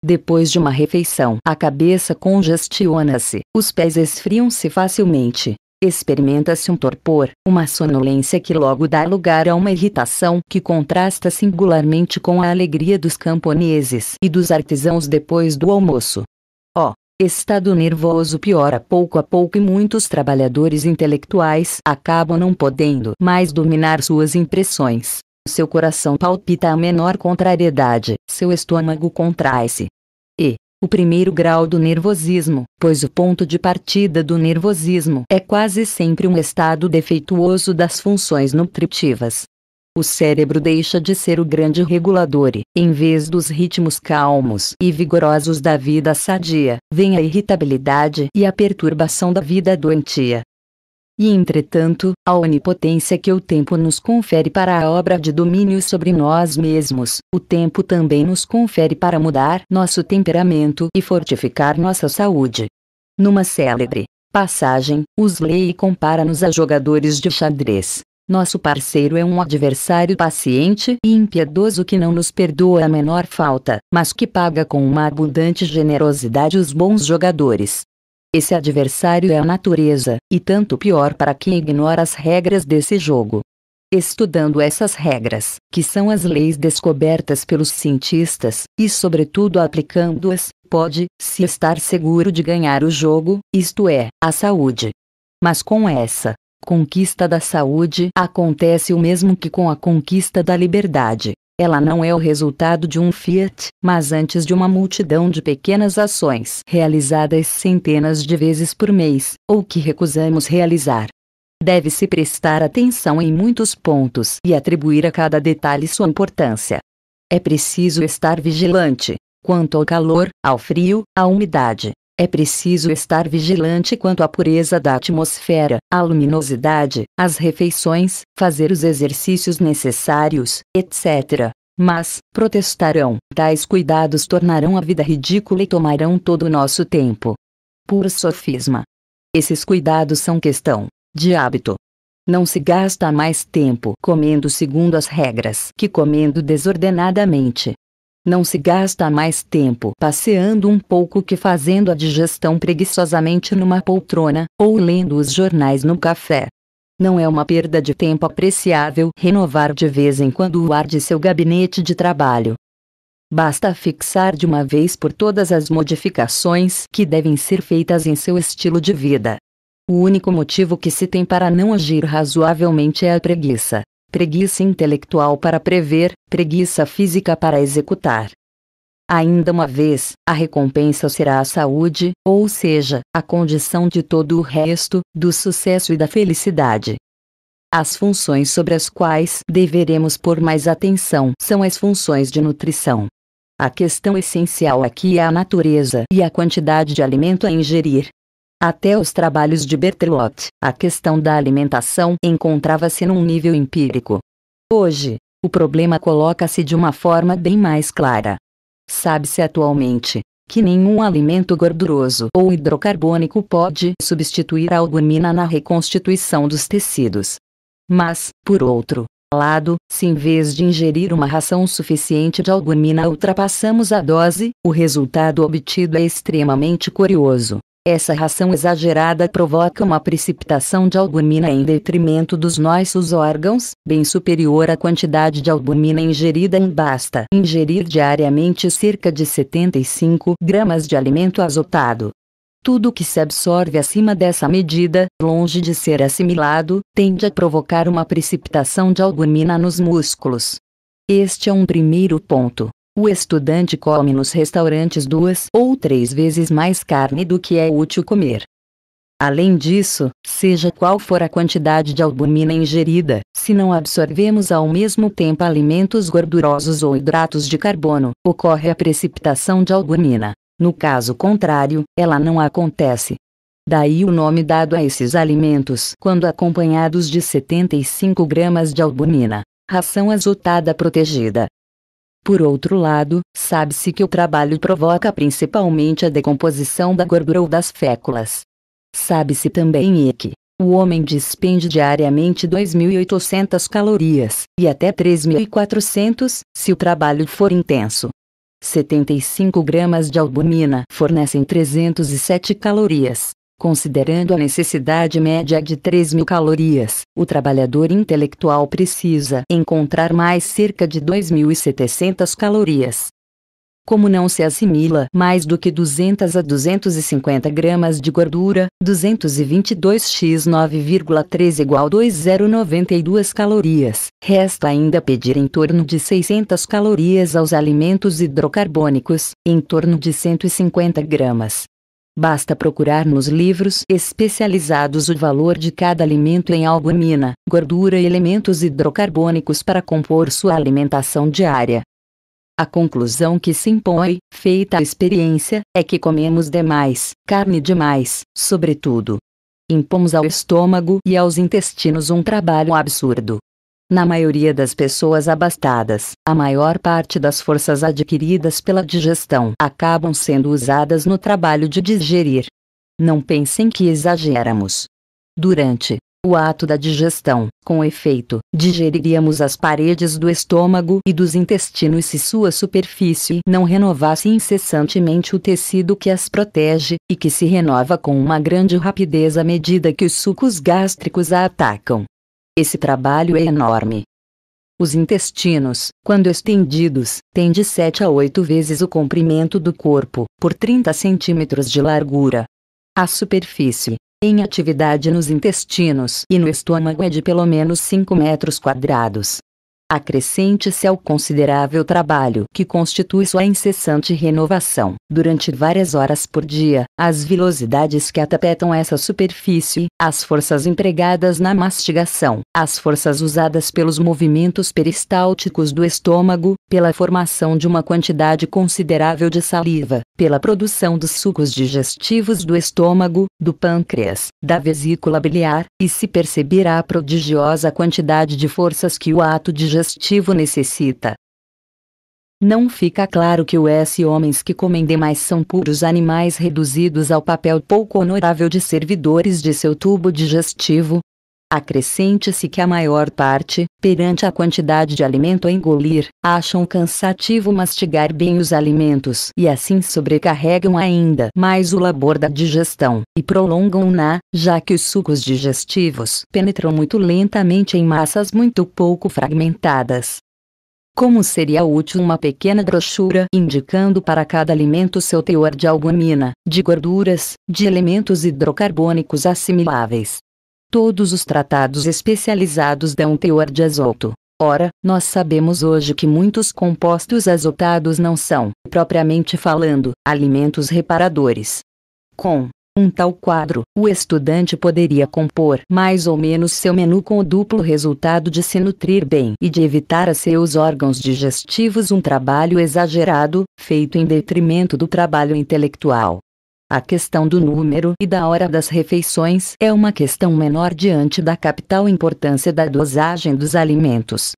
Depois de uma refeição, a cabeça congestiona-se, os pés esfriam-se facilmente. Experimenta-se um torpor, uma sonolência que logo dá lugar a uma irritação que contrasta singularmente com a alegria dos camponeses e dos artesãos depois do almoço. Ó, estado nervoso piora pouco a pouco e muitos trabalhadores intelectuais acabam não podendo mais dominar suas impressões. Seu coração palpita a menor contrariedade, seu estômago contrai-se. E o primeiro grau do nervosismo, pois o ponto de partida do nervosismo é quase sempre um estado defeituoso das funções nutritivas. O cérebro deixa de ser o grande regulador e, em vez dos ritmos calmos e vigorosos da vida sadia, vem a irritabilidade e a perturbação da vida doentia. E entretanto, a onipotência que o tempo nos confere para a obra de domínio sobre nós mesmos, o tempo também nos confere para mudar nosso temperamento e fortificar nossa saúde. Numa célebre passagem, Huxley compara-nos a jogadores de xadrez. Nosso parceiro é um adversário paciente e impiedoso que não nos perdoa a menor falta, mas que paga com uma abundante generosidade os bons jogadores. Esse adversário é a natureza, e tanto pior para quem ignora as regras desse jogo. Estudando essas regras, que são as leis descobertas pelos cientistas, e sobretudo aplicando-as, pode-se estar seguro de ganhar o jogo, isto é, a saúde. Mas com essa conquista da saúde acontece o mesmo que com a conquista da liberdade. Ela não é o resultado de um fiat, mas antes de uma multidão de pequenas ações realizadas centenas de vezes por mês, ou que recusamos realizar. Deve-se prestar atenção em muitos pontos e atribuir a cada detalhe sua importância. É preciso estar vigilante quanto ao calor, ao frio, à umidade. É preciso estar vigilante quanto à pureza da atmosfera, à luminosidade, às refeições, fazer os exercícios necessários, etc. Mas, protestarão, tais cuidados tornarão a vida ridícula e tomarão todo o nosso tempo. Puro sofisma. Esses cuidados são questão de hábito. Não se gasta mais tempo comendo segundo as regras que comendo desordenadamente. Não se gasta mais tempo passeando um pouco que fazendo a digestão preguiçosamente numa poltrona, ou lendo os jornais no café. Não é uma perda de tempo apreciável renovar de vez em quando o ar de seu gabinete de trabalho. Basta fixar de uma vez por todas as modificações que devem ser feitas em seu estilo de vida. O único motivo que se tem para não agir razoavelmente é a preguiça. Preguiça intelectual para prever, preguiça física para executar. Ainda uma vez, a recompensa será a saúde, ou seja, a condição de todo o resto, do sucesso e da felicidade. As funções sobre as quais deveremos pôr mais atenção são as funções de nutrição. A questão essencial aqui é a natureza e a quantidade de alimento a ingerir. Até os trabalhos de Berthelot, a questão da alimentação encontrava-se num nível empírico. Hoje, o problema coloca-se de uma forma bem mais clara. Sabe-se atualmente que nenhum alimento gorduroso ou hidrocarbônico pode substituir a albumina na reconstituição dos tecidos. Mas, por outro lado, se em vez de ingerir uma ração suficiente de albumina ultrapassamos a dose, o resultado obtido é extremamente curioso. Essa ração exagerada provoca uma precipitação de albumina em detrimento dos nossos órgãos, bem superior à quantidade de albumina ingerida. Basta ingerir diariamente cerca de 75 gramas de alimento azotado. Tudo que se absorve acima dessa medida, longe de ser assimilado, tende a provocar uma precipitação de albumina nos músculos. Este é um primeiro ponto. O estudante come nos restaurantes 2 ou 3 vezes mais carne do que é útil comer. Além disso, seja qual for a quantidade de albumina ingerida, se não absorvemos ao mesmo tempo alimentos gordurosos ou hidratos de carbono, ocorre a precipitação de albumina. No caso contrário, ela não acontece. Daí o nome dado a esses alimentos quando acompanhados de 75 gramas de albumina, ração azotada protegida. Por outro lado, sabe-se que o trabalho provoca principalmente a decomposição da gordura ou das féculas. Sabe-se também que o homem dispende diariamente 2.800 calorias, e até 3.400, se o trabalho for intenso. 75 gramas de albumina fornecem 307 calorias. Considerando a necessidade média de 3.000 calorias, o trabalhador intelectual precisa encontrar mais cerca de 2.700 calorias. Como não se assimila mais do que 200 a 250 gramas de gordura, 222 × 9,3 igual 2.092 calorias, resta ainda pedir em torno de 600 calorias aos alimentos hidrocarbônicos, em torno de 150 gramas. Basta procurar nos livros especializados o valor de cada alimento em albumina, gordura e elementos hidrocarbônicos para compor sua alimentação diária. A conclusão que se impõe, feita a experiência, é que comemos demais, carne demais, sobretudo. Impomos ao estômago e aos intestinos um trabalho absurdo. Na maioria das pessoas abastadas, a maior parte das forças adquiridas pela digestão acabam sendo usadas no trabalho de digerir. Não pensem que exageramos. Durante o ato da digestão, com efeito, digeriríamos as paredes do estômago e dos intestinos se sua superfície não renovasse incessantemente o tecido que as protege, e que se renova com uma grande rapidez à medida que os sucos gástricos a atacam. Esse trabalho é enorme. Os intestinos, quando estendidos, têm de 7 a 8 vezes o comprimento do corpo, por 30 centímetros de largura. A superfície, em atividade nos intestinos e no estômago é de pelo menos 5 metros quadrados. Acrescente-se ao considerável trabalho que constitui sua incessante renovação, durante várias horas por dia, as vilosidades que atapetam essa superfície, as forças empregadas na mastigação, as forças usadas pelos movimentos peristálticos do estômago, pela formação de uma quantidade considerável de saliva, pela produção dos sucos digestivos do estômago, do pâncreas, da vesícula biliar, e se perceberá a prodigiosa quantidade de forças que o ato digestivo necessita. Não fica claro que os homens que comem demais são puros animais reduzidos ao papel pouco honorável de servidores de seu tubo digestivo. Acrescente-se que a maior parte, perante a quantidade de alimento a engolir, acham cansativo mastigar bem os alimentos e assim sobrecarregam ainda mais o labor da digestão, e prolongam-na, já que os sucos digestivos penetram muito lentamente em massas muito pouco fragmentadas. Como seria útil uma pequena brochura indicando para cada alimento seu teor de albumina, de gorduras, de elementos hidrocarbônicos assimiláveis. Todos os tratados especializados dão teor de azoto. Ora, nós sabemos hoje que muitos compostos azotados não são, propriamente falando, alimentos reparadores. Com Um tal quadro, o estudante poderia compor mais ou menos seu menu com o duplo resultado de se nutrir bem e de evitar a seus órgãos digestivos um trabalho exagerado, feito em detrimento do trabalho intelectual. A questão do número e da hora das refeições é uma questão menor diante da capital importância da dosagem dos alimentos.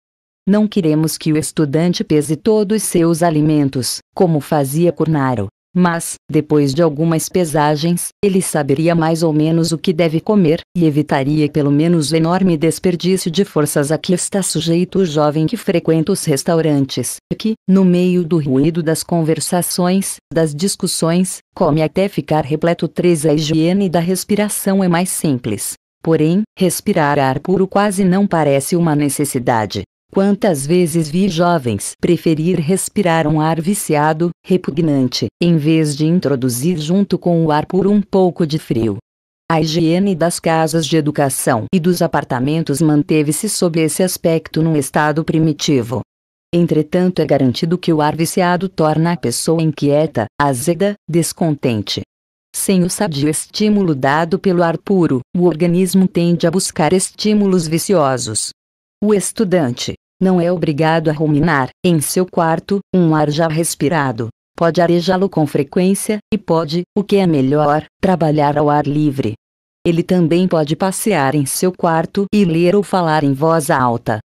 Não queremos que o estudante pese todos seus alimentos, como fazia Corneille. Mas, depois de algumas pesagens, ele saberia mais ou menos o que deve comer, e evitaria pelo menos o enorme desperdício de forças a que está sujeito o jovem que frequenta os restaurantes, e que, no meio do ruído das conversações, das discussões, come até ficar repleto. 3. A higiene da respiração é mais simples. Porém, respirar ar puro quase não parece uma necessidade. Quantas vezes vi jovens preferir respirar um ar viciado, repugnante, em vez de introduzir junto com o ar puro um pouco de frio. A higiene das casas de educação e dos apartamentos manteve-se sob esse aspecto num estado primitivo. Entretanto, é garantido que o ar viciado torna a pessoa inquieta, azeda, descontente. Sem o sadio estímulo dado pelo ar puro, o organismo tende a buscar estímulos viciosos. O estudante não é obrigado a ruminar, em seu quarto, um ar já respirado. Pode arejá-lo com frequência, e pode, o que é melhor, trabalhar ao ar livre. Ele também pode passear em seu quarto e ler ou falar em voz alta.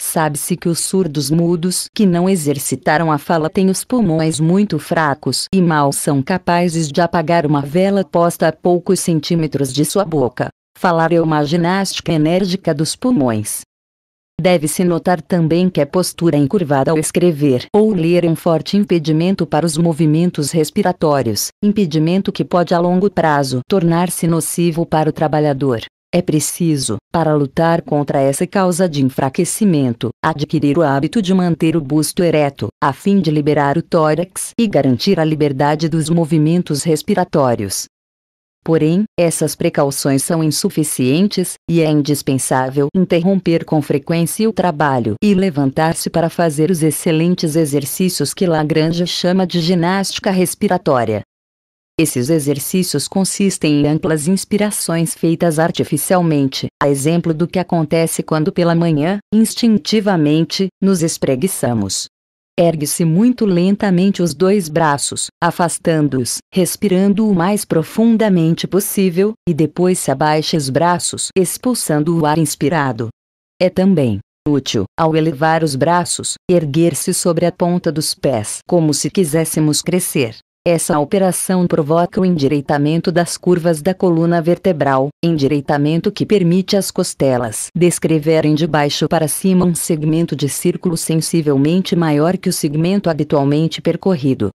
Sabe-se que os surdos mudos que não exercitaram a fala têm os pulmões muito fracos e mal são capazes de apagar uma vela posta a poucos centímetros de sua boca. Falar é uma ginástica enérgica dos pulmões. Deve-se notar também que a postura encurvada ao escrever ou ler é um forte impedimento para os movimentos respiratórios, impedimento que pode a longo prazo tornar-se nocivo para o trabalhador. É preciso, para lutar contra essa causa de enfraquecimento, adquirir o hábito de manter o busto ereto, a fim de liberar o tórax e garantir a liberdade dos movimentos respiratórios. Porém, essas precauções são insuficientes, e é indispensável interromper com frequência o trabalho e levantar-se para fazer os excelentes exercícios que Lagrange chama de ginástica respiratória. Esses exercícios consistem em amplas inspirações feitas artificialmente, a exemplo do que acontece quando pela manhã, instintivamente, nos espreguiçamos. Ergue-se muito lentamente os dois braços, afastando-os, respirando o mais profundamente possível, e depois se abaixa os braços, expulsando o ar inspirado. É também útil, ao elevar os braços, erguer-se sobre a ponta dos pés, como se quiséssemos crescer. Essa operação provoca o endireitamento das curvas da coluna vertebral, endireitamento que permite às costelas descreverem de baixo para cima um segmento de círculo sensivelmente maior que o segmento habitualmente percorrido.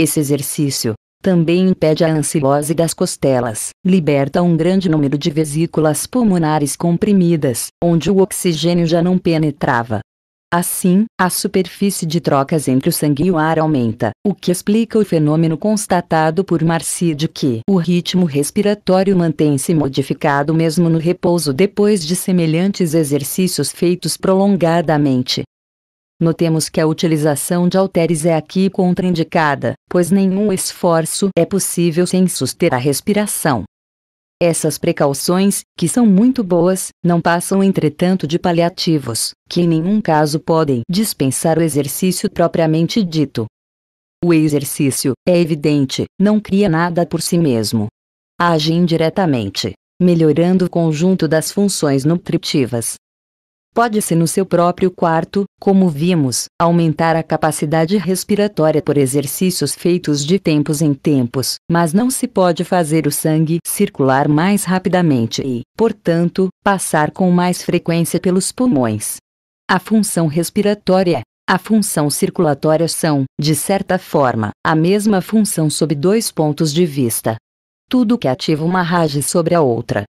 Esse exercício também impede a ansilose das costelas, liberta um grande número de vesículas pulmonares comprimidas, onde o oxigênio já não penetrava. Assim, a superfície de trocas entre o sangue e o ar aumenta, o que explica o fenômeno constatado por Marcy de que o ritmo respiratório mantém-se modificado mesmo no repouso depois de semelhantes exercícios feitos prolongadamente. Notemos que a utilização de halteres é aqui contraindicada, pois nenhum esforço é possível sem suster a respiração. Essas precauções, que são muito boas, não passam entretanto de paliativos, que em nenhum caso podem dispensar o exercício propriamente dito. O exercício, é evidente, não cria nada por si mesmo. Age indiretamente, melhorando o conjunto das funções nutritivas. Pode-se no seu próprio quarto, como vimos, aumentar a capacidade respiratória por exercícios feitos de tempos em tempos, mas não se pode fazer o sangue circular mais rapidamente e, portanto, passar com mais frequência pelos pulmões. A função respiratória, a função circulatória são, de certa forma, a mesma função sob dois pontos de vista. Tudo que ativa uma rage sobre a outra.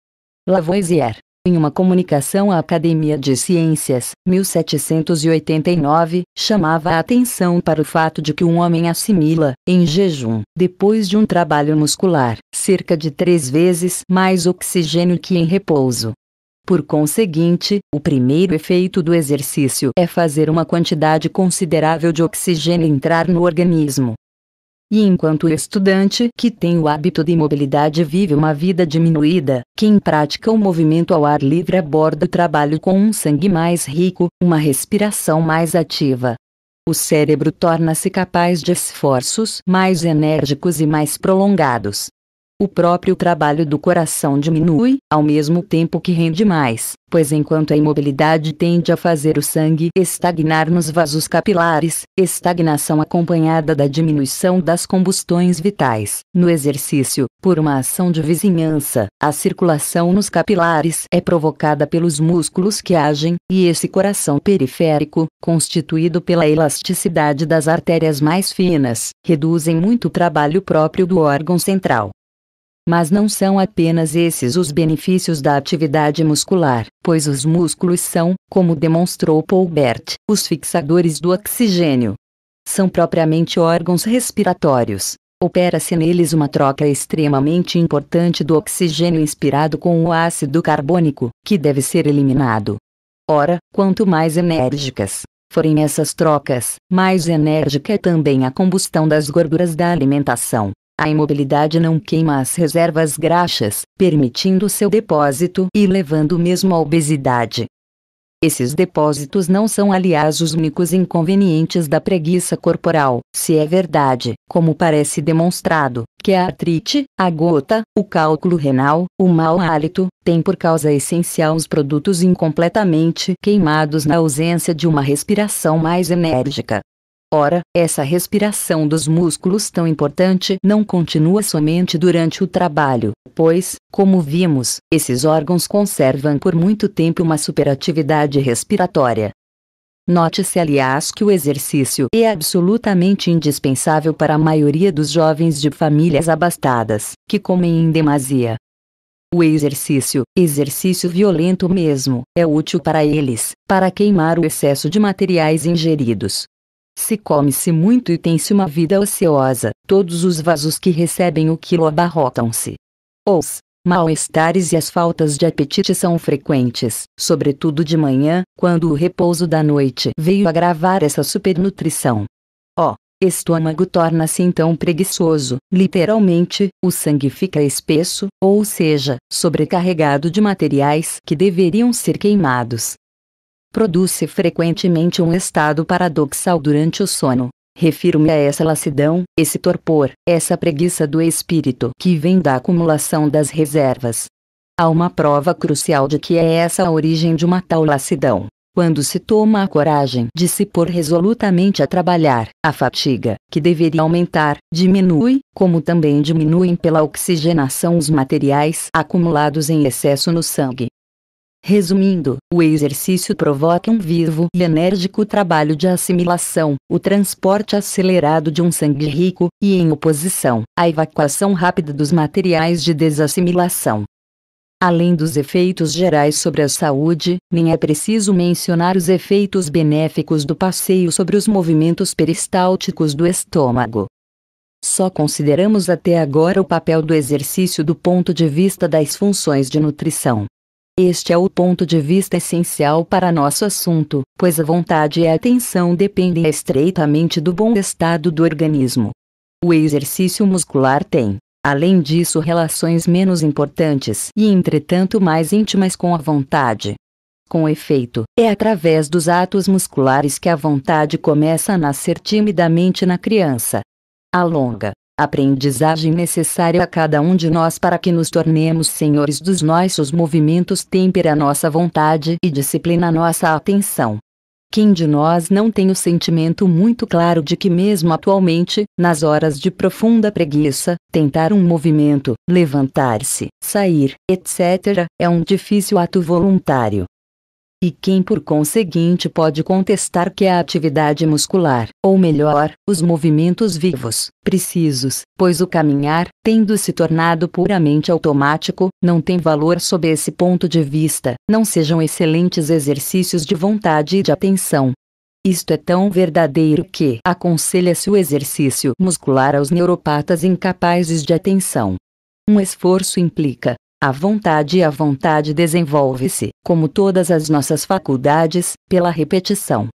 Lavoisier. Em uma comunicação à Academia de Ciências, 1789, chamava a atenção para o fato de que um homem assimila, em jejum, depois de um trabalho muscular, cerca de 3 vezes mais oxigênio que em repouso. Por conseguinte, o primeiro efeito do exercício é fazer uma quantidade considerável de oxigênio entrar no organismo. E enquanto estudante que tem o hábito de mobilidade vive uma vida diminuída, quem pratica o movimento ao ar livre aborda o trabalho com um sangue mais rico, uma respiração mais ativa. O cérebro torna-se capaz de esforços mais enérgicos e mais prolongados. O próprio trabalho do coração diminui, ao mesmo tempo que rende mais, pois enquanto a imobilidade tende a fazer o sangue estagnar nos vasos capilares, estagnação acompanhada da diminuição das combustões vitais, no exercício, por uma ação de vizinhança, a circulação nos capilares é provocada pelos músculos que agem, e esse coração periférico, constituído pela elasticidade das artérias mais finas, reduzem muito o trabalho próprio do órgão central. Mas não são apenas esses os benefícios da atividade muscular, pois os músculos são, como demonstrou Poulbert, os fixadores do oxigênio. São propriamente órgãos respiratórios. Opera-se neles uma troca extremamente importante do oxigênio inspirado com o ácido carbônico, que deve ser eliminado. Ora, quanto mais enérgicas forem essas trocas, mais enérgica é também a combustão das gorduras da alimentação. A imobilidade não queima as reservas graxas, permitindo seu depósito e levando mesmo à obesidade. Esses depósitos não são, aliás, os únicos inconvenientes da preguiça corporal, se é verdade, como parece demonstrado, que a artrite, a gota, o cálculo renal, o mau hálito, têm por causa essencial os produtos incompletamente queimados na ausência de uma respiração mais enérgica. Ora, essa respiração dos músculos tão importante não continua somente durante o trabalho, pois, como vimos, esses órgãos conservam por muito tempo uma superatividade respiratória. Note-se, aliás, que o exercício é absolutamente indispensável para a maioria dos jovens de famílias abastadas, que comem em demasia. O exercício violento mesmo, é útil para eles, para queimar o excesso de materiais ingeridos. Se come-se muito e tem-se uma vida ociosa, todos os vasos que recebem o quilo abarrotam-se. Os mal-estares e as faltas de apetite são frequentes, sobretudo de manhã, quando o repouso da noite veio agravar essa supernutrição. O estômago torna-se então preguiçoso, literalmente, o sangue fica espesso, ou seja, sobrecarregado de materiais que deveriam ser queimados. Produz-se frequentemente um estado paradoxal durante o sono. Refiro-me a essa lassidão, esse torpor, essa preguiça do espírito que vem da acumulação das reservas. Há uma prova crucial de que é essa a origem de uma tal lassidão. Quando se toma a coragem de se pôr resolutamente a trabalhar, a fatiga, que deveria aumentar, diminui, como também diminuem pela oxigenação os materiais acumulados em excesso no sangue. Resumindo, o exercício provoca um vivo e enérgico trabalho de assimilação, o transporte acelerado de um sangue rico, e em oposição, a evacuação rápida dos materiais de desassimilação. Além dos efeitos gerais sobre a saúde, nem é preciso mencionar os efeitos benéficos do passeio sobre os movimentos peristálticos do estômago. Só consideramos até agora o papel do exercício do ponto de vista das funções de nutrição. Este é o ponto de vista essencial para nosso assunto, pois a vontade e a atenção dependem estreitamente do bom estado do organismo. O exercício muscular tem, além disso, relações menos importantes e, entretanto, mais íntimas com a vontade. Com efeito, é através dos atos musculares que a vontade começa a nascer timidamente na criança. A longa aprendizagem necessária a cada um de nós para que nos tornemos senhores dos nossos movimentos tempera a nossa vontade e disciplina a nossa atenção. Quem de nós não tem o sentimento muito claro de que mesmo atualmente, nas horas de profunda preguiça, tentar um movimento, levantar-se, sair, etc., é um difícil ato voluntário? E quem por conseguinte pode contestar que a atividade muscular, ou melhor, os movimentos vivos, precisos, pois o caminhar, tendo se tornado puramente automático, não tem valor sob esse ponto de vista, não sejam excelentes exercícios de vontade e de atenção. Isto é tão verdadeiro que aconselha-se o exercício muscular aos neuropatas incapazes de atenção. Um esforço implica a vontade, e a vontade desenvolve-se, como todas as nossas faculdades, pela repetição.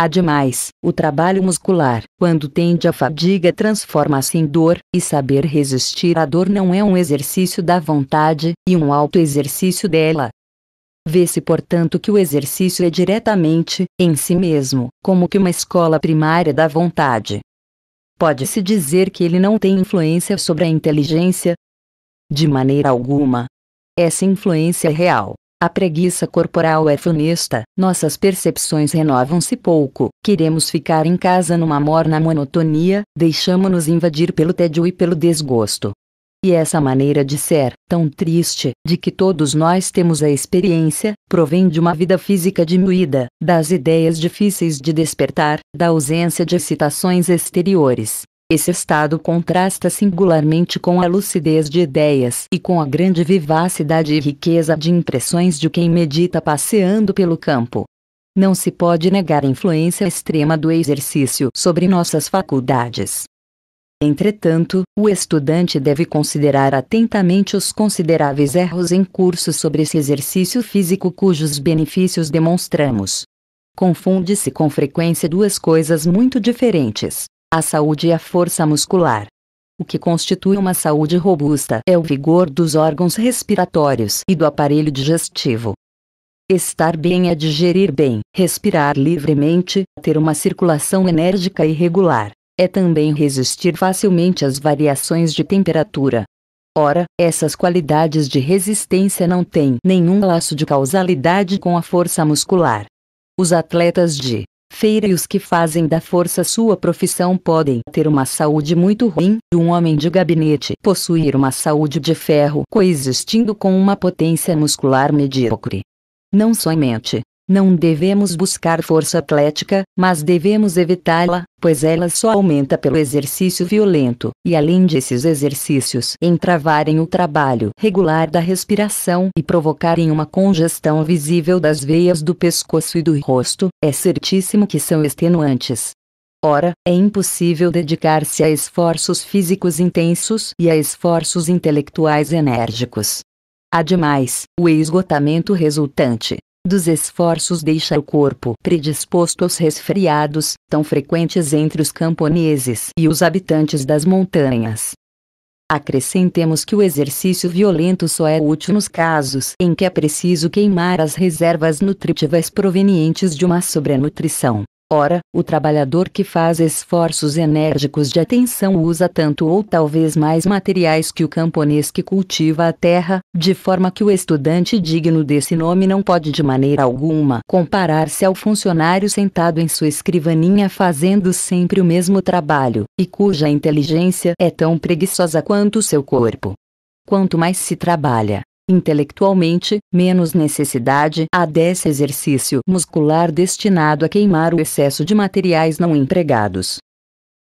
Ademais, o trabalho muscular, quando tende à fadiga, transforma-se em dor, e saber resistir à dor não é um exercício da vontade, e um auto-exercício dela. Vê-se, portanto, que o exercício é diretamente, em si mesmo, como que uma escola primária da vontade. Pode-se dizer que ele não tem influência sobre a inteligência? De maneira alguma. Essa influência é real. A preguiça corporal é funesta, nossas percepções renovam-se pouco, queremos ficar em casa numa morna monotonia, deixamo-nos invadir pelo tédio e pelo desgosto. E essa maneira de ser, tão triste, de que todos nós temos a experiência, provém de uma vida física diminuída, das ideias difíceis de despertar, da ausência de excitações exteriores. Esse estado contrasta singularmente com a lucidez de ideias e com a grande vivacidade e riqueza de impressões de quem medita passeando pelo campo. Não se pode negar a influência extrema do exercício sobre nossas faculdades. Entretanto, o estudante deve considerar atentamente os consideráveis erros em curso sobre esse exercício físico cujos benefícios demonstramos. Confunde-se com frequência duas coisas muito diferentes: a saúde e a força muscular. O que constitui uma saúde robusta é o vigor dos órgãos respiratórios e do aparelho digestivo. Estar bem é digerir bem, respirar livremente, ter uma circulação enérgica e regular. É também resistir facilmente às variações de temperatura. Ora, essas qualidades de resistência não têm nenhum laço de causalidade com a força muscular. Os atletas de feira e os que fazem da força sua profissão podem ter uma saúde muito ruim, e um homem de gabinete possuir uma saúde de ferro coexistindo com uma potência muscular medíocre. Não somente não devemos buscar força atlética, mas devemos evitá-la, pois ela só aumenta pelo exercício violento, e além desses exercícios entravarem o trabalho regular da respiração e provocarem uma congestão visível das veias do pescoço e do rosto, é certíssimo que são extenuantes. Ora, é impossível dedicar-se a esforços físicos intensos e a esforços intelectuais enérgicos. Ademais, o esgotamento resultante dos esforços deixa o corpo predisposto aos resfriados, tão frequentes entre os camponeses e os habitantes das montanhas. Acrescentemos que o exercício violento só é útil nos casos em que é preciso queimar as reservas nutritivas provenientes de uma sobrenutrição. Ora, o trabalhador que faz esforços enérgicos de atenção usa tanto ou talvez mais materiais que o camponês que cultiva a terra, de forma que o estudante digno desse nome não pode de maneira alguma comparar-se ao funcionário sentado em sua escrivaninha fazendo sempre o mesmo trabalho, e cuja inteligência é tão preguiçosa quanto o seu corpo. Quanto mais se trabalha intelectualmente, menos necessidade há desse exercício muscular destinado a queimar o excesso de materiais não empregados.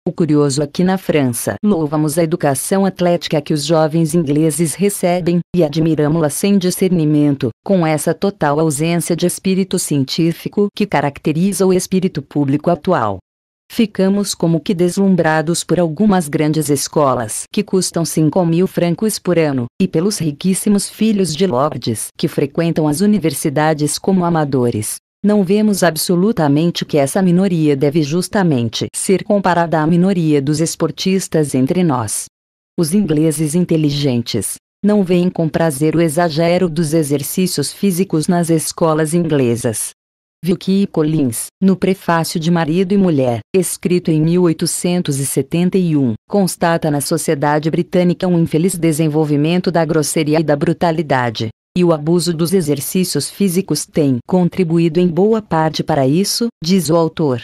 O curioso é que na França louvamos a educação atlética que os jovens ingleses recebem, e admiramo-la sem discernimento, com essa total ausência de espírito científico que caracteriza o espírito público atual. Ficamos como que deslumbrados por algumas grandes escolas que custam 5.000 francos por ano, e pelos riquíssimos filhos de lordes que frequentam as universidades como amadores. Não vemos absolutamente que essa minoria deve justamente ser comparada à minoria dos esportistas entre nós. Os ingleses inteligentes não veem com prazer o exagero dos exercícios físicos nas escolas inglesas. Wilkie Collins, no prefácio de Marido e Mulher, escrito em 1871, constata na sociedade britânica um infeliz desenvolvimento da grosseria e da brutalidade, e o abuso dos exercícios físicos tem contribuído em boa parte para isso, diz o autor.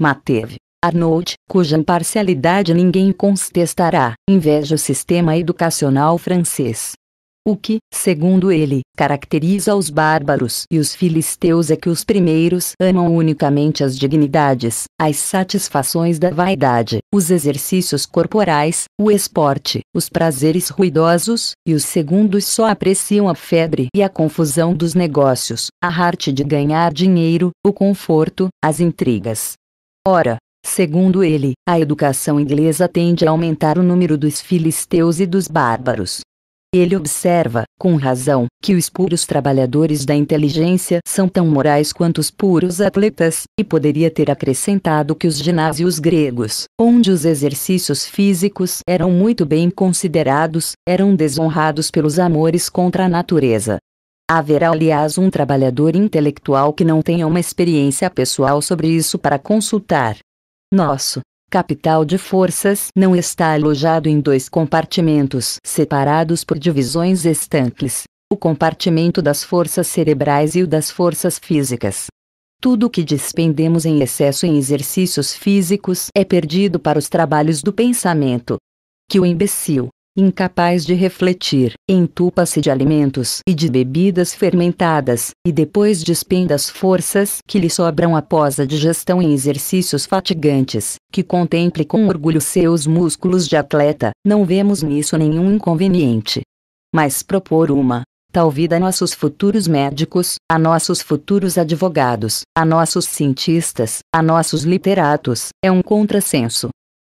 Mateve, Arnold, cuja imparcialidade ninguém contestará, inveja o sistema educacional francês. O que, segundo ele, caracteriza os bárbaros e os filisteus é que os primeiros amam unicamente as dignidades, as satisfações da vaidade, os exercícios corporais, o esporte, os prazeres ruidosos, e os segundos só apreciam a febre e a confusão dos negócios, a arte de ganhar dinheiro, o conforto, as intrigas. Ora, segundo ele, a educação inglesa tende a aumentar o número dos filisteus e dos bárbaros. Ele observa, com razão, que os puros trabalhadores da inteligência são tão morais quanto os puros atletas, e poderia ter acrescentado que os ginásios gregos, onde os exercícios físicos eram muito bem considerados, eram desonrados pelos amores contra a natureza. Haverá, aliás, um trabalhador intelectual que não tenha uma experiência pessoal sobre isso para consultar. Nosso capital de forças não está alojado em dois compartimentos separados por divisões estanques: o compartimento das forças cerebrais e o das forças físicas. Tudo o que despendemos em excesso em exercícios físicos é perdido para os trabalhos do pensamento. Que o imbecil, incapaz de refletir, entupa-se de alimentos e de bebidas fermentadas, e depois despenda as forças que lhe sobram após a digestão em exercícios fatigantes, que contemple com orgulho seus músculos de atleta. Não vemos nisso nenhum inconveniente. Mas propor uma tal vida a nossos futuros médicos, a nossos futuros advogados, a nossos cientistas, a nossos literatos, é um contrassenso.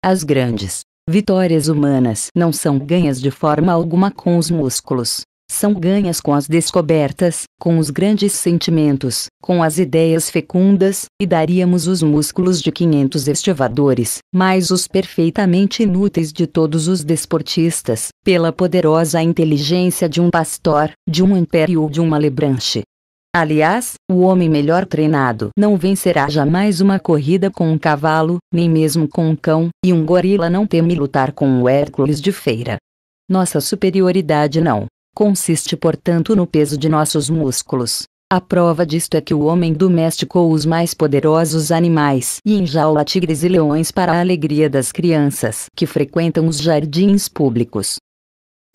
As grandes vitórias humanas não são ganhas de forma alguma com os músculos, são ganhas com as descobertas, com os grandes sentimentos, com as ideias fecundas, e daríamos os músculos de 500 estivadores, mais os perfeitamente inúteis de todos os desportistas, pela poderosa inteligência de um Pasteur, de um Ampère ou de uma Lebranche. Aliás, o homem melhor treinado não vencerá jamais uma corrida com um cavalo, nem mesmo com um cão, e um gorila não teme lutar com o Hércules de feira. Nossa superioridade não consiste, portanto, no peso de nossos músculos. A prova disto é que o homem domesticou os mais poderosos animais e enjaula tigres e leões para a alegria das crianças que frequentam os jardins públicos.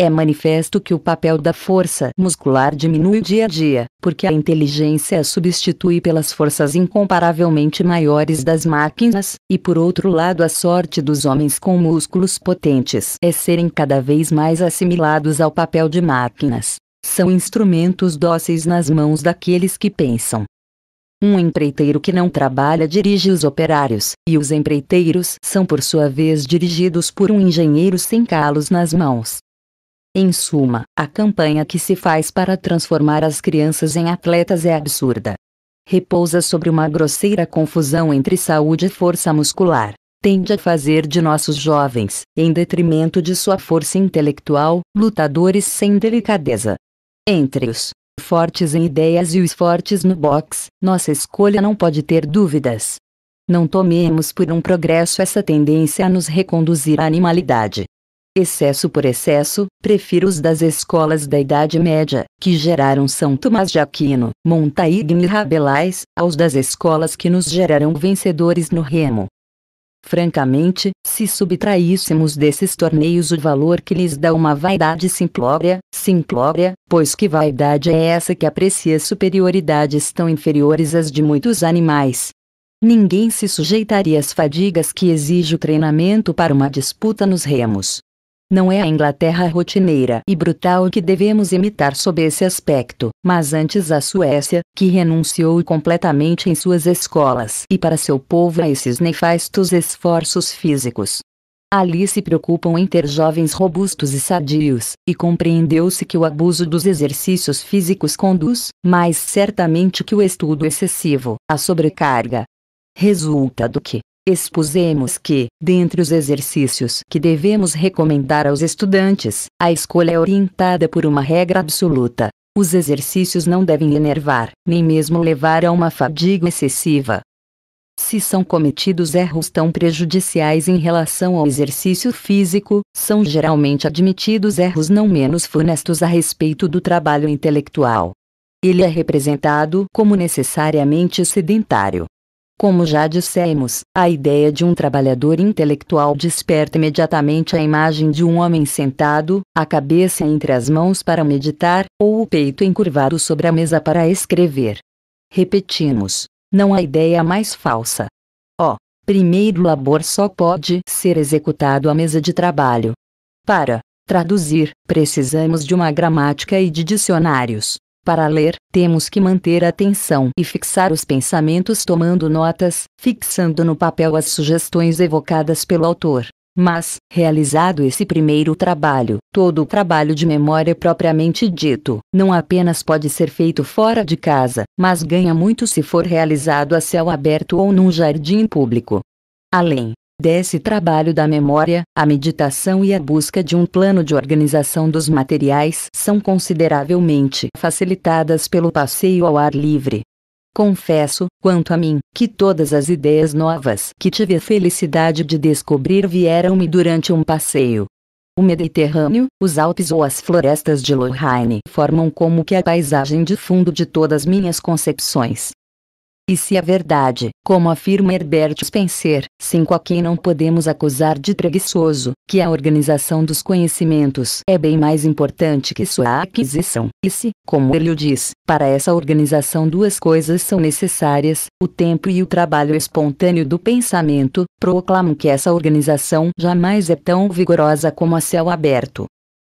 É manifesto que o papel da força muscular diminui dia a dia, porque a inteligência a substitui pelas forças incomparavelmente maiores das máquinas, e por outro lado a sorte dos homens com músculos potentes é serem cada vez mais assimilados ao papel de máquinas. São instrumentos dóceis nas mãos daqueles que pensam. Um empreiteiro que não trabalha dirige os operários, e os empreiteiros são por sua vez dirigidos por um engenheiro sem calos nas mãos. Em suma, a campanha que se faz para transformar as crianças em atletas é absurda. Repousa sobre uma grosseira confusão entre saúde e força muscular. Tende a fazer de nossos jovens, em detrimento de sua força intelectual, lutadores sem delicadeza. Entre os fortes em ideias e os fortes no boxe, nossa escolha não pode ter dúvidas. Não tomemos por um progresso essa tendência a nos reconduzir à animalidade. Excesso por excesso, prefiro os das escolas da Idade Média, que geraram São Tomás de Aquino, Montaigne e Rabelais, aos das escolas que nos geraram vencedores no remo. Francamente, se subtraíssemos desses torneios o valor que lhes dá uma vaidade simplória, pois que vaidade é essa que aprecia superioridades tão inferiores às de muitos animais? Ninguém se sujeitaria às fadigas que exige o treinamento para uma disputa nos remos. Não é a Inglaterra rotineira e brutal que devemos imitar sob esse aspecto, mas antes a Suécia, que renunciou completamente em suas escolas e para seu povo a esses nefastos esforços físicos. Ali se preocupam em ter jovens robustos e sadios, e compreendeu-se que o abuso dos exercícios físicos conduz, mais certamente que o estudo excessivo, à sobrecarga. Resulta do que expusemos que, dentre os exercícios que devemos recomendar aos estudantes, a escolha é orientada por uma regra absoluta. Os exercícios não devem enervar, nem mesmo levar a uma fadiga excessiva. Se são cometidos erros tão prejudiciais em relação ao exercício físico, são geralmente admitidos erros não menos funestos a respeito do trabalho intelectual. Ele é representado como necessariamente sedentário. Como já dissemos, a ideia de um trabalhador intelectual desperta imediatamente a imagem de um homem sentado, a cabeça entre as mãos para meditar, ou o peito encurvado sobre a mesa para escrever. Repetimos, não há ideia mais falsa. Ó, primeiro labor só pode ser executado à mesa de trabalho. Para traduzir, precisamos de uma gramática e de dicionários. Para ler, temos que manter a atenção e fixar os pensamentos tomando notas, fixando no papel as sugestões evocadas pelo autor. Mas, realizado esse primeiro trabalho, todo o trabalho de memória propriamente dito, não apenas pode ser feito fora de casa, mas ganha muito se for realizado a céu aberto ou num jardim público. Além desse trabalho da memória, a meditação e a busca de um plano de organização dos materiais são consideravelmente facilitadas pelo passeio ao ar livre. Confesso, quanto a mim, que todas as ideias novas que tive a felicidade de descobrir vieram-me durante um passeio. O Mediterrâneo, os Alpes ou as florestas de Lorraine formam como que a paisagem de fundo de todas minhas concepções. E se é verdade, como afirma Herbert Spencer, cinco a quem não podemos acusar de preguiçoso, que a organização dos conhecimentos é bem mais importante que sua aquisição, e se, como ele o diz, para essa organização duas coisas são necessárias, o tempo e o trabalho espontâneo do pensamento, proclamo que essa organização jamais é tão vigorosa como a céu aberto.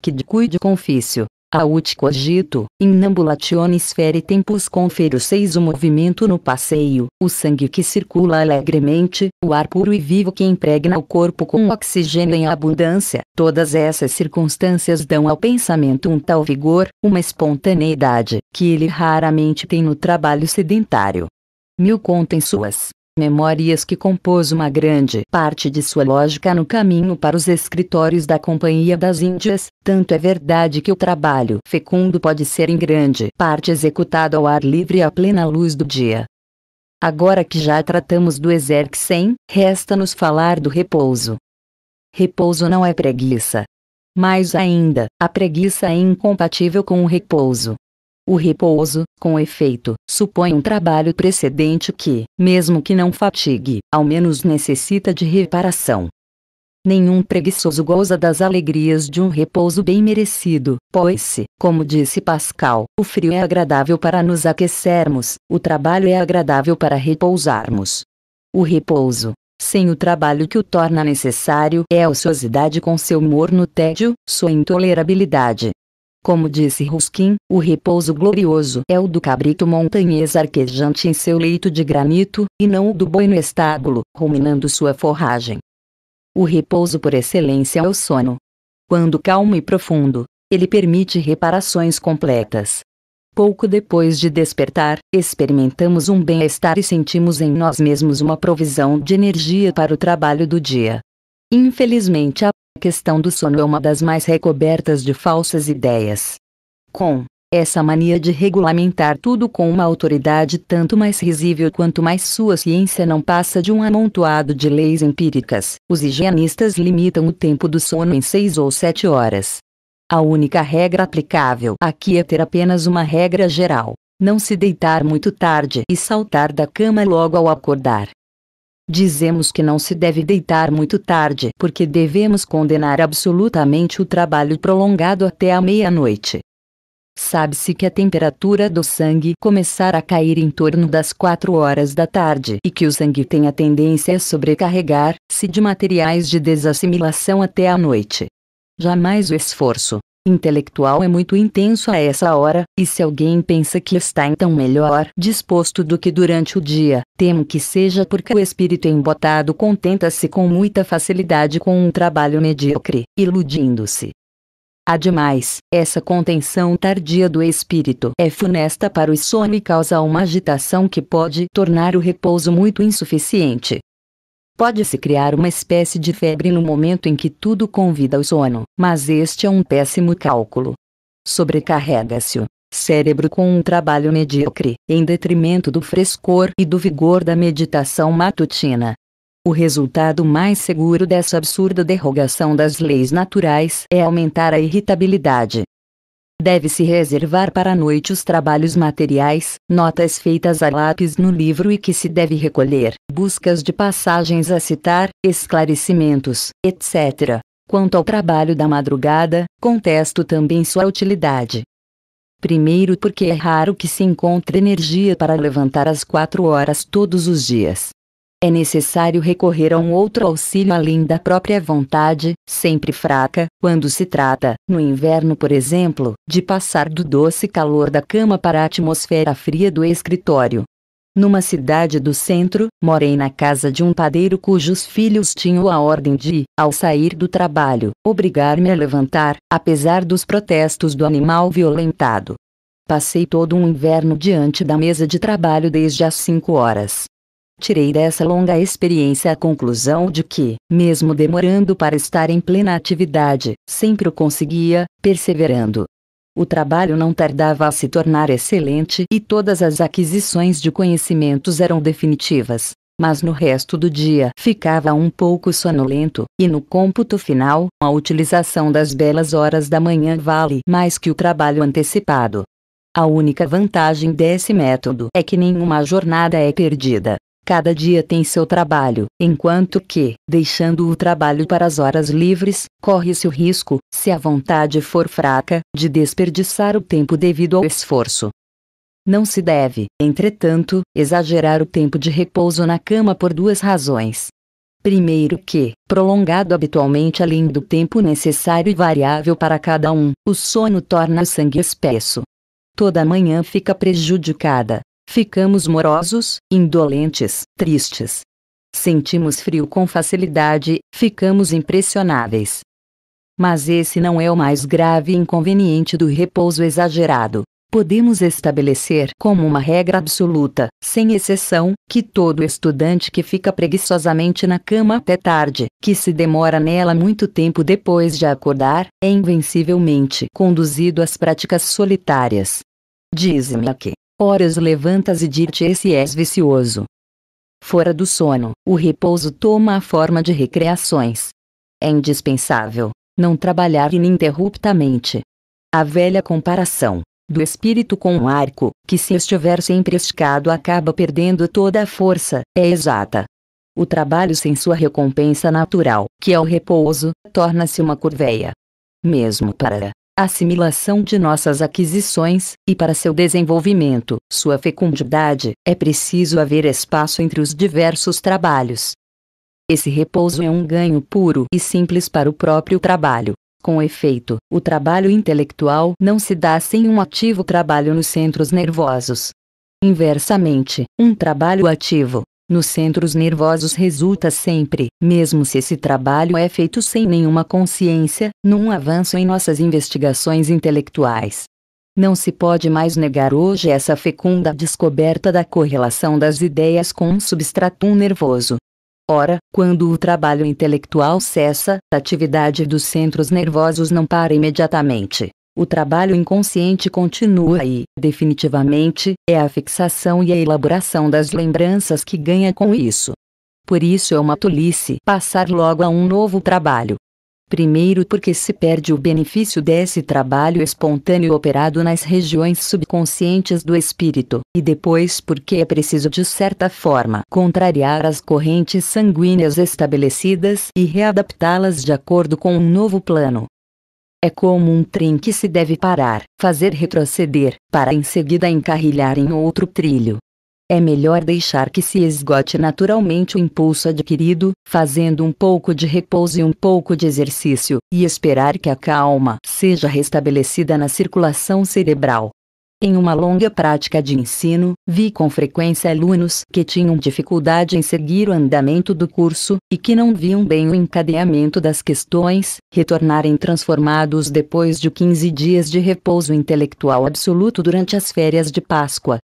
Que cuide Confício. Aut cogito, in ambulationis fere tempus conferuceis o movimento no passeio, o sangue que circula alegremente, o ar puro e vivo que impregna o corpo com oxigênio em abundância, todas essas circunstâncias dão ao pensamento um tal vigor, uma espontaneidade, que ele raramente tem no trabalho sedentário. Mill conta em suas Memórias que compôs uma grande parte de sua lógica no caminho para os escritórios da Companhia das Índias, tanto é verdade que o trabalho fecundo pode ser em grande parte executado ao ar livre à plena luz do dia. Agora que já tratamos do exercício, resta-nos falar do repouso. Repouso não é preguiça. Mais ainda, a preguiça é incompatível com o repouso. O repouso, com efeito, supõe um trabalho precedente que, mesmo que não fatigue, ao menos necessita de reparação. Nenhum preguiçoso goza das alegrias de um repouso bem merecido, pois, como disse Pascal, o frio é agradável para nos aquecermos, o trabalho é agradável para repousarmos. O repouso, sem o trabalho que o torna necessário, é a ociosidade com seu morno tédio, sua intolerabilidade. Como disse Ruskin, o repouso glorioso é o do cabrito montanhês arquejante em seu leito de granito, e não o do boi no estábulo, ruminando sua forragem. O repouso por excelência é o sono. Quando calmo e profundo, ele permite reparações completas. Pouco depois de despertar, experimentamos um bem-estar e sentimos em nós mesmos uma provisão de energia para o trabalho do dia. Infelizmente, a questão do sono é uma das mais recobertas de falsas ideias. Com essa mania de regulamentar tudo com uma autoridade tanto mais risível quanto mais sua ciência não passa de um amontoado de leis empíricas, os higienistas limitam o tempo do sono em 6 ou 7 horas. A única regra aplicável aqui é ter apenas uma regra geral: não se deitar muito tarde e saltar da cama logo ao acordar. Dizemos que não se deve deitar muito tarde porque devemos condenar absolutamente o trabalho prolongado até a meia-noite. Sabe-se que a temperatura do sangue começará a cair em torno das 4 horas da tarde e que o sangue tem a tendência a sobrecarregar-se de materiais de desassimilação até a noite. Jamais o esforço intelectual é muito intenso a essa hora, e se alguém pensa que está então melhor disposto do que durante o dia, temo que seja porque o espírito embotado contenta-se com muita facilidade com um trabalho medíocre, iludindo-se. Ademais, essa contenção tardia do espírito é funesta para o sono e causa uma agitação que pode tornar o repouso muito insuficiente. Pode-se criar uma espécie de febre no momento em que tudo convida ao sono, mas este é um péssimo cálculo. Sobrecarrega-se o cérebro com um trabalho medíocre, em detrimento do frescor e do vigor da meditação matutina. O resultado mais seguro dessa absurda derrogação das leis naturais é aumentar a irritabilidade. Deve-se reservar para a noite os trabalhos materiais, notas feitas a lápis no livro e que se deve recolher, buscas de passagens a citar, esclarecimentos, etc. Quanto ao trabalho da madrugada, contesto também sua utilidade. Primeiro porque é raro que se encontre energia para levantar às 4 horas todos os dias. É necessário recorrer a um outro auxílio além da própria vontade, sempre fraca, quando se trata, no inverno por exemplo, de passar do doce calor da cama para a atmosfera fria do escritório. Numa cidade do centro, morei na casa de um padeiro cujos filhos tinham a ordem de, ao sair do trabalho, obrigar-me a levantar, apesar dos protestos do animal violentado. Passei todo um inverno diante da mesa de trabalho desde às 5 horas. Tirei dessa longa experiência a conclusão de que, mesmo demorando para estar em plena atividade, sempre o conseguia, perseverando. O trabalho não tardava a se tornar excelente e todas as aquisições de conhecimentos eram definitivas, mas no resto do dia ficava um pouco sonolento, e no cômputo final, a utilização das belas horas da manhã vale mais que o trabalho antecipado. A única vantagem desse método é que nenhuma jornada é perdida. Cada dia tem seu trabalho, enquanto que, deixando o trabalho para as horas livres, corre-se o risco, se a vontade for fraca, de desperdiçar o tempo devido ao esforço. Não se deve, entretanto, exagerar o tempo de repouso na cama por duas razões. Primeiro que, prolongado habitualmente além do tempo necessário e variável para cada um, o sono torna o sangue espesso. Toda manhã fica prejudicada. Ficamos morosos, indolentes, tristes. Sentimos frio com facilidade, ficamos impressionáveis. Mas esse não é o mais grave inconveniente do repouso exagerado. Podemos estabelecer como uma regra absoluta, sem exceção, que todo estudante que fica preguiçosamente na cama até tarde, que se demora nela muito tempo depois de acordar, é invencivelmente conduzido às práticas solitárias. Diz-me aqui. Horas levantas e dir-te esse és vicioso. Fora do sono, o repouso toma a forma de recreações. É indispensável não trabalhar ininterruptamente. A velha comparação do espírito com um arco, que se estiver sempre esticado acaba perdendo toda a força, é exata. O trabalho sem sua recompensa natural, que é o repouso, torna-se uma corveia. Mesmo para assimilação de nossas aquisições, e para seu desenvolvimento, sua fecundidade, é preciso haver espaço entre os diversos trabalhos. Esse repouso é um ganho puro e simples para o próprio trabalho. Com efeito, o trabalho intelectual não se dá sem um ativo trabalho nos centros nervosos. Inversamente, um trabalho ativo nos centros nervosos resulta sempre, mesmo se esse trabalho é feito sem nenhuma consciência, num avanço em nossas investigações intelectuais. Não se pode mais negar hoje essa fecunda descoberta da correlação das ideias com um substratum nervoso. Ora, quando o trabalho intelectual cessa, a atividade dos centros nervosos não para imediatamente. O trabalho inconsciente continua e, definitivamente, é a fixação e a elaboração das lembranças que ganha com isso. Por isso é uma tolice passar logo a um novo trabalho. Primeiro porque se perde o benefício desse trabalho espontâneo operado nas regiões subconscientes do espírito, e depois porque é preciso de certa forma contrariar as correntes sanguíneas estabelecidas e readaptá-las de acordo com um novo plano. É como um trem que se deve parar, fazer retroceder, para em seguida encarrilhar em outro trilho. É melhor deixar que se esgote naturalmente o impulso adquirido, fazendo um pouco de repouso e um pouco de exercício, e esperar que a calma seja restabelecida na circulação cerebral. Em uma longa prática de ensino, vi com frequência alunos que tinham dificuldade em seguir o andamento do curso, e que não viam bem o encadeamento das questões, retornarem transformados depois de 15 dias de repouso intelectual absoluto durante as férias de Páscoa.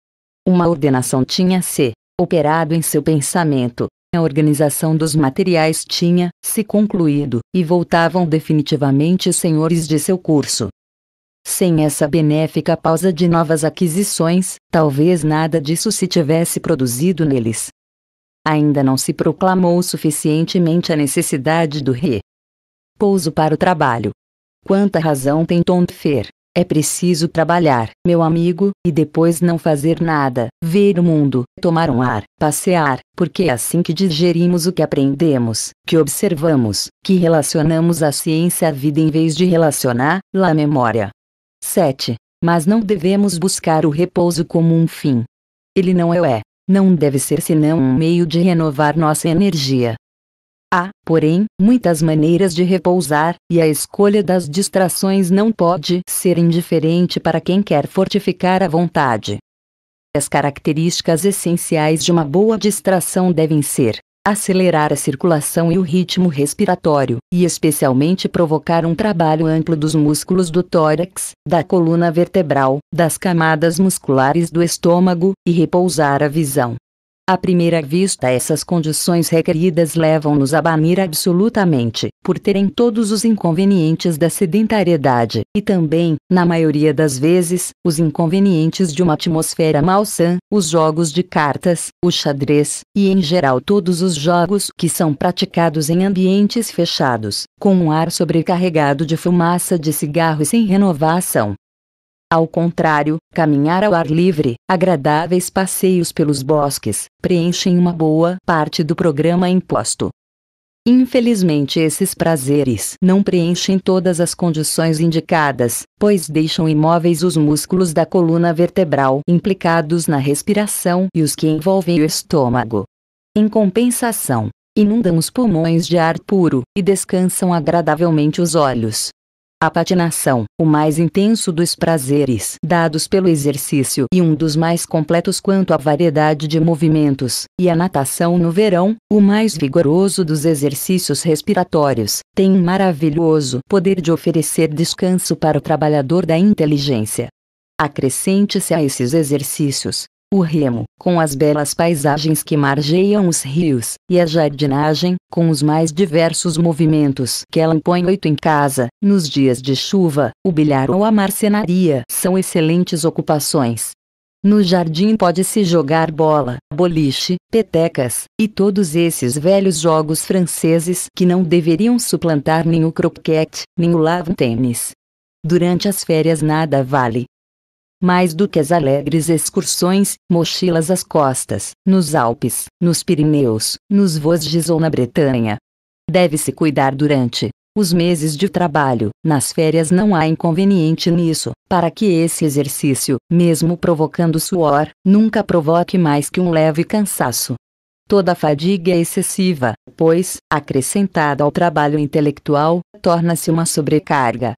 Uma ordenação tinha-se operado em seu pensamento, a organização dos materiais tinha-se concluído, e voltavam definitivamente senhores de seu curso. Sem essa benéfica pausa de novas aquisições, talvez nada disso se tivesse produzido neles. Ainda não se proclamou suficientemente a necessidade do repouso para o trabalho. Quanta razão tem Tonfer? É preciso trabalhar, meu amigo, e depois não fazer nada, ver o mundo, tomar um ar, passear, porque é assim que digerimos o que aprendemos, que observamos, que relacionamos a ciência à vida em vez de relacioná-la à memória. 7. Mas não devemos buscar o repouso como um fim. Ele não não deve ser senão um meio de renovar nossa energia. Há, porém, muitas maneiras de repousar, e a escolha das distrações não pode ser indiferente para quem quer fortificar a vontade. As características essenciais de uma boa distração devem ser acelerar a circulação e o ritmo respiratório, e especialmente provocar um trabalho amplo dos músculos do tórax, da coluna vertebral, das camadas musculares do estômago, e repousar a visão. À primeira vista, essas condições requeridas levam-nos a banir absolutamente, por terem todos os inconvenientes da sedentariedade, e também, na maioria das vezes, os inconvenientes de uma atmosfera malsã, os jogos de cartas, o xadrez, e em geral todos os jogos que são praticados em ambientes fechados, com um ar sobrecarregado de fumaça de cigarro e sem renovação. Ao contrário, caminhar ao ar livre, agradáveis passeios pelos bosques, preenchem uma boa parte do programa imposto. Infelizmente, esses prazeres não preenchem todas as condições indicadas, pois deixam imóveis os músculos da coluna vertebral implicados na respiração e os que envolvem o estômago. Em compensação, inundam os pulmões de ar puro, e descansam agradavelmente os olhos. A patinação, o mais intenso dos prazeres dados pelo exercício e um dos mais completos quanto à variedade de movimentos, e a natação no verão, o mais vigoroso dos exercícios respiratórios, tem um maravilhoso poder de oferecer descanso para o trabalhador da inteligência. Acrescente-se a esses exercícios o remo, com as belas paisagens que margeiam os rios, e a jardinagem, com os mais diversos movimentos que ela impõe feito em casa, nos dias de chuva, o bilhar ou a marcenaria, são excelentes ocupações. No jardim pode-se jogar bola, boliche, petecas, e todos esses velhos jogos franceses que não deveriam suplantar nem o croquete, nem o lawn-tênis. Durante as férias nada vale mais do que as alegres excursões, mochilas às costas, nos Alpes, nos Pirineus, nos Vosges ou na Bretanha. Deve-se cuidar durante os meses de trabalho, nas férias não há inconveniente nisso, para que esse exercício, mesmo provocando suor, nunca provoque mais que um leve cansaço. Toda fadiga é excessiva, pois, acrescentada ao trabalho intelectual, torna-se uma sobrecarga.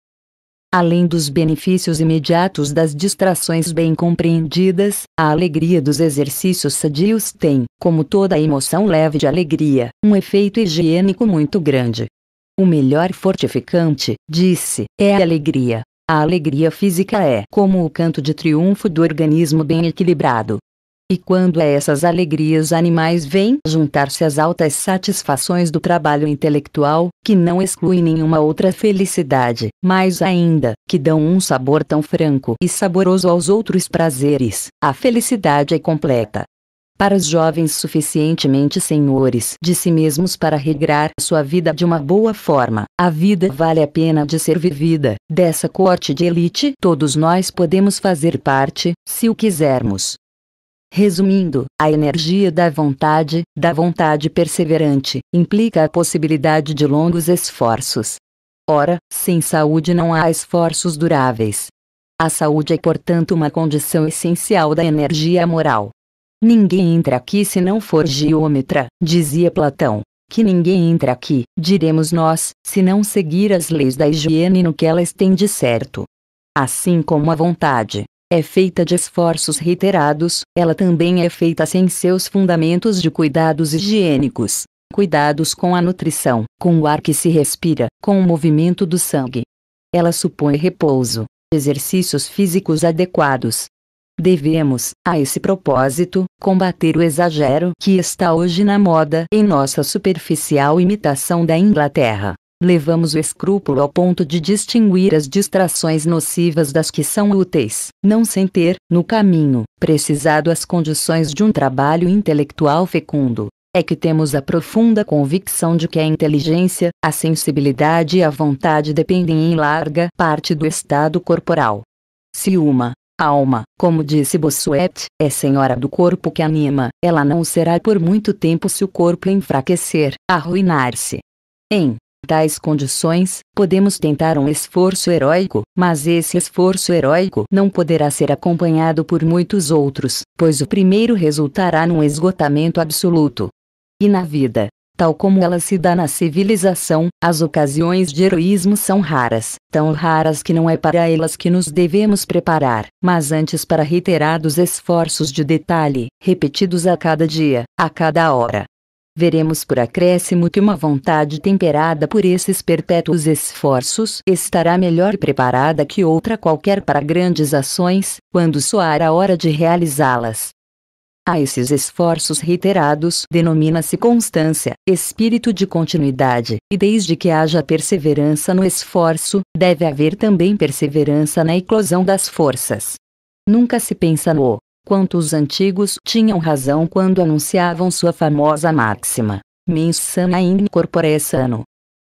Além dos benefícios imediatos das distrações bem compreendidas, a alegria dos exercícios sadios tem, como toda emoção leve de alegria, um efeito higiênico muito grande. O melhor fortificante, disse, é a alegria. A alegria física é como o canto de triunfo do organismo bem equilibrado. E quando essas alegrias animais vêm juntar-se às altas satisfações do trabalho intelectual, que não exclui nenhuma outra felicidade, mas ainda, que dão um sabor tão franco e saboroso aos outros prazeres, a felicidade é completa. Para os jovens suficientemente senhores de si mesmos para regrar sua vida de uma boa forma, a vida vale a pena de ser vivida. Dessa corte de elite, todos nós podemos fazer parte, se o quisermos. Resumindo, a energia da vontade perseverante, implica a possibilidade de longos esforços. Ora, sem saúde não há esforços duráveis. A saúde é, portanto, uma condição essencial da energia moral. Ninguém entra aqui se não for geômetra, dizia Platão. Que ninguém entra aqui, diremos nós, se não seguir as leis da higiene no que elas têm de certo. Assim como a vontade é feita de esforços reiterados, ela também é feita sem seus fundamentos de cuidados higiênicos. Cuidados com a nutrição, com o ar que se respira, com o movimento do sangue. Ela supõe repouso, exercícios físicos adequados. Devemos, a esse propósito, combater o exagero que está hoje na moda em nossa superficial imitação da Inglaterra. Levamos o escrúpulo ao ponto de distinguir as distrações nocivas das que são úteis, não sem ter, no caminho, precisado as condições de um trabalho intelectual fecundo. É que temos a profunda convicção de que a inteligência, a sensibilidade e a vontade dependem em larga parte do estado corporal. Se uma alma, como disse Bossuet, é senhora do corpo que anima, ela não o será por muito tempo se o corpo enfraquecer, arruinar-se. Em tais condições, podemos tentar um esforço heróico, mas esse esforço heróico não poderá ser acompanhado por muitos outros, pois o primeiro resultará num esgotamento absoluto. E na vida, tal como ela se dá na civilização, as ocasiões de heroísmo são raras, tão raras que não é para elas que nos devemos preparar, mas antes para reiterados esforços de detalhe, repetidos a cada dia, a cada hora. Veremos por acréscimo que uma vontade temperada por esses perpétuos esforços estará melhor preparada que outra qualquer para grandes ações, quando soar a hora de realizá-las. A esses esforços reiterados denomina-se constância, espírito de continuidade, e desde que haja perseverança no esforço, deve haver também perseverança na eclosão das forças. Nunca se pensa no quanto os antigos tinham razão quando anunciavam sua famosa máxima, mens sana in corpore sano.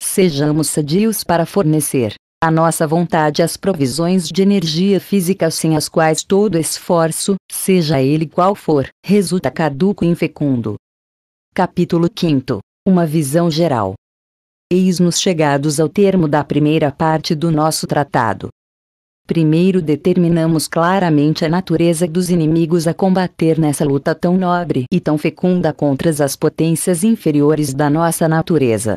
Sejamos sadios para fornecer à nossa vontade as provisões de energia física sem as quais todo esforço, seja ele qual for, resulta caduco e infecundo. Capítulo 5. Uma visão geral. Eis-nos chegados ao termo da primeira parte do nosso tratado. Primeiro determinamos claramente a natureza dos inimigos a combater nessa luta tão nobre e tão fecunda contra as potências inferiores da nossa natureza.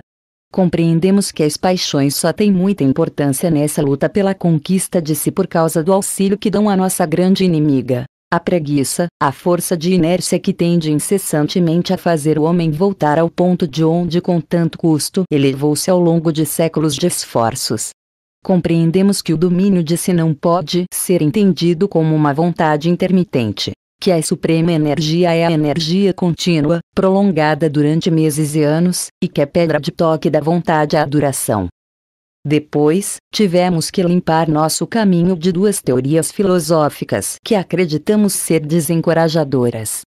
Compreendemos que as paixões só têm muita importância nessa luta pela conquista de si por causa do auxílio que dão à nossa grande inimiga, a preguiça, a força de inércia que tende incessantemente a fazer o homem voltar ao ponto de onde com tanto custo elevou-se ao longo de séculos de esforços. Compreendemos que o domínio de si não pode ser entendido como uma vontade intermitente, que a suprema energia é a energia contínua, prolongada durante meses e anos, e que a pedra de toque da vontade é a duração. Depois, tivemos que limpar nosso caminho de duas teorias filosóficas que acreditamos ser desencorajadoras.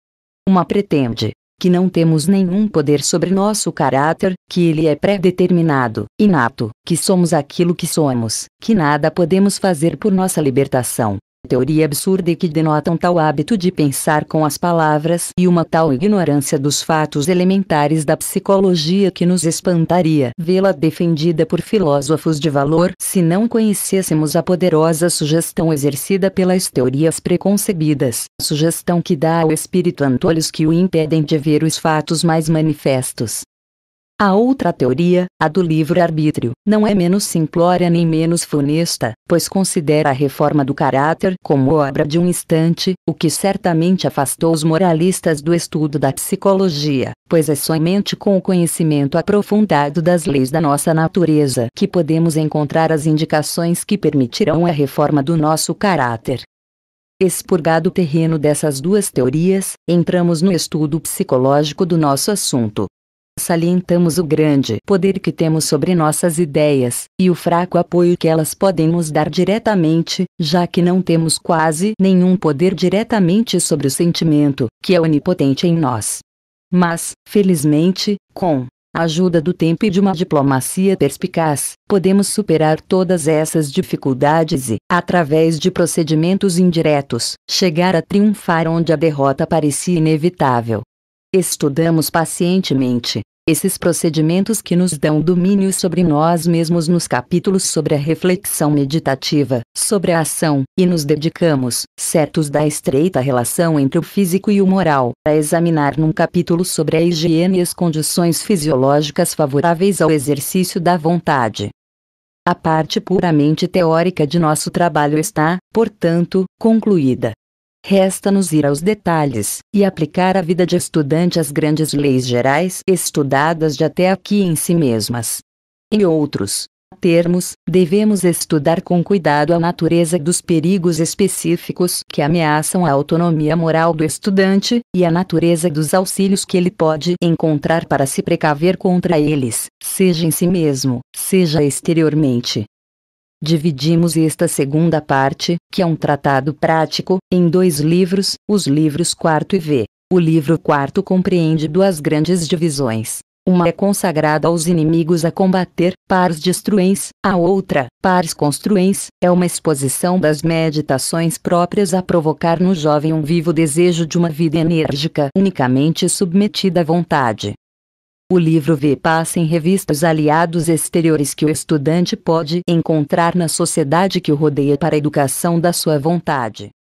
Uma pretende que não temos nenhum poder sobre nosso caráter, que ele é pré-determinado, inato, que somos aquilo que somos, que nada podemos fazer por nossa libertação. Teoria absurda e que denota um tal hábito de pensar com as palavras e uma tal ignorância dos fatos elementares da psicologia que nos espantaria vê-la defendida por filósofos de valor se não conhecêssemos a poderosa sugestão exercida pelas teorias preconcebidas, sugestão que dá ao espírito antolhos que o impedem de ver os fatos mais manifestos. A outra teoria, a do livre-arbítrio, não é menos simplória nem menos funesta, pois considera a reforma do caráter como obra de um instante, o que certamente afastou os moralistas do estudo da psicologia, pois é somente com o conhecimento aprofundado das leis da nossa natureza que podemos encontrar as indicações que permitirão a reforma do nosso caráter. Expurgado o terreno dessas duas teorias, entramos no estudo psicológico do nosso assunto. Salientamos o grande poder que temos sobre nossas ideias, e o fraco apoio que elas podem nos dar diretamente, já que não temos quase nenhum poder diretamente sobre o sentimento, que é onipotente em nós. Mas, felizmente, com a ajuda do tempo e de uma diplomacia perspicaz, podemos superar todas essas dificuldades e, através de procedimentos indiretos, chegar a triunfar onde a derrota parecia inevitável. Estudamos pacientemente esses procedimentos que nos dão domínio sobre nós mesmos nos capítulos sobre a reflexão meditativa, sobre a ação, e nos dedicamos, certos da estreita relação entre o físico e o moral, a examinar num capítulo sobre a higiene e as condições fisiológicas favoráveis ao exercício da vontade. A parte puramente teórica de nosso trabalho está, portanto, concluída. Resta-nos ir aos detalhes, e aplicar à vida de estudante as grandes leis gerais estudadas de até aqui em si mesmas. Em outros termos, devemos estudar com cuidado a natureza dos perigos específicos que ameaçam a autonomia moral do estudante, e a natureza dos auxílios que ele pode encontrar para se precaver contra eles, seja em si mesmo, seja exteriormente. Dividimos esta segunda parte, que é um tratado prático, em dois livros, os livros 4 e V. O livro 4 compreende duas grandes divisões. Uma é consagrada aos inimigos a combater, pars destruens, a outra, pars construens, é uma exposição das meditações próprias a provocar no jovem um vivo desejo de uma vida enérgica unicamente submetida à vontade. O livro V passa em revista os aliados exteriores que o estudante pode encontrar na sociedade que o rodeia para a educação da sua vontade.